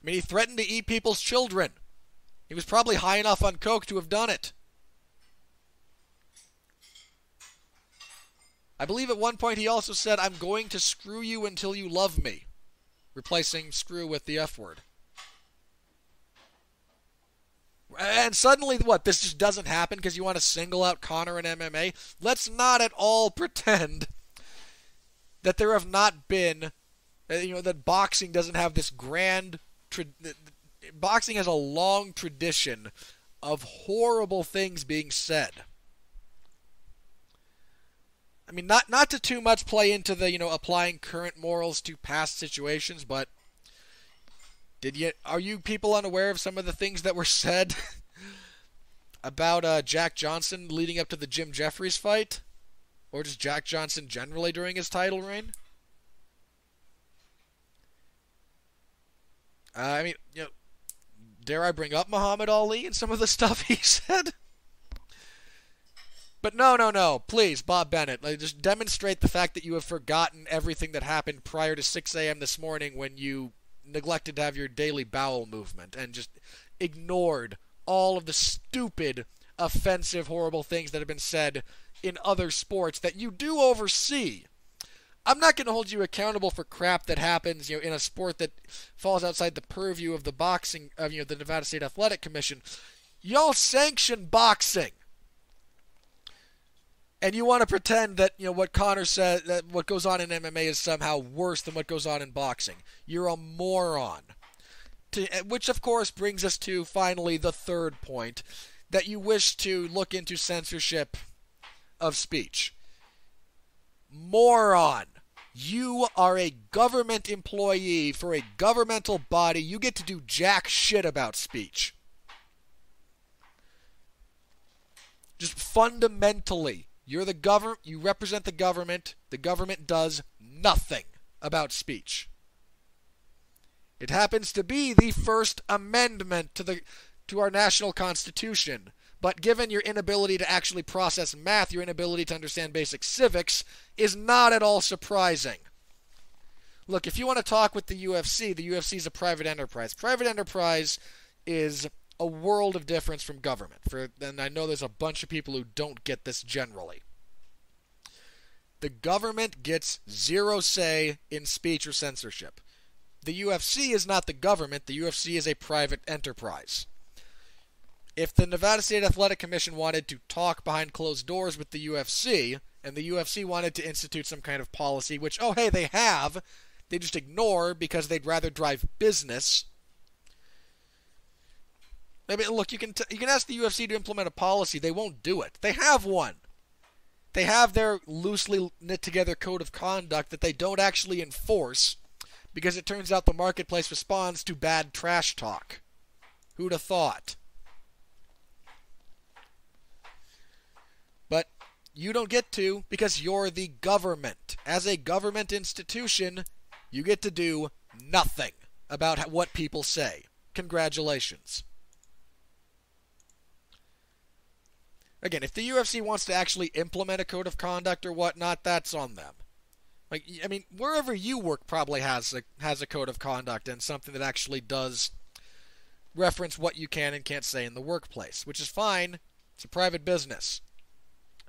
I mean, he threatened to eat people's children. He was probably high enough on coke to have done it. I believe at one point he also said, "I'm going to screw you until you love me," replacing screw with the F word. And suddenly, what, this just doesn't happen because you want to single out Conor in M M A? Let's not at all pretend that there have not been, you know, that boxing doesn't have this grand, tra- boxing has a long tradition of horrible things being said. I mean, not not to too much play into the, you know, applying current morals to past situations, but did you are you people unaware of some of the things that were said about uh, Jack Johnson leading up to the Jim Jeffries fight, or just Jack Johnson generally during his title reign? Uh, I mean, you know, dare I bring up Muhammad Ali and some of the stuff he said? But no, no, no. Please, Bob Bennett, like, just demonstrate the fact that you have forgotten everything that happened prior to six a m this morning when you neglected to have your daily bowel movement and just ignored all of the stupid, offensive, horrible things that have been said in other sports that you do oversee. I'm not going to hold you accountable for crap that happens, you know, in a sport that falls outside the purview of the boxing, of, you know, the Nevada State Athletic Commission. Y'all sanction boxing. And you want to pretend that, you know, what Conor says, that what goes on in M M A is somehow worse than what goes on in boxing. You're a moron. To, which, of course, brings us to, finally, the third point, that you wish to look into censorship of speech. Moron. You are a government employee for a governmental body. You get to do jack shit about speech. Just fundamentally. You're the government. You represent the government. The government does nothing about speech. It happens to be the First Amendment to the to our national constitution. But given your inability to actually process math, your inability to understand basic civics is not at all surprising. Look, if you want to talk with the U F C, the U F C is a private enterprise. Private enterprise is a world of difference from government. For, and I know there's a bunch of people who don't get this generally. The government gets zero say in speech or censorship. The U F C is not the government. The U F C is a private enterprise. If the Nevada State Athletic Commission wanted to talk behind closed doors with the U F C, and the U F C wanted to institute some kind of policy, which, oh hey, they have, they just ignore because they'd rather drive business. I mean, look, you can t you can ask the U F C to implement a policy. They won't do it. They have one. They have their loosely knit-together code of conduct that they don't actually enforce because it turns out the marketplace responds to bad trash talk. Who'd have thought? But you don't get to because you're the government. As a government institution, you get to do nothing about what people say. Congratulations. Again, if the U F C wants to actually implement a code of conduct or whatnot, that's on them. Like, I mean, wherever you work probably has a, has a code of conduct and something that actually does reference what you can and can't say in the workplace, which is fine. It's a private business.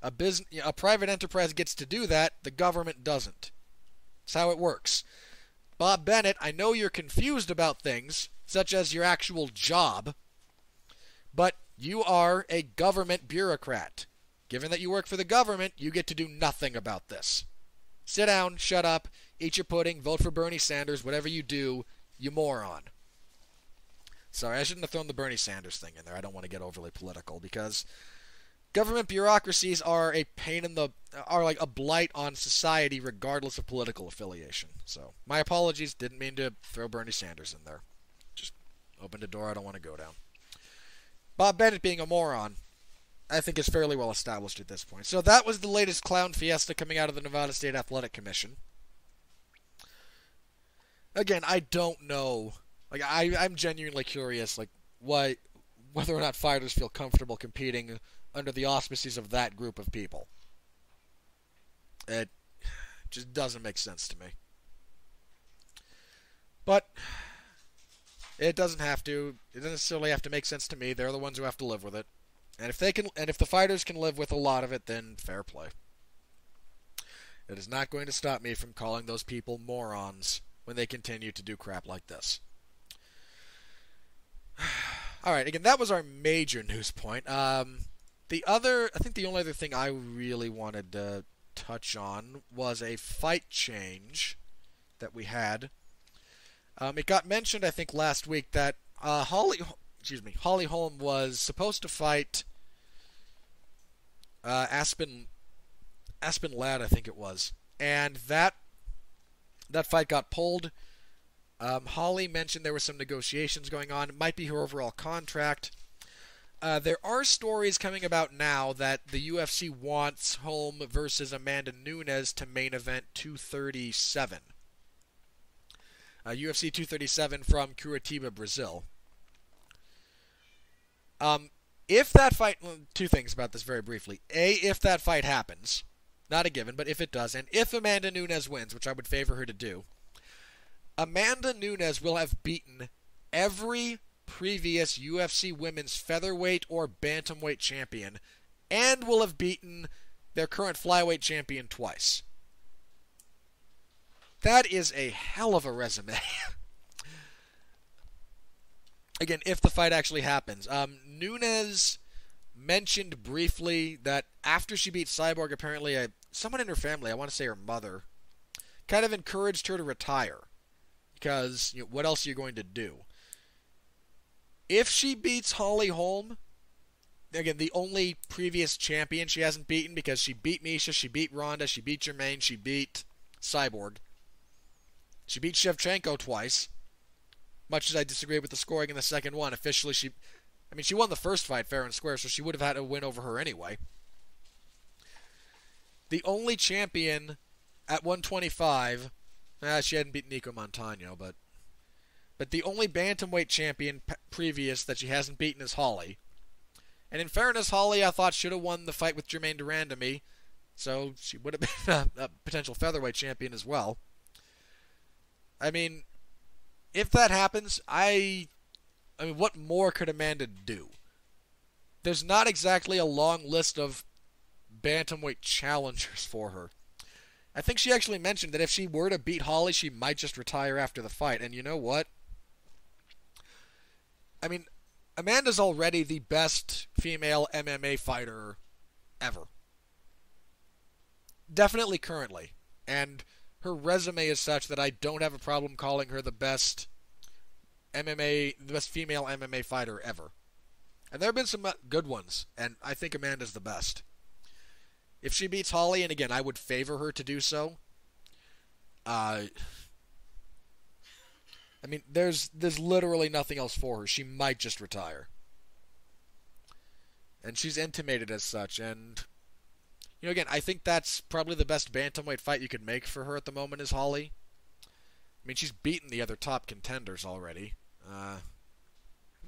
A, business, a private enterprise gets to do that. The government doesn't. That's how it works. Bob Bennett, I know you're confused about things, such as your actual job, but you are a government bureaucrat. Given that you work for the government, you get to do nothing about this. Sit down, shut up, eat your pudding, vote for Bernie Sanders, whatever you do, you moron. Sorry, I shouldn't have thrown the Bernie Sanders thing in there. I don't want to get overly political because government bureaucracies are a pain in the, are like a blight on society regardless of political affiliation. So, my apologies, didn't mean to throw Bernie Sanders in there. Just opened a door I don't want to go down. Bob Bennett being a moron, I think, is fairly well established at this point. So that was the latest clown fiesta coming out of the Nevada State Athletic Commission. again, I don't know. Like, I, I'm genuinely curious, like, why, whether or not fighters feel comfortable competing under the auspices of that group of people. It just doesn't make sense to me. But it doesn't have to. It doesn't necessarily have to make sense to me. They're the ones who have to live with it. And if they can, and if the fighters can live with a lot of it, then fair play. It is not going to stop me from calling those people morons when they continue to do crap like this. All right, again, that was our major news point. Um, the other, I think the only other thing I really wanted to touch on was a fight change that we had. Um, it got mentioned, I think, last week that uh, Holly, excuse me, Holly Holm was supposed to fight uh, Aspen, Aspen Ladd, I think it was, and that that fight got pulled. Um, Holly mentioned there were some negotiations going on. It might be her overall contract. Uh, there are stories coming about now that the U F C wants Holm versus Amanda Nunes to main event two thirty-seven. Uh, U F C two thirty-seven from Curitiba, Brazil. Um, if that fight... Well, two things about this very briefly. A, if that fight happens. Not a given, but if it does. And if Amanda Nunes wins, which I would favor her to do, Amanda Nunes will have beaten every previous U F C women's featherweight or bantamweight champion and will have beaten their current flyweight champion twice. That is a hell of a resume. Again, if the fight actually happens. Um, Nunes mentioned briefly that after she beat Cyborg, apparently a, someone in her family, I want to say her mother, kind of encouraged her to retire. Because, you know, what else are you going to do? If she beats Holly Holm, again, the only previous champion she hasn't beaten, because she beat Miesha, she beat Ronda, she beat Germaine, she beat Cyborg. She beat Shevchenko twice. Much as I disagree with the scoring in the second one, officially she... I mean, she won the first fight fair and square, so she would have had a win over her anyway. The only champion at one twenty-five... Ah, she hadn't beaten Nico Montano, but... But the only bantamweight champion p previous that she hasn't beaten is Holly. And in fairness, Holly, I thought, should have won the fight with Jermaine Durandamy, so she would have been a, a potential featherweight champion as well. I mean, if that happens, I... I mean, what more could Amanda do? There's not exactly a long list of bantamweight challengers for her. I think she actually mentioned that if she were to beat Holly, she might just retire after the fight. And you know what? I mean, Amanda's already the best female M M A fighter ever. Definitely currently. And her resume is such that I don't have a problem calling her the best M M A, the best female M M A fighter ever. And there have been some good ones, and I think Amanda's the best. If she beats Holly, and again, I would favor her to do so. Uh, I mean, there's there's literally nothing else for her. She might just retire. And she's intimated as such. And, you know, again, I think that's probably the best bantamweight fight you could make for her at the moment is Holly. I mean, she's beaten the other top contenders already. Uh,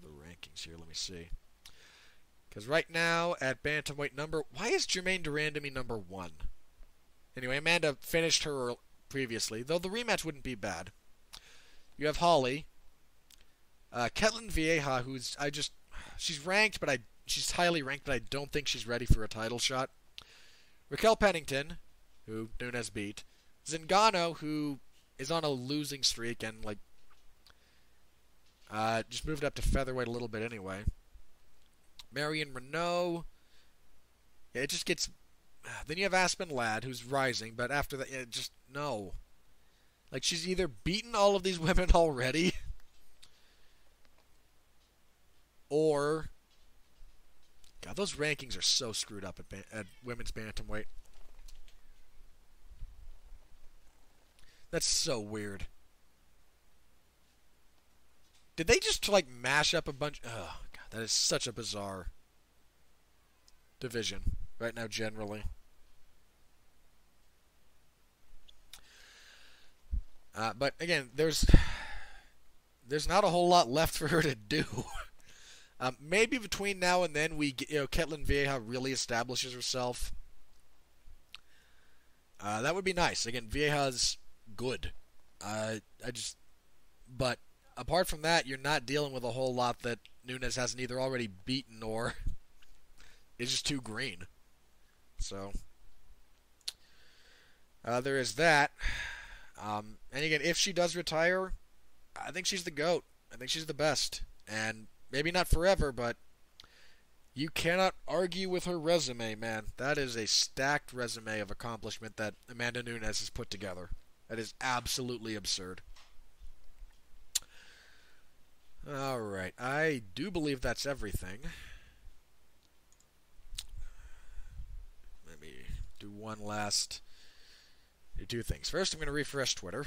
the rankings here, let me see. Because right now, at bantamweight number... Why is Jermaine Durandamy number one? Anyway, Amanda finished her previously, though the rematch wouldn't be bad. You have Holly. Uh, Ketlin Vieja, who's... I just... She's ranked, but I... She's highly ranked, but I don't think she's ready for a title shot. Raquel Pennington, who Nunes beat. Zingano, who is on a losing streak and, like... Uh, just moved up to featherweight a little bit anyway. Marion Renault. Yeah, it just gets... Then you have Aspen Ladd, who's rising, but after that, yeah, just... No. Like, she's either beaten all of these women already, or... God, those rankings are so screwed up at, at women's bantamweight. That's so weird. Did they just, like, mash up a bunch... Ugh. That is such a bizarre division right now, generally. Uh, but again, there's there's not a whole lot left for her to do. um, maybe between now and then, we get, you know, Ketlin Vieja really establishes herself. Uh, that would be nice. Again, Vieja's good. Uh, I just, but apart from that, you're not dealing with a whole lot that Nunes hasn't either already beaten or is just too green. So uh, there is that. Um, and again, if she does retire, I think she's the GOAT. I think she's the best. And maybe not forever, but you cannot argue with her resume, man. That is a stacked resume of accomplishment that Amanda Nunes has put together. That is absolutely absurd. All right. I do believe that's everything. Let me do one last... Two things. First, I'm going to refresh Twitter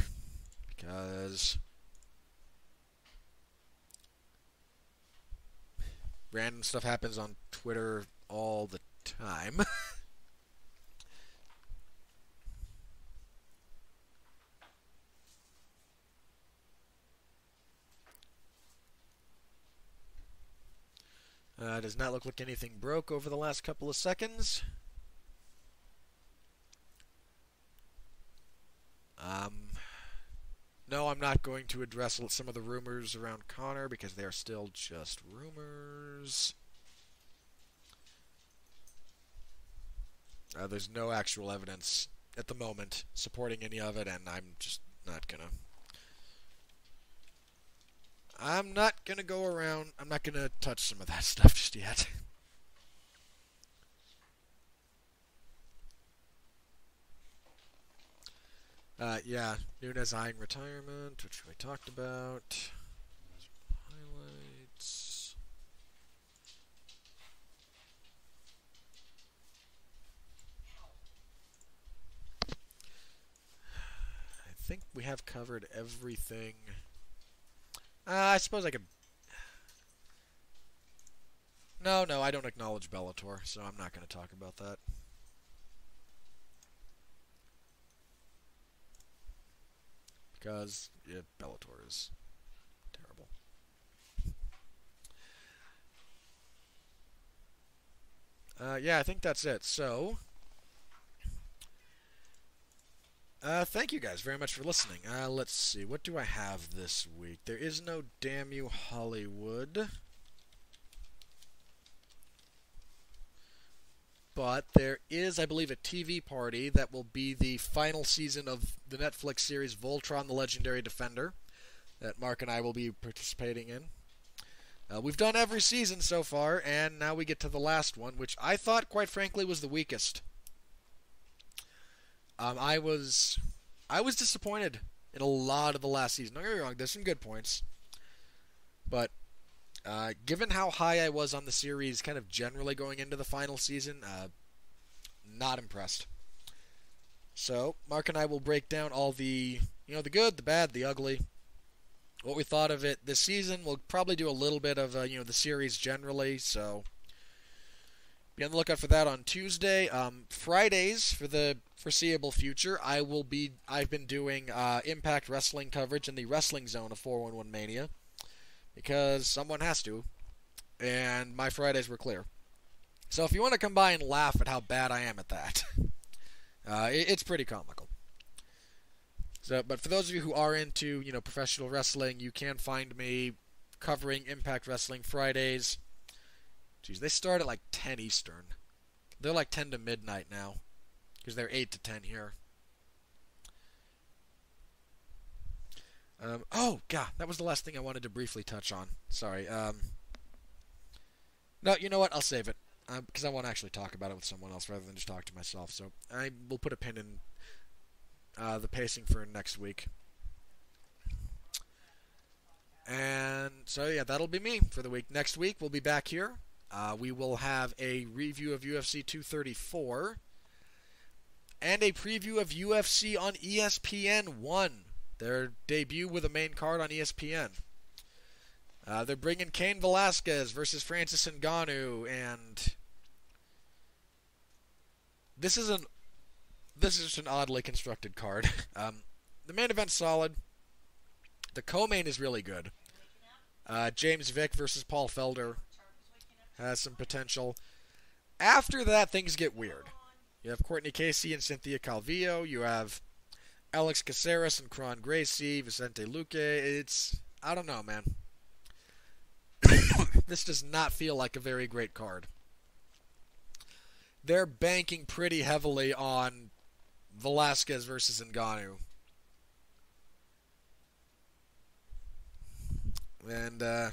because random stuff happens on Twitter all the time. uh, does not look like anything broke over the last couple of seconds. Um, no, I'm not going to address some of the rumors around Conor because they are still just rumors. Uh, there's no actual evidence at the moment supporting any of it, and I'm just not gonna... I'm not gonna go around... I'm not gonna touch some of that stuff just yet. Uh, yeah, Nunes eyeing retirement, which we talked about. Highlights. I think we have covered everything. Uh, I suppose I could... No, no, I don't acknowledge Bellator, so I'm not going to talk about that. Because yeah, Bellator is terrible. Uh, yeah, I think that's it. So, uh, thank you guys very much for listening. Uh, let's see, what do I have this week? There is no Damn You Hollywood, but there is, I believe, a T V party that will be the final season of the Netflix series Voltron, the Legendary Defender, that Mark and I will be participating in. Uh, we've done every season so far, and now we get to the last one, which I thought, quite frankly, was the weakest. Um, I was I was disappointed in a lot of the last season. Don't get me wrong, there's some good points. But... Uh, given how high I was on the series kind of generally going into the final season, uh, not impressed. So, Mark and I will break down all the, you know, the good, the bad, the ugly, what we thought of it this season. We'll probably do a little bit of, uh, you know, the series generally, so be on the lookout for that on Tuesday. Um, Fridays, for the foreseeable future, I will be, I've been doing, uh, Impact Wrestling coverage in the Wrestling Zone of four one one Mania. Because someone has to, and my Fridays were clear. So if you want to come by and laugh at how bad I am at that, uh, it, it's pretty comical. So, but for those of you who are into, you know, professional wrestling, you can find me covering Impact Wrestling Fridays. Jeez, they start at like ten Eastern. They're like ten to midnight now, because they're eight to ten here. Um, oh, God, that was the last thing I wanted to briefly touch on. Sorry. Um, no, you know what? I'll save it, because um, I want to actually talk about it with someone else rather than just talk to myself. So I will put a pin in uh, the pacing for next week. And so, yeah, that'll be me for the week. Next week, we'll be back here. Uh, we will have a review of U F C two thirty-four and a preview of U F C on E S P N one. Their debut with a main card on E S P N. Uh, they're bringing Cain Velasquez versus Francis Ngannou, and this is an this is just an oddly constructed card. um, the main event's solid. The co-main is really good. Uh, James Vick versus Paul Felder has some potential. After that, things get weird. You have Courtney Casey and Cynthia Calvillo. You have Alex Caceres and Kron Gracie, Vicente Luque. It's, I don't know, man. This does not feel like a very great card. They're banking pretty heavily on Velasquez versus Ngannou. And uh,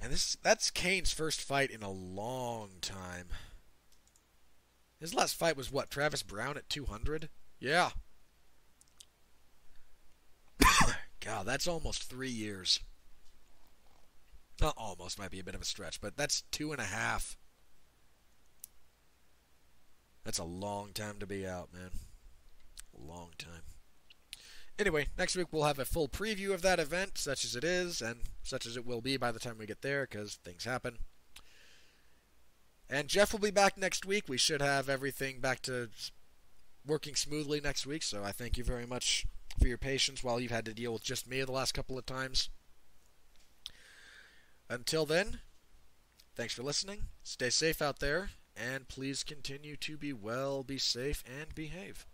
and this that's Kane's first fight in a long time. His last fight was what? Travis Brown at two hundred? Yeah. God, that's almost three years. Not almost, might be a bit of a stretch, but that's two and a half. That's a long time to be out, man. A long time. Anyway, next week we'll have a full preview of that event, such as it is, and such as it will be by the time we get there, because things happen. And Jeff will be back next week. We should have everything back to working smoothly next week, so I thank you very much for your patience while you've had to deal with just me the last couple of times. Until then, thanks for listening. Stay safe out there, and please continue to be well, be safe, and behave.